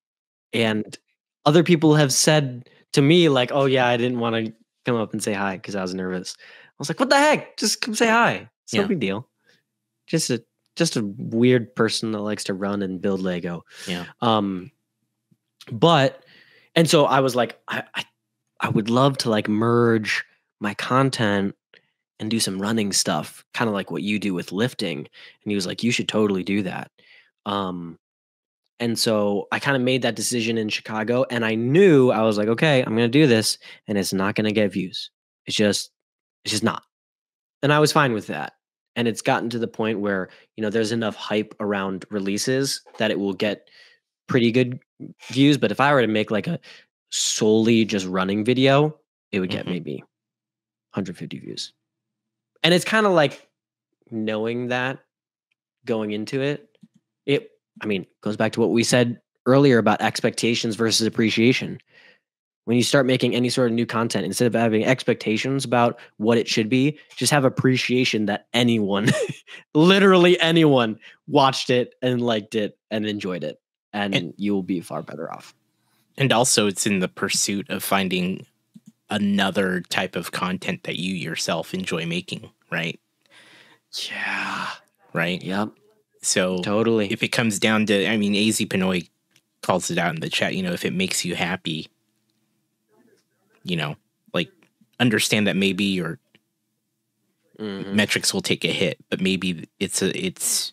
and other people have said to me like, oh yeah, I didn't want to come up and say hi because I was nervous. I was like, what the heck? Just come say hi. It's no yeah. big deal. Just a just a weird person that likes to run and build Lego. Yeah. Um, but and so I was like, I, I I would love to like merge my content and do some running stuff, kind of like what you do with lifting. And he was like, you should totally do that. Um, and so I kind of made that decision in Chicago, and I knew I was like, okay, I'm gonna do this, and it's not gonna get views. It's just it's just not. And I was fine with that. And it's gotten to the point where, you know, there's enough hype around releases that it will get pretty good views. But if I were to make like a solely just running video, it would get mm-hmm. maybe one hundred fifty views. And it's kind of like knowing that going into it, it, I mean, goes back to what we said earlier about expectations versus appreciation. When you start making any sort of new content, instead of having expectations about what it should be, just have appreciation that anyone, literally anyone, watched it and liked it and enjoyed it. And, and you will be far better off. And also it's in the pursuit of finding another type of content that you yourself enjoy making, right? Yeah. Right? Yep. So totally. If it comes down to, I mean, A Z Pinoy calls it out in the chat, you know, if it makes you happy, you know, like understand that maybe your mm-hmm. metrics will take a hit, but maybe it's a, it's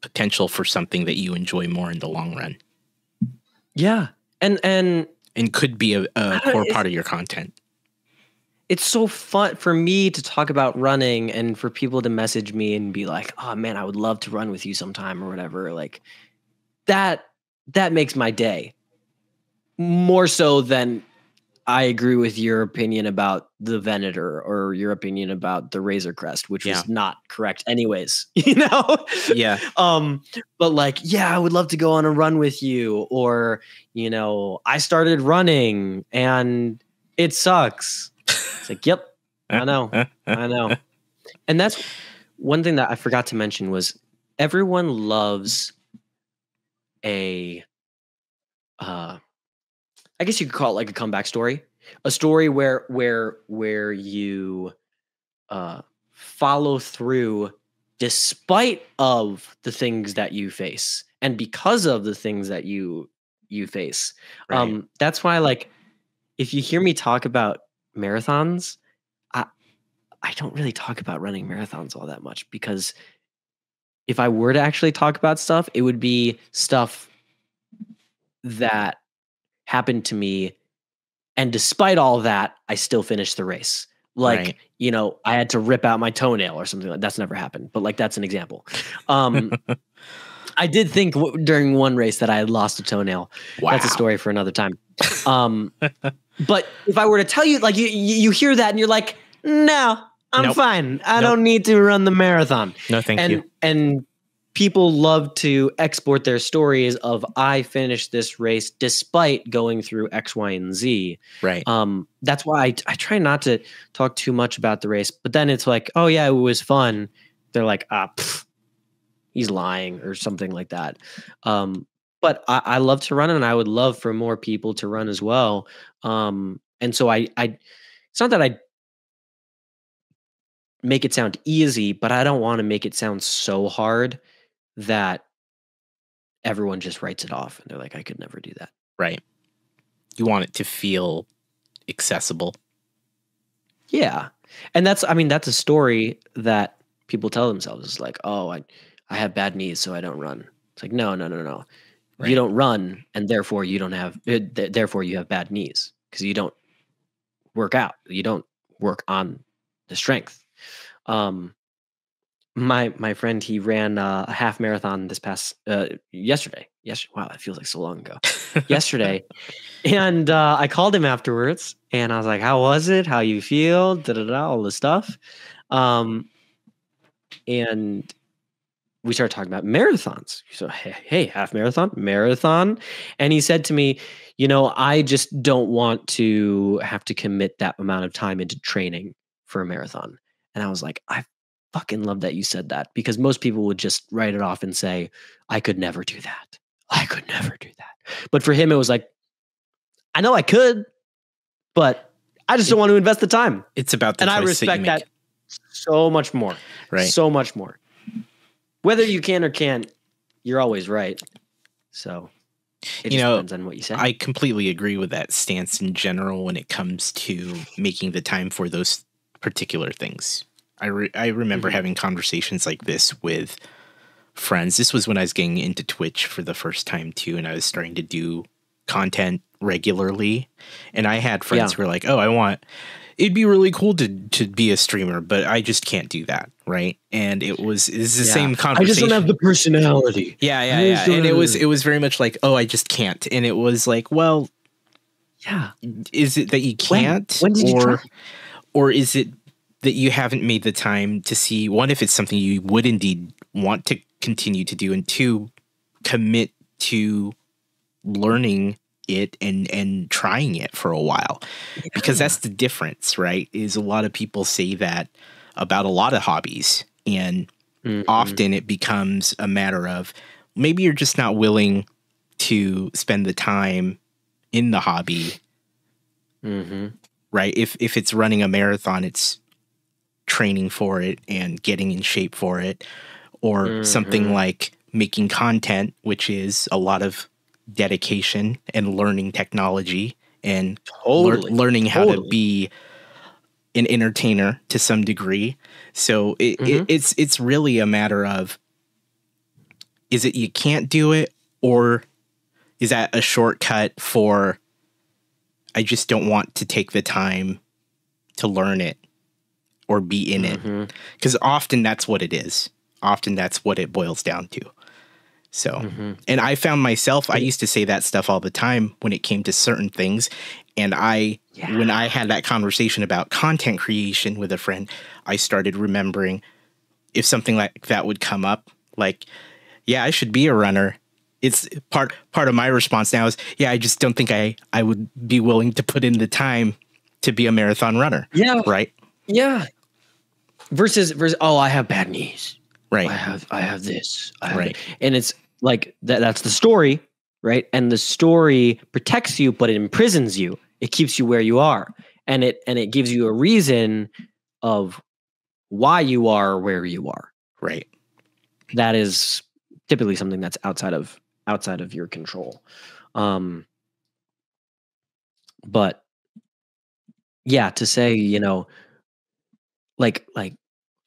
potential for something that you enjoy more in the long run. Yeah. And, and, and could be a, a core part of your content. It's so fun for me to talk about running and for people to message me and be like, oh man, I would love to run with you sometime or whatever. Like that, that makes my day more so than, I agree with your opinion about the Venator or your opinion about the Razor Crest, which yeah. was not correct anyways, you know? Yeah. Um, but like, yeah, I would love to go on a run with you, or, you know, I started running and it sucks. It's like, yep, I know, I know. And that's one thing that I forgot to mention was everyone loves a, uh, I guess you could call it like a comeback story, a story where where where you uh, follow through despite of the things that you face and because of the things that you you face. Right. Um, that's why like if you hear me talk about marathons, I I don't really talk about running marathons all that much, because if I were to actually talk about stuff, it would be stuff that happened to me. And despite all that, I still finished the race. Like, right. you know, I had to rip out my toenail or something like that. That's never happened. But like, that's an example. Um, I did think w during one race that I had lost a toenail. Wow. That's a story for another time. Um, but if I were to tell you, like, you, you hear that and you're like, no, I'm nope. fine. I nope. don't need to run the marathon. No, thank and, you. And people love to export their stories of I finished this race despite going through X, Y, and Z. Right. Um, that's why I, I try not to talk too much about the race. But then it's like, oh, yeah, it was fun. They're like, ah, pff, he's lying or something like that. Um, but I, I love to run, and I would love for more people to run as well. Um, and so I, I, it's not that I make it sound easy, but I don't want to make it sound so hard that everyone just writes it off and they're like, I could never do that. Right. You want it to feel accessible. Yeah. And that's, I mean, that's a story that people tell themselves. It's like, oh, I, I have bad knees, so I don't run. It's like, no, no, no, no. Right. You don't run, and therefore you don't have, therefore you have bad knees, because you don't work out. You don't work on the strength. Um, My my friend, he ran uh, a half marathon this past uh, yesterday. Yes, wow, that feels like so long ago. yesterday, and uh, I called him afterwards, and I was like, "How was it? How you feel? Da da da, all this stuff." Um, and we started talking about marathons. So hey, hey, half marathon, marathon, and he said to me, "You know, I just don't want to have to commit that amount of time into training for a marathon." And I was like, "I've." Fucking love that you said that, because most people would just write it off and say, I could never do that. I could never do that. But for him, it was like, I know I could, but I just it, don't want to invest the time. It's about the choice that you make. And I respect that so much more. Right. So much more. Whether you can or can't, you're always right. So it you just know, depends on what you say. I completely agree with that stance in general when it comes to making the time for those particular things. I, re I remember mm-hmm. having conversations like this with friends. This was when I was getting into Twitch for the first time, too, and I was starting to do content regularly. And I had friends yeah. who were like, oh, I want – it'd be really cool to, to be a streamer, but I just can't do that, right? And it was, it was the yeah. same conversation. I just don't have the personality. Yeah, yeah, yeah. And it was, it was very much like, oh, I just can't. And it was like, well, yeah, is it that you can't? When, when did or, you try? Or is it – that you haven't made the time to see, one, if it's something you would indeed want to continue to do, and two, commit to learning it and and trying it for a while. Yeah. Because that's the difference, right? Is a lot of people say that about a lot of hobbies, and mm-hmm. often it becomes a matter of maybe you're just not willing to spend the time in the hobby. Mm-hmm. Right? If if it's running a marathon, it's training for it and getting in shape for it, or mm-hmm. something like making content, which is a lot of dedication and learning technology and totally. lear learning how totally. to be an entertainer to some degree. So it, mm-hmm. it, it's it's really a matter of, is it you can't do it, or is that a shortcut for I just don't want to take the time to learn it or be in it? Because mm-hmm. often that's what it is. Often that's what it boils down to. So, mm-hmm. and I found myself, I used to say that stuff all the time when it came to certain things. And I, yeah. when I had that conversation about content creation with a friend, I started remembering if something like that would come up, like, yeah, I should be a runner. It's part, part of my response now is, yeah, I just don't think I, I would be willing to put in the time to be a marathon runner. Yeah. Right. Yeah. Versus, versus, oh, I have bad knees. Right. I have, I have this. I have right. It. And it's like, that, that's the story, right? And the story protects you, but it imprisons you. It keeps you where you are. And it, and it gives you a reason of why you are where you are. Right. That is typically something that's outside of, outside of your control. Um, but yeah, to say, you know, like, like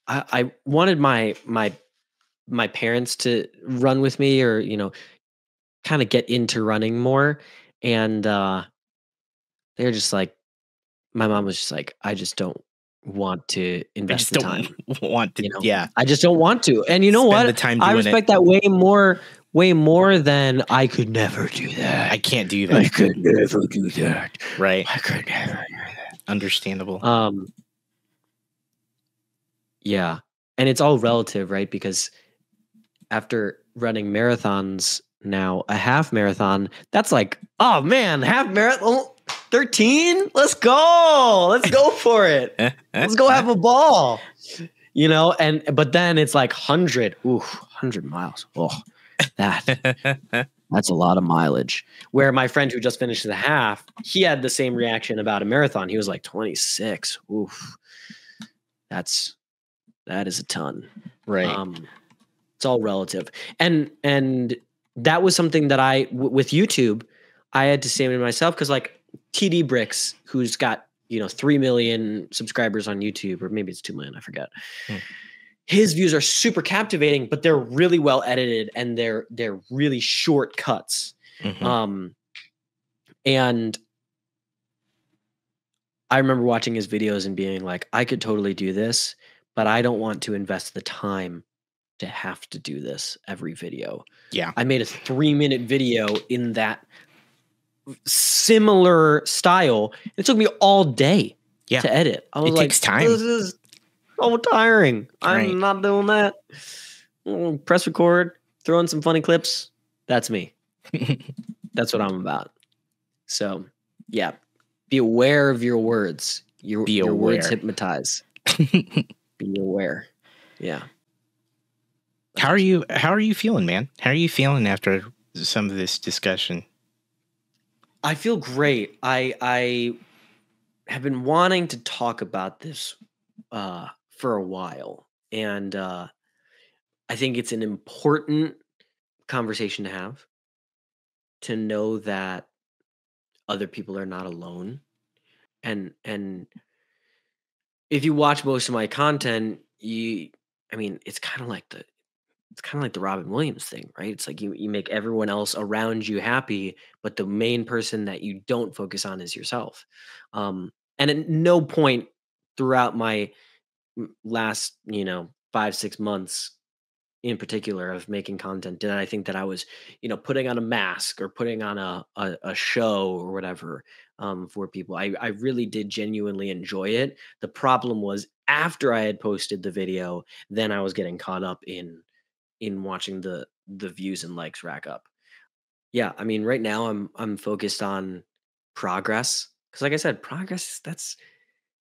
I, I wanted my, my, my parents to run with me, or, you know, kind of get into running more. And, uh, they're just like, my mom was just like, I just don't want to invest the time. Want to, you know? Yeah. I just don't want to. And you know Spend what? The time I respect it. that way more, way more than I could never do that. I can't do that. I could never do that. Right. I could never do that. Understandable. Um, yeah. And it's all relative, right? Because after running marathons, now a half marathon, that's like, oh man, half marathon. thirteen Let's go. Let's go for it. Let's go have a ball. You know, and but then it's like one hundred Ooh, one hundred miles Oh, that that's a lot of mileage. Where my friend who just finished the half, he had the same reaction about a marathon. He was like twenty-six Oof. That's that is a ton. Right. Um, it's all relative. And and that was something that I w- with YouTube, I had to say to myself, because like T D Bricks, who's got, you know, three million subscribers on YouTube, or maybe it's two million I forget. Hmm. His views are super captivating, but they're really well edited, and they're, they're really short cuts. Mm-hmm. Um, and I remember watching his videos and being like, I could totally do this, but I don't want to invest the time to have to do this every video. Yeah. I made a three minute video in that similar style. It took me all day yeah. to edit. I was it like, takes time. This is so tiring. Right. I'm not doing that. Press record, throw in some funny clips. That's me. That's what I'm about. So, yeah, be aware of your words. Your, be your words hypnotize. Be aware. Yeah. How are you? How are you feeling, man? How are you feeling after some of this discussion? I feel great. I I have been wanting to talk about this uh, for a while, and uh, I think it's an important conversation to have, to know that other people are not alone. And and if you watch most of my content, you I mean, it's kind of like the It's kind of like the Robin Williams thing, right? It's like you, you make everyone else around you happy, but the main person that you don't focus on is yourself. Um, and at no point throughout my last, you know, five, six months in particular of making content did I think that I was, you know, putting on a mask or putting on a a, a show or whatever um, for people. I, I really did genuinely enjoy it. The problem was after I had posted the video, then I was getting caught up in in watching the, the views and likes rack up. Yeah. I mean, right now I'm, I'm focused on progress. Cause like I said, progress, that's,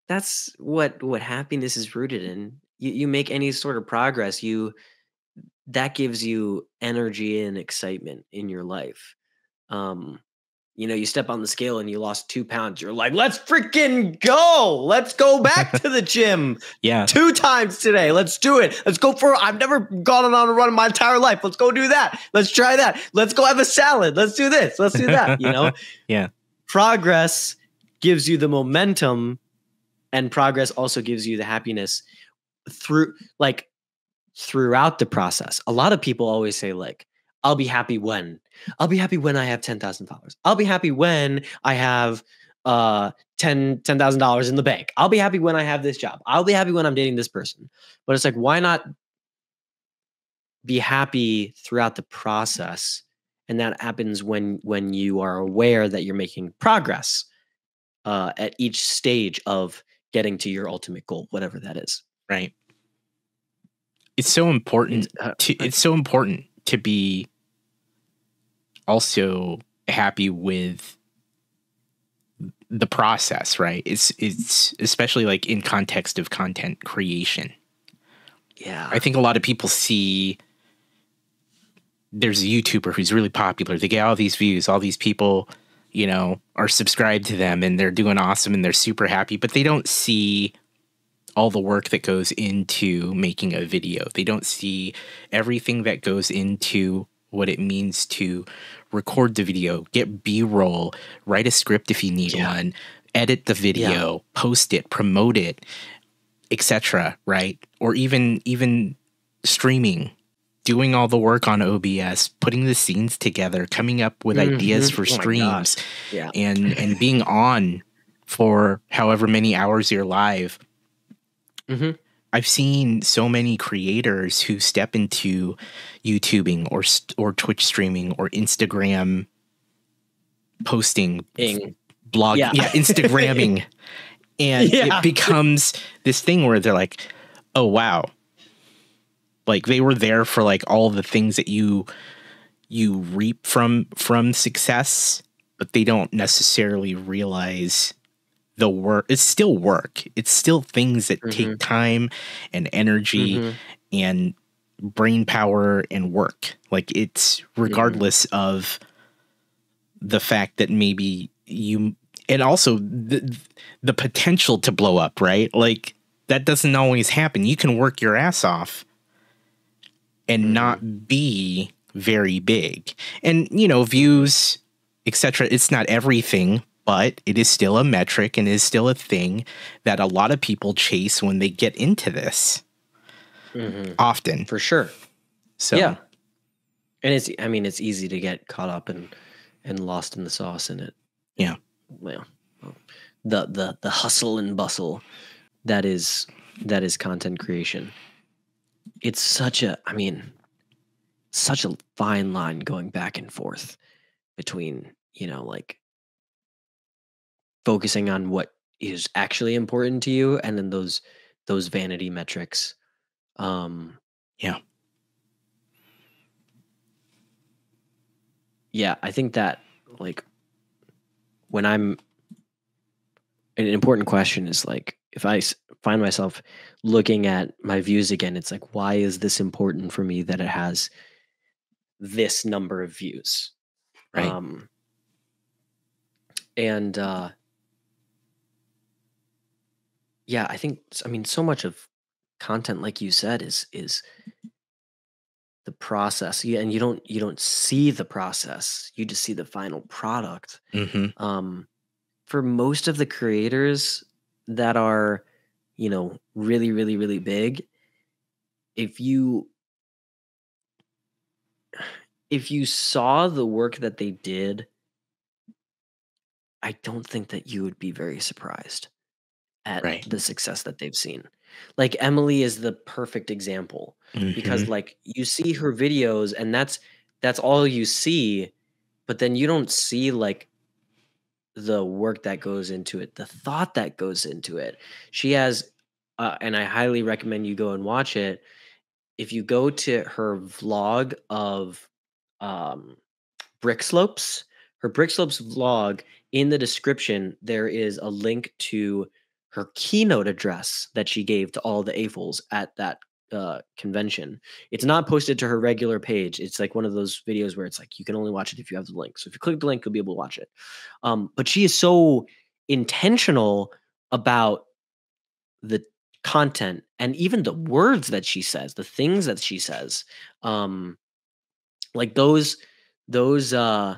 that's what, what happiness is rooted in. You, you make any sort of progress, you, that gives you energy and excitement in your life. Um, you know, you step on the scale and you lost two pounds. You're like, let's freaking go. Let's go back to the gym. Yeah. Two times today. Let's do it. Let's go for, I've never gone on a run in my entire life. Let's go do that. Let's try that. Let's go have a salad. Let's do this. Let's do that. You know? Yeah. Progress gives you the momentum, and progress also gives you the happiness through like throughout the process. A lot of people always say like, I'll be happy when I'll be happy when I have ten thousand followers. I'll be happy when I have uh, ten thousand dollars in the bank. I'll be happy when I have this job. I'll be happy when I'm dating this person. But it's like, why not be happy throughout the process? And that happens when, when you are aware that you're making progress uh, at each stage of getting to your ultimate goal, whatever that is. Right. It's so important. It's, uh, to, it's so important. to be also happy with the process, right? It's, it's especially like in context of content creation. Yeah. I think a lot of people see there's a YouTuber who's really popular. They get all these views, all these people, you know, are subscribed to them and they're doing awesome and they're super happy, but they don't see all the work that goes into making a video. They don't see everything that goes into what it means to record the video, get B-roll, write a script if you need yeah. one, edit the video, yeah. post it, promote it, et cetera, right? Or even even streaming, doing all the work on O B S, putting the scenes together, coming up with mm-hmm. ideas for oh streams, yeah. and and being on for however many hours you're live. Mm-hmm. I've seen so many creators who step into YouTubing or or Twitch streaming or Instagram posting, Ing. blogging, yeah, yeah Instagramming, and yeah. it becomes this thing where they're like, "Oh wow!" Like they were there for like all the things that you you reap from from success, but they don't necessarily realize. The work, it's still work. It's still things that mm-hmm. take time and energy mm-hmm. and brain power and work. Like it's regardless mm-hmm. of the fact that maybe you, and also the, the potential to blow up, right? Like that doesn't always happen. You can work your ass off and mm-hmm. not be very big. And, you know, views, et cetera. It's not everything. But it is still a metric and is still a thing that a lot of people chase when they get into this. Mm-hmm. Often. For sure. So yeah. And it's I mean, it's easy to get caught up and and lost in the sauce in it. Yeah. Well, the the the hustle and bustle that is that is content creation. It's such a I mean, such a fine line going back and forth between, you know, like focusing on what is actually important to you, and then those those vanity metrics. Um, yeah, yeah. I think that like when I'm an important question is like if I find myself looking at my views again, it's like why is this important for me that it has this number of views, right? Um, and uh, yeah, I think, I mean, so much of content, like you said, is is the process. Yeah, and you don't you don't see the process. You just see the final product. Mm-hmm. Um, for most of the creators that are, you know, really, really, really big, if you if you saw the work that they did, I don't think that you would be very surprised. At right. the success that they've seen. Like Emily is the perfect example mm-hmm. because like you see her videos and that's that's all you see, but then you don't see like the work that goes into it, the thought that goes into it. She has uh, and I highly recommend you go and watch it. If you go to her vlog of um Brick Slopes, her Brick Slopes vlog, in the description there is a link to her keynote address that she gave to all the A F Ls at that uh, convention. It's not posted to her regular page. It's like one of those videos where it's like, you can only watch it if you have the link. So if you click the link, you'll be able to watch it. Um, but she is so intentional about the content and even the words that she says, the things that she says, um, like those, those, uh,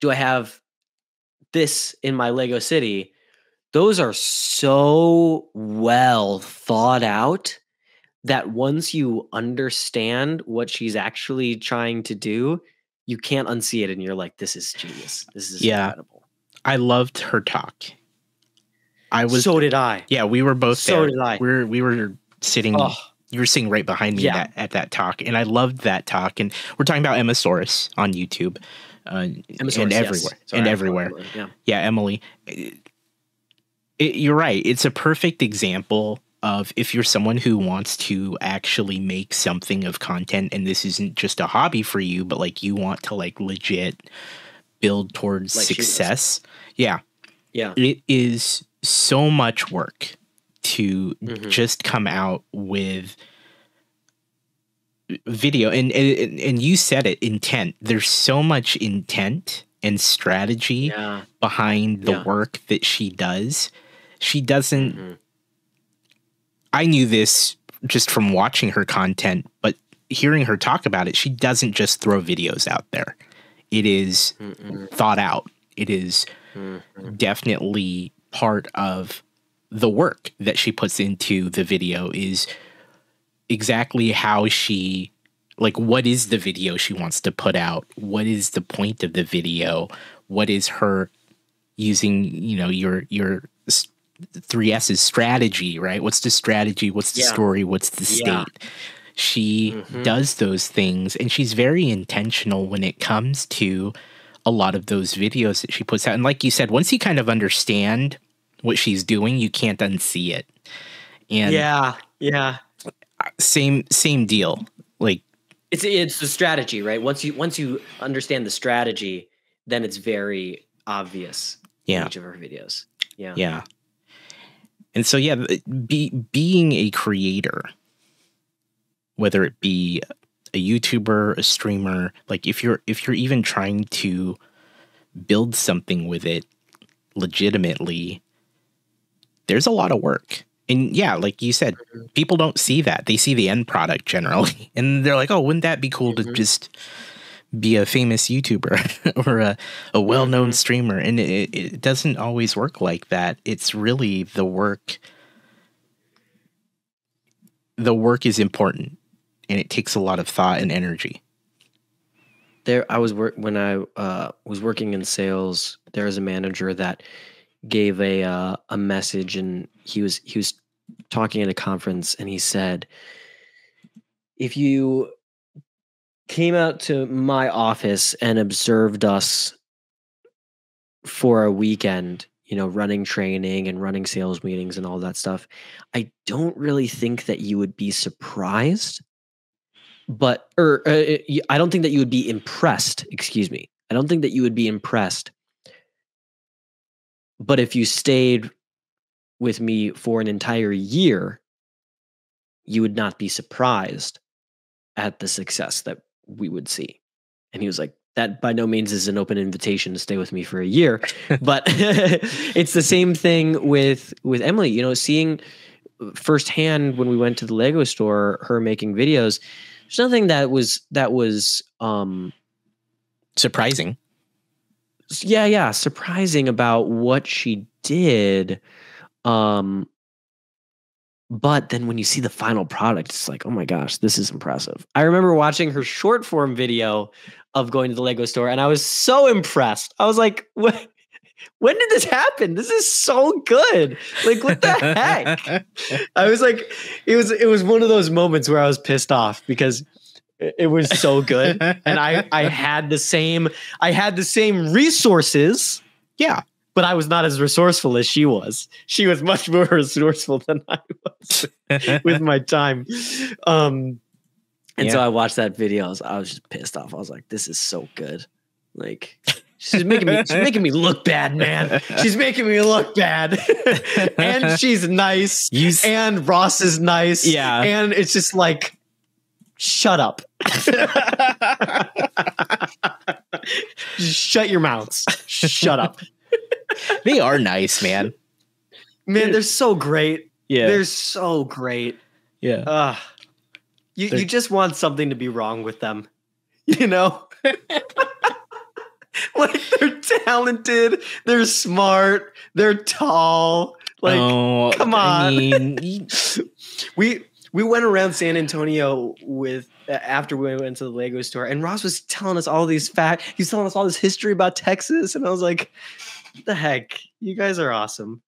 do I have this in my Lego City? Those are so well thought out that once you understand what she's actually trying to do, you can't unsee it. And you're like, this is genius. This is yeah. incredible. I loved her talk. I was So did I. Yeah, we were both so there. So did I. We're, we were sitting, oh. you were sitting right behind me yeah. that, at that talk. And I loved that talk. And we're talking about Emasaurus on YouTube uh, Emasaurus, and everywhere. Yes. Sorry, and everywhere. Yeah. yeah, Emily. It, you're right. It's a perfect example of if you're someone who wants to actually make something of content and this isn't just a hobby for you, but like you want to like legit build towards like success. Yeah. Yeah. It is so much work to mm-hmm. just come out with video. And, and, and you said it, intent. There's so much intent and strategy yeah. behind the yeah. work that she does. She doesn't mm-hmm. I knew this just from watching her content, but hearing her talk about it, she doesn't just throw videos out there. It is mm-mm. thought out. It is mm-hmm. definitely part of the work that she puts into the video, is exactly how she, like, what is the video she wants to put out? What is the point of the video? What is her using, you know, your, your three S's strategy, right? What's the strategy? What's the yeah. story? What's the state? Yeah. She mm-hmm. does those things, and she's very intentional when it comes to a lot of those videos that she puts out. And like you said, once you kind of understand what she's doing, you can't unsee it. And yeah, yeah. Same, same deal. Like it's it's the strategy, right? Once you once you understand the strategy, then it's very obvious yeah. in each of her videos. Yeah, yeah. And so yeah, be, being a creator, whether it be a YouTuber, a streamer, like if you're if you're even trying to build something with it legitimately, there's a lot of work. And yeah, like you said, people don't see that. They see the end product generally, and they're like, oh, wouldn't that be cool mm-hmm. to just be a famous YouTuber or a, a well-known mm-hmm. streamer? And it, it doesn't always work like that. It's really the work. The work is important, and it takes a lot of thought and energy. There, I was work when I uh, was working in sales. There was a manager that gave a uh, a message, and he was he was talking at a conference, and he said, "If you came out to my office and observed us for a weekend, you know, running training and running sales meetings and all that stuff, I don't really think that you would be surprised, but or uh, I don't think that you would be impressed. Excuse me, I don't think that you would be impressed. But if you stayed with me for an entire year, you would not be surprised at the success that we would see." And he was like, that by no means is an open invitation to stay with me for a year. But it's the same thing with, with Emily, you know, seeing firsthand when we went to the Lego store, her making videos, there's nothing that was, that was, um, surprising. Yeah, yeah, surprising about what she did. Um, but then when you see the final product, it's like, oh my gosh, this is impressive. I remember watching her short form video of going to the Lego store, and I was so impressed. I was like, what? When did this happen? This is so good. Like, what the heck? I was like, it was it was one of those moments where I was pissed off because it was so good. And I, I had the same, I had the same resources. Yeah. But I was not as resourceful as she was. She was much more resourceful than I was with my time. Um, and yeah. so I watched that video. I was, I was just pissed off. I was like, this is so good. Like, she's making me, she's making me look bad, man. She's making me look bad. And she's nice. You and Ross is nice. Yeah. And it's just like, shut up. Just shut your mouths. Shut up. They are nice, man. Man, they're so great. Yeah. They're so great. Yeah. Uh, you, you just want something to be wrong with them, you know? Like, they're talented. They're smart. They're tall. Like, oh, come on. I mean, we... We went around San Antonio with uh, after we went to the Lego store, and Ross was telling us all these facts. He was telling us all this history about Texas, and I was like, what the heck? You guys are awesome.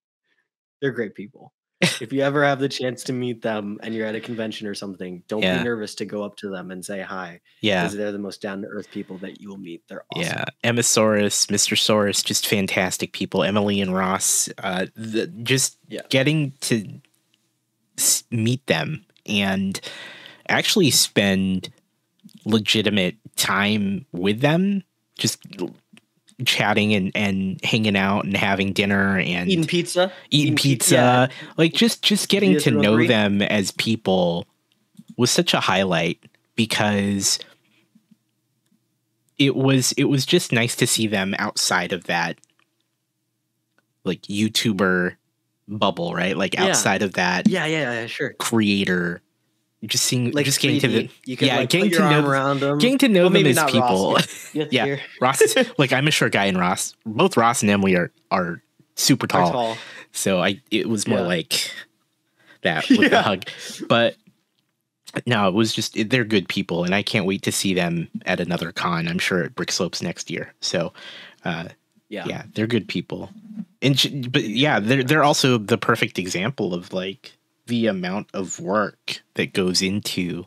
They're great people. If you ever have the chance to meet them and you're at a convention or something, don't yeah. be nervous to go up to them and say hi. Yeah. Because they're the most down-to-earth people that you will meet. They're awesome. Yeah. Emma Soros, Mister Soros, just fantastic people. Emily and Ross, uh, the, just yeah. getting to meet them and actually spend legitimate time with them, just chatting and, and hanging out and having dinner and eating pizza, eating, eating pizza, pizza. Like just, just getting pizza to know them as people was such a highlight, because it was, it was just nice to see them outside of that, like YouTuber bubble, right? Like outside yeah. of that yeah, yeah yeah sure creator just seeing, like just getting to the, you can yeah, like getting to know around them, getting to know well, them as people. Ross, yeah, yeah. Ross is like I'm a short guy, and Ross, both Ross and Emily are are super tall. tall. So I, it was more yeah. like that with yeah. the hug, but no, it was just it, they're good people, and I can't wait to see them at another con. I'm sure at Brick Slopes next year. So, uh, yeah, yeah, they're good people, and but yeah, they're they're also the perfect example of like the amount of work that goes into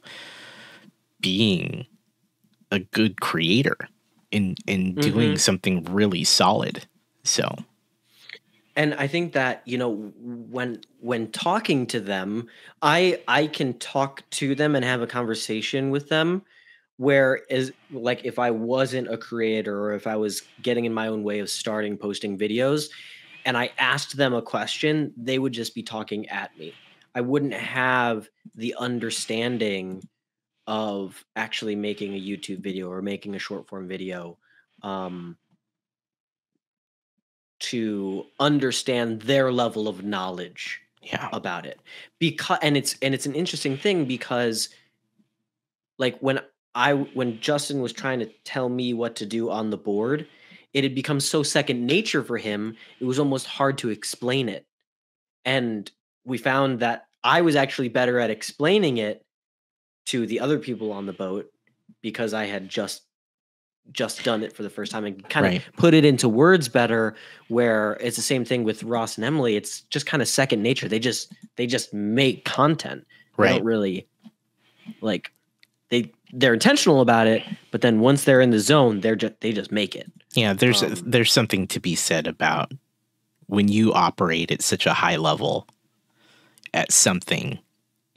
being a good creator and and mm-hmm. doing something really solid. So, and I think that, you know, when when talking to them, I I can talk to them and have a conversation with them. Whereas, like, if I wasn't a creator or if I was getting in my own way of starting posting videos and I asked them a question, they would just be talking at me. I wouldn't have the understanding of actually making a YouTube video or making a short form video um, to understand their level of knowledge yeah. about it. Because, and it's, and it's an interesting thing because like when I, when Justin was trying to tell me what to do on the board, it had become so second nature for him. It was almost hard to explain it. And we found that I was actually better at explaining it to the other people on the boat because I had just, just done it for the first time and kind right. of put it into words better, where it's the same thing with Ross and Emily. It's just kind of second nature. They just, they just make content. Right. They don't really like they, they're intentional about it, but then once they're in the zone, they're just, they just make it. Yeah. There's, um, there's something to be said about when you operate at such a high level at something,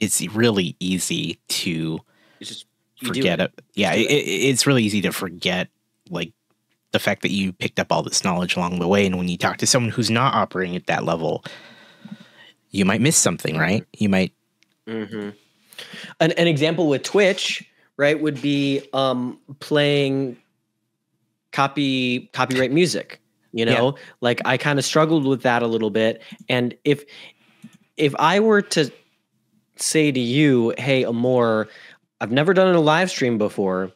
it's really easy to just, forget it. it. Yeah, it, it. it's really easy to forget like the fact that you picked up all this knowledge along the way. And when you talk to someone who's not operating at that level, you might miss something, right? You might. Mm-hmm. An, an example with Twitch, right, would be um, playing copy copyright music. You know, yeah. like I kind of struggled with that a little bit, and if. If I were to say to you, hey, Amor, I've never done a live stream before.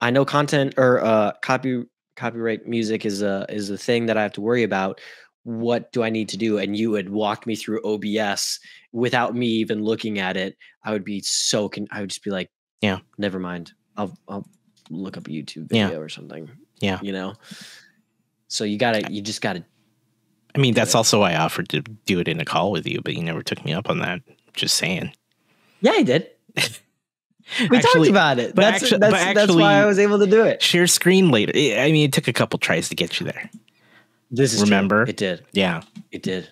I know content or uh, copy copyright music is a, is a thing that I have to worry about. What do I need to do? And you would walk me through O B S without me even looking at it. I would be so con- I would just be like, yeah, never mind. I'll I'll look up a YouTube video yeah. or something. Yeah, you know. So you gotta, you just gotta. I mean, that's also why I offered to do it in a call with you, but you never took me up on that. Just saying. Yeah, I did. We actually, talked about it. But that's, actu- that's, but actually, that's why I was able to do it. Share screen later. I mean, it took a couple tries to get you there. This is Remember? True. It did. Yeah. It did.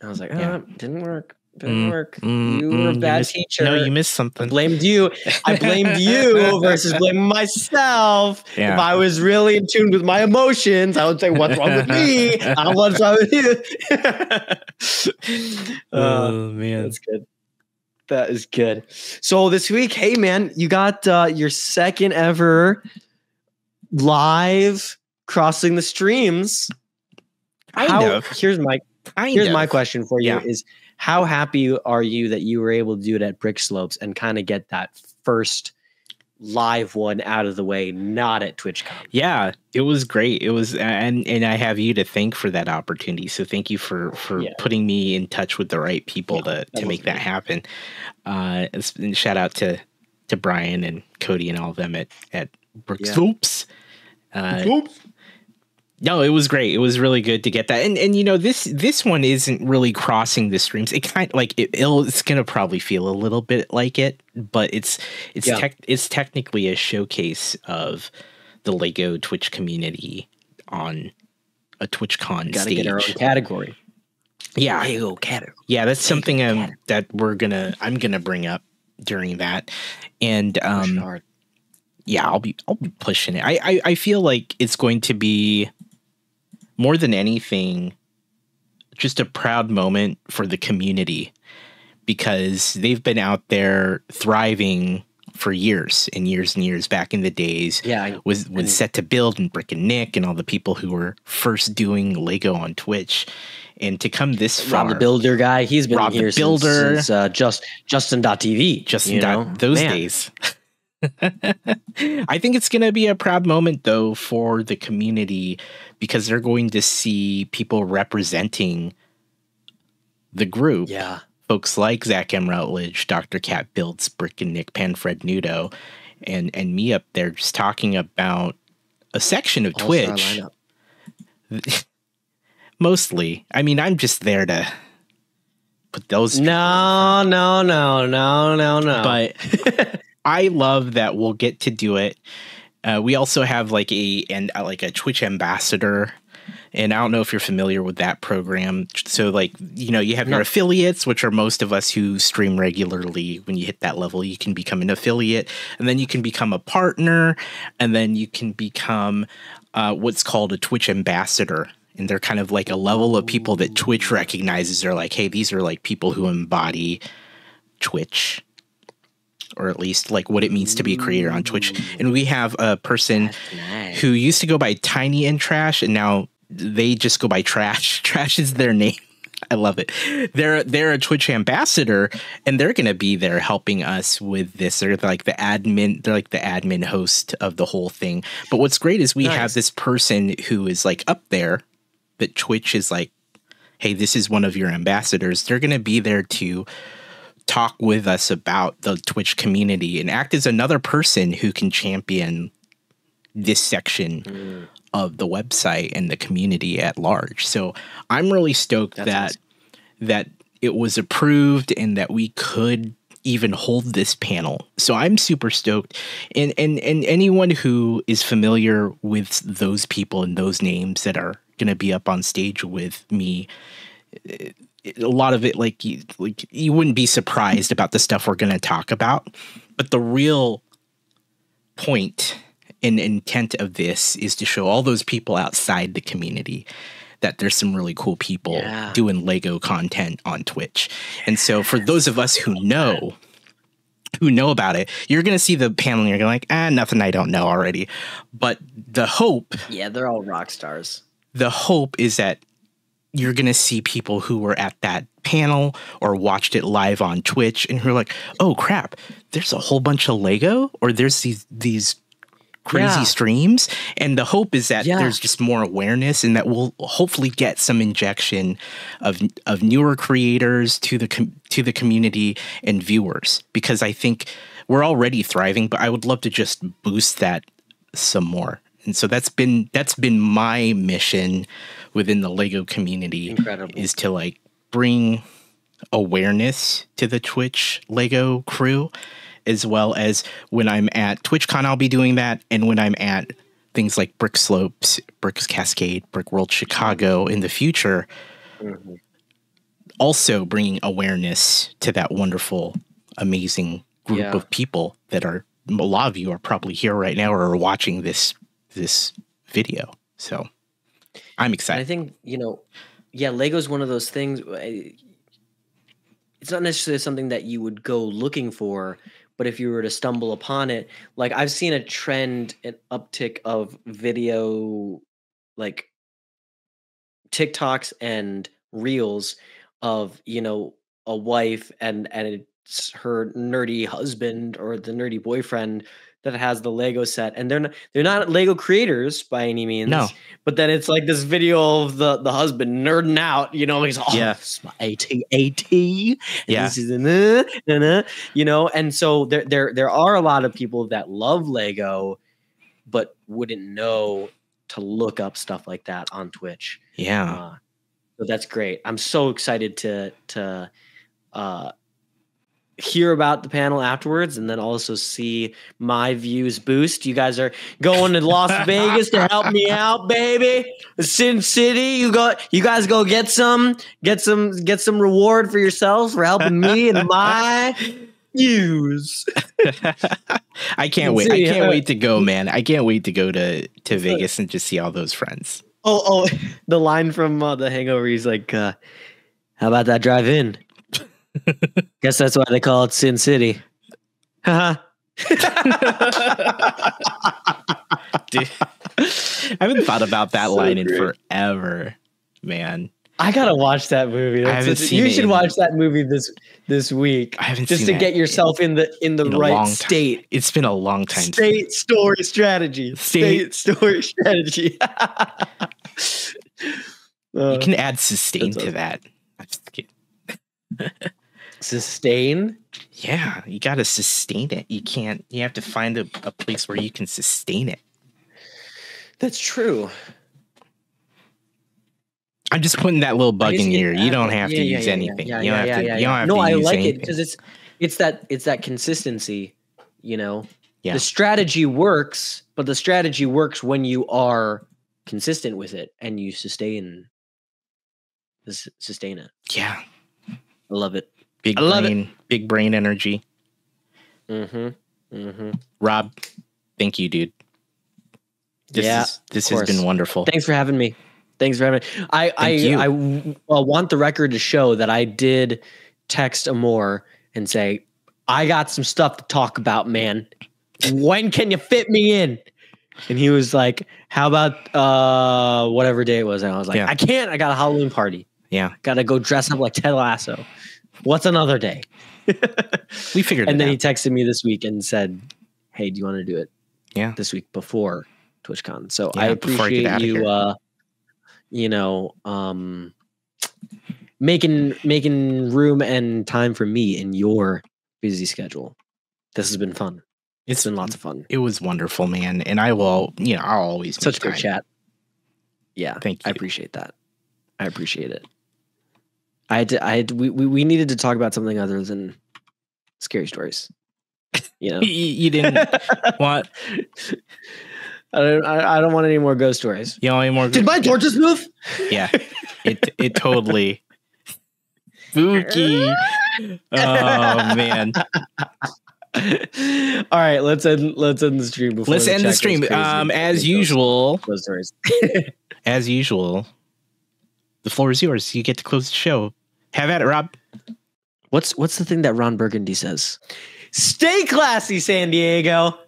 I was like, oh, yeah. didn't work. Didn't mm, work. Mm, you were a bad missed, teacher. No, you missed something. I blamed you. I blamed you versus blaming myself. Yeah. If I was really in tune with my emotions, I would say, what's wrong with me? I don't want what's wrong with you. Oh, uh, man. That's good. That is good. So this week, hey, man, you got uh, your second ever live crossing the streams. Kind How, of. Here's my, kind here's of. my question for you yeah. is, how happy are you that you were able to do it at Brick Slopes and kind of get that first live one out of the way, not at TwitchCon? Yeah, it was great. It was, and and I have you to thank for that opportunity. So thank you for for yeah. putting me in touch with the right people yeah, to to make that great. happen. Uh, and shout out to to Brian and Cody and all of them at at Brick yeah. Slopes. Uh, Oops. No, it was great. It was really good to get that. And, and you know, this this one isn't really crossing the streams. It kind of like it, it'll, it's going to probably feel a little bit like it, but it's it's yeah. tech, it's technically a showcase of the Lego Twitch community on a TwitchCon stage. Got to get our own category. Yeah. Lego category. Yeah, that's Lego something um, that we're going to I'm going to bring up during that. And um hard. yeah, I'll be I'll be pushing it. I, I I feel like it's going to be more than anything, just a proud moment for the community because they've been out there thriving for years and years and years back in the days. Yeah, I, was was I, Set to Build and Brick and Nick and all the people who were first doing Lego on Twitch. And to come this far, Rob the Builder guy, he's been Rob here the Builder, since, since uh, just Justin dot T V. Justin, dot, those Man. days. I think it's going to be a proud moment, though, for the community, because they're going to see people representing the group. Yeah. Folks like Zach M. Rutledge, Doctor Cat Builds, Brick and Nick, Panfred Nudo, and, and me up there just talking about a section of Twitch. Mostly. I mean, I'm just there to put those. No, no, no, no, no, no. But I love that we'll get to do it. Uh, we also have like a and uh, like a Twitch ambassador. And I don't know if you're familiar with that program. So like, you know, you have your affiliates, which are most of us who stream regularly. When you hit that level, you can become an affiliate, and then you can become a partner, and then you can become uh, what's called a Twitch ambassador. And they're kind of like a level of people that Twitch recognizes. They're like, hey, these are like people who embody Twitch, or at least like what it means to be a creator on Twitch. And we have a person nice. who used to go by Tiny and Trash, and now they just go by Trash. Trash is their name. I love it. They're they're a Twitch ambassador, and they're going to be there helping us with this. They're like the admin. They're like the admin host of the whole thing. But what's great is we nice. have this person who is like up there that Twitch is like, hey, this is one of your ambassadors. They're going to be there to talk with us about the Twitch community and act as another person who can champion this section mm. of the website and the community at large. So I'm really stoked That's that awesome. that it was approved and that we could even hold this panel. So I'm super stoked. And and and anyone who is familiar with those people and those names that are going to be up on stage with me, it, a lot of it, like you, like you wouldn't be surprised about the stuff we're going to talk about. But the real point and intent of this is to show all those people outside the community that there's some really cool people yeah. doing Lego content on Twitch. And so for those of us who know, who know about it, you're going to see the panel and you're going to be like, ah, nothing I don't know already. But the hope. Yeah, they're all rock stars. The hope is that you're going to see people who were at that panel or watched it live on Twitch and who are like, oh, crap, there's a whole bunch of Lego, or there's these these crazy yeah. streams. And the hope is that yeah. there's just more awareness, and that we'll hopefully get some injection of of newer creators to the com to the community and viewers, because I think we're already thriving, but I would love to just boost that some more. And so that's been that's been my mission within the Lego community. Incredible. Is to like bring awareness to the Twitch Lego crew, as well as when I'm at TwitchCon, I'll be doing that. And when I'm at things like Brick Slopes, Brick's Cascade, Brick World Chicago in the future, mm-hmm. also bringing awareness to that wonderful, amazing group yeah. of people that are, a lot of you are probably here right now or are watching this this video. So I'm excited. And I think, you know, yeah, Lego's one of those things. It's not necessarily something that you would go looking for, but if you were to stumble upon it, like I've seen a trend, an uptick of video, like TikToks and reels of, you know, a wife and, and it's her nerdy husband or the nerdy boyfriend that has the Lego set, and they're not, they're not Lego creators by any means. No, but then it's like this video of the the husband nerding out, you know, he's like, oh, yeah, this is my A T A T, and yeah, this is an, uh, an, uh, you know, and so there there there are a lot of people that love Lego, but wouldn't know to look up stuff like that on Twitch. Yeah, uh, so that's great. I'm so excited to to. Uh, hear about the panel afterwards, and then also see my views boost. You guys are going to Las Vegas to help me out, baby. Sin City, you go. You guys go get some, get some, get some reward for yourselves for helping me and my views. I can't wait. I can't wait to go, man. I can't wait to go to to Vegas and just see all those friends. Oh, oh, the line from uh, The Hangover is like, uh, "How about that drive-in?" Guess that's why they call it Sin City. Haha. Dude, I haven't thought about that so line in great. forever, man. I gotta watch that movie. That's I haven't a, seen you should watch that movie this this week. I haven't just seen to get yourself in, in the in the in right state. It's been a long time. State story strategy. State, state story strategy. You can add sustain to that. I'm just kidding. Sustain? Yeah, you gotta sustain it. You can't. You have to find a, a place where you can sustain it. That's true. I'm just putting that little bug in here. You don't have to use anything. You don't have to. You don't have to use anything. No, I like it because it's it's that it's that consistency. You know, yeah. The strategy works, but the strategy works when you are consistent with it and you sustain sustain it. Yeah, I love it. Big brain, big brain energy. Mm-hmm. Mm-hmm. Rob, thank you, dude. This yeah, is, this has been wonderful. Thanks for having me. Thanks for having me. I Thank I, I uh, want the record to show that I did text Amore and say, I got some stuff to talk about, man. When can you fit me in? And he was like, how about uh, whatever day it was? And I was like, yeah. I can't. I got a Halloween party. Yeah. Got to go dress up like Ted Lasso. What's another day? We figured and it out. And then he texted me this week and said, hey, do you want to do it? Yeah. This week before TwitchCon. So yeah, I appreciate I you. Uh, you know, um, making, making room and time for me in your busy schedule. This has been fun. It's, it's been lots of fun. It was wonderful, man. And I will, you know, I'll always such good chat. Yeah. Thank you. I appreciate that. I appreciate it. I had to, I had to, we, we, we needed to talk about something other than scary stories. You know, you, you didn't want, I don't. I don't want any more ghost stories. You want any more? Did my door just move? Yeah, it it totally spooky. Oh man! All right, let's end. Let's end the stream. Before let's the end the stream. Um, as usual, ghost stories. As usual, the floor is yours. You get to close the show. Have at it, Rob. What's what's the thing that Ron Burgundy says? Stay classy, San Diego.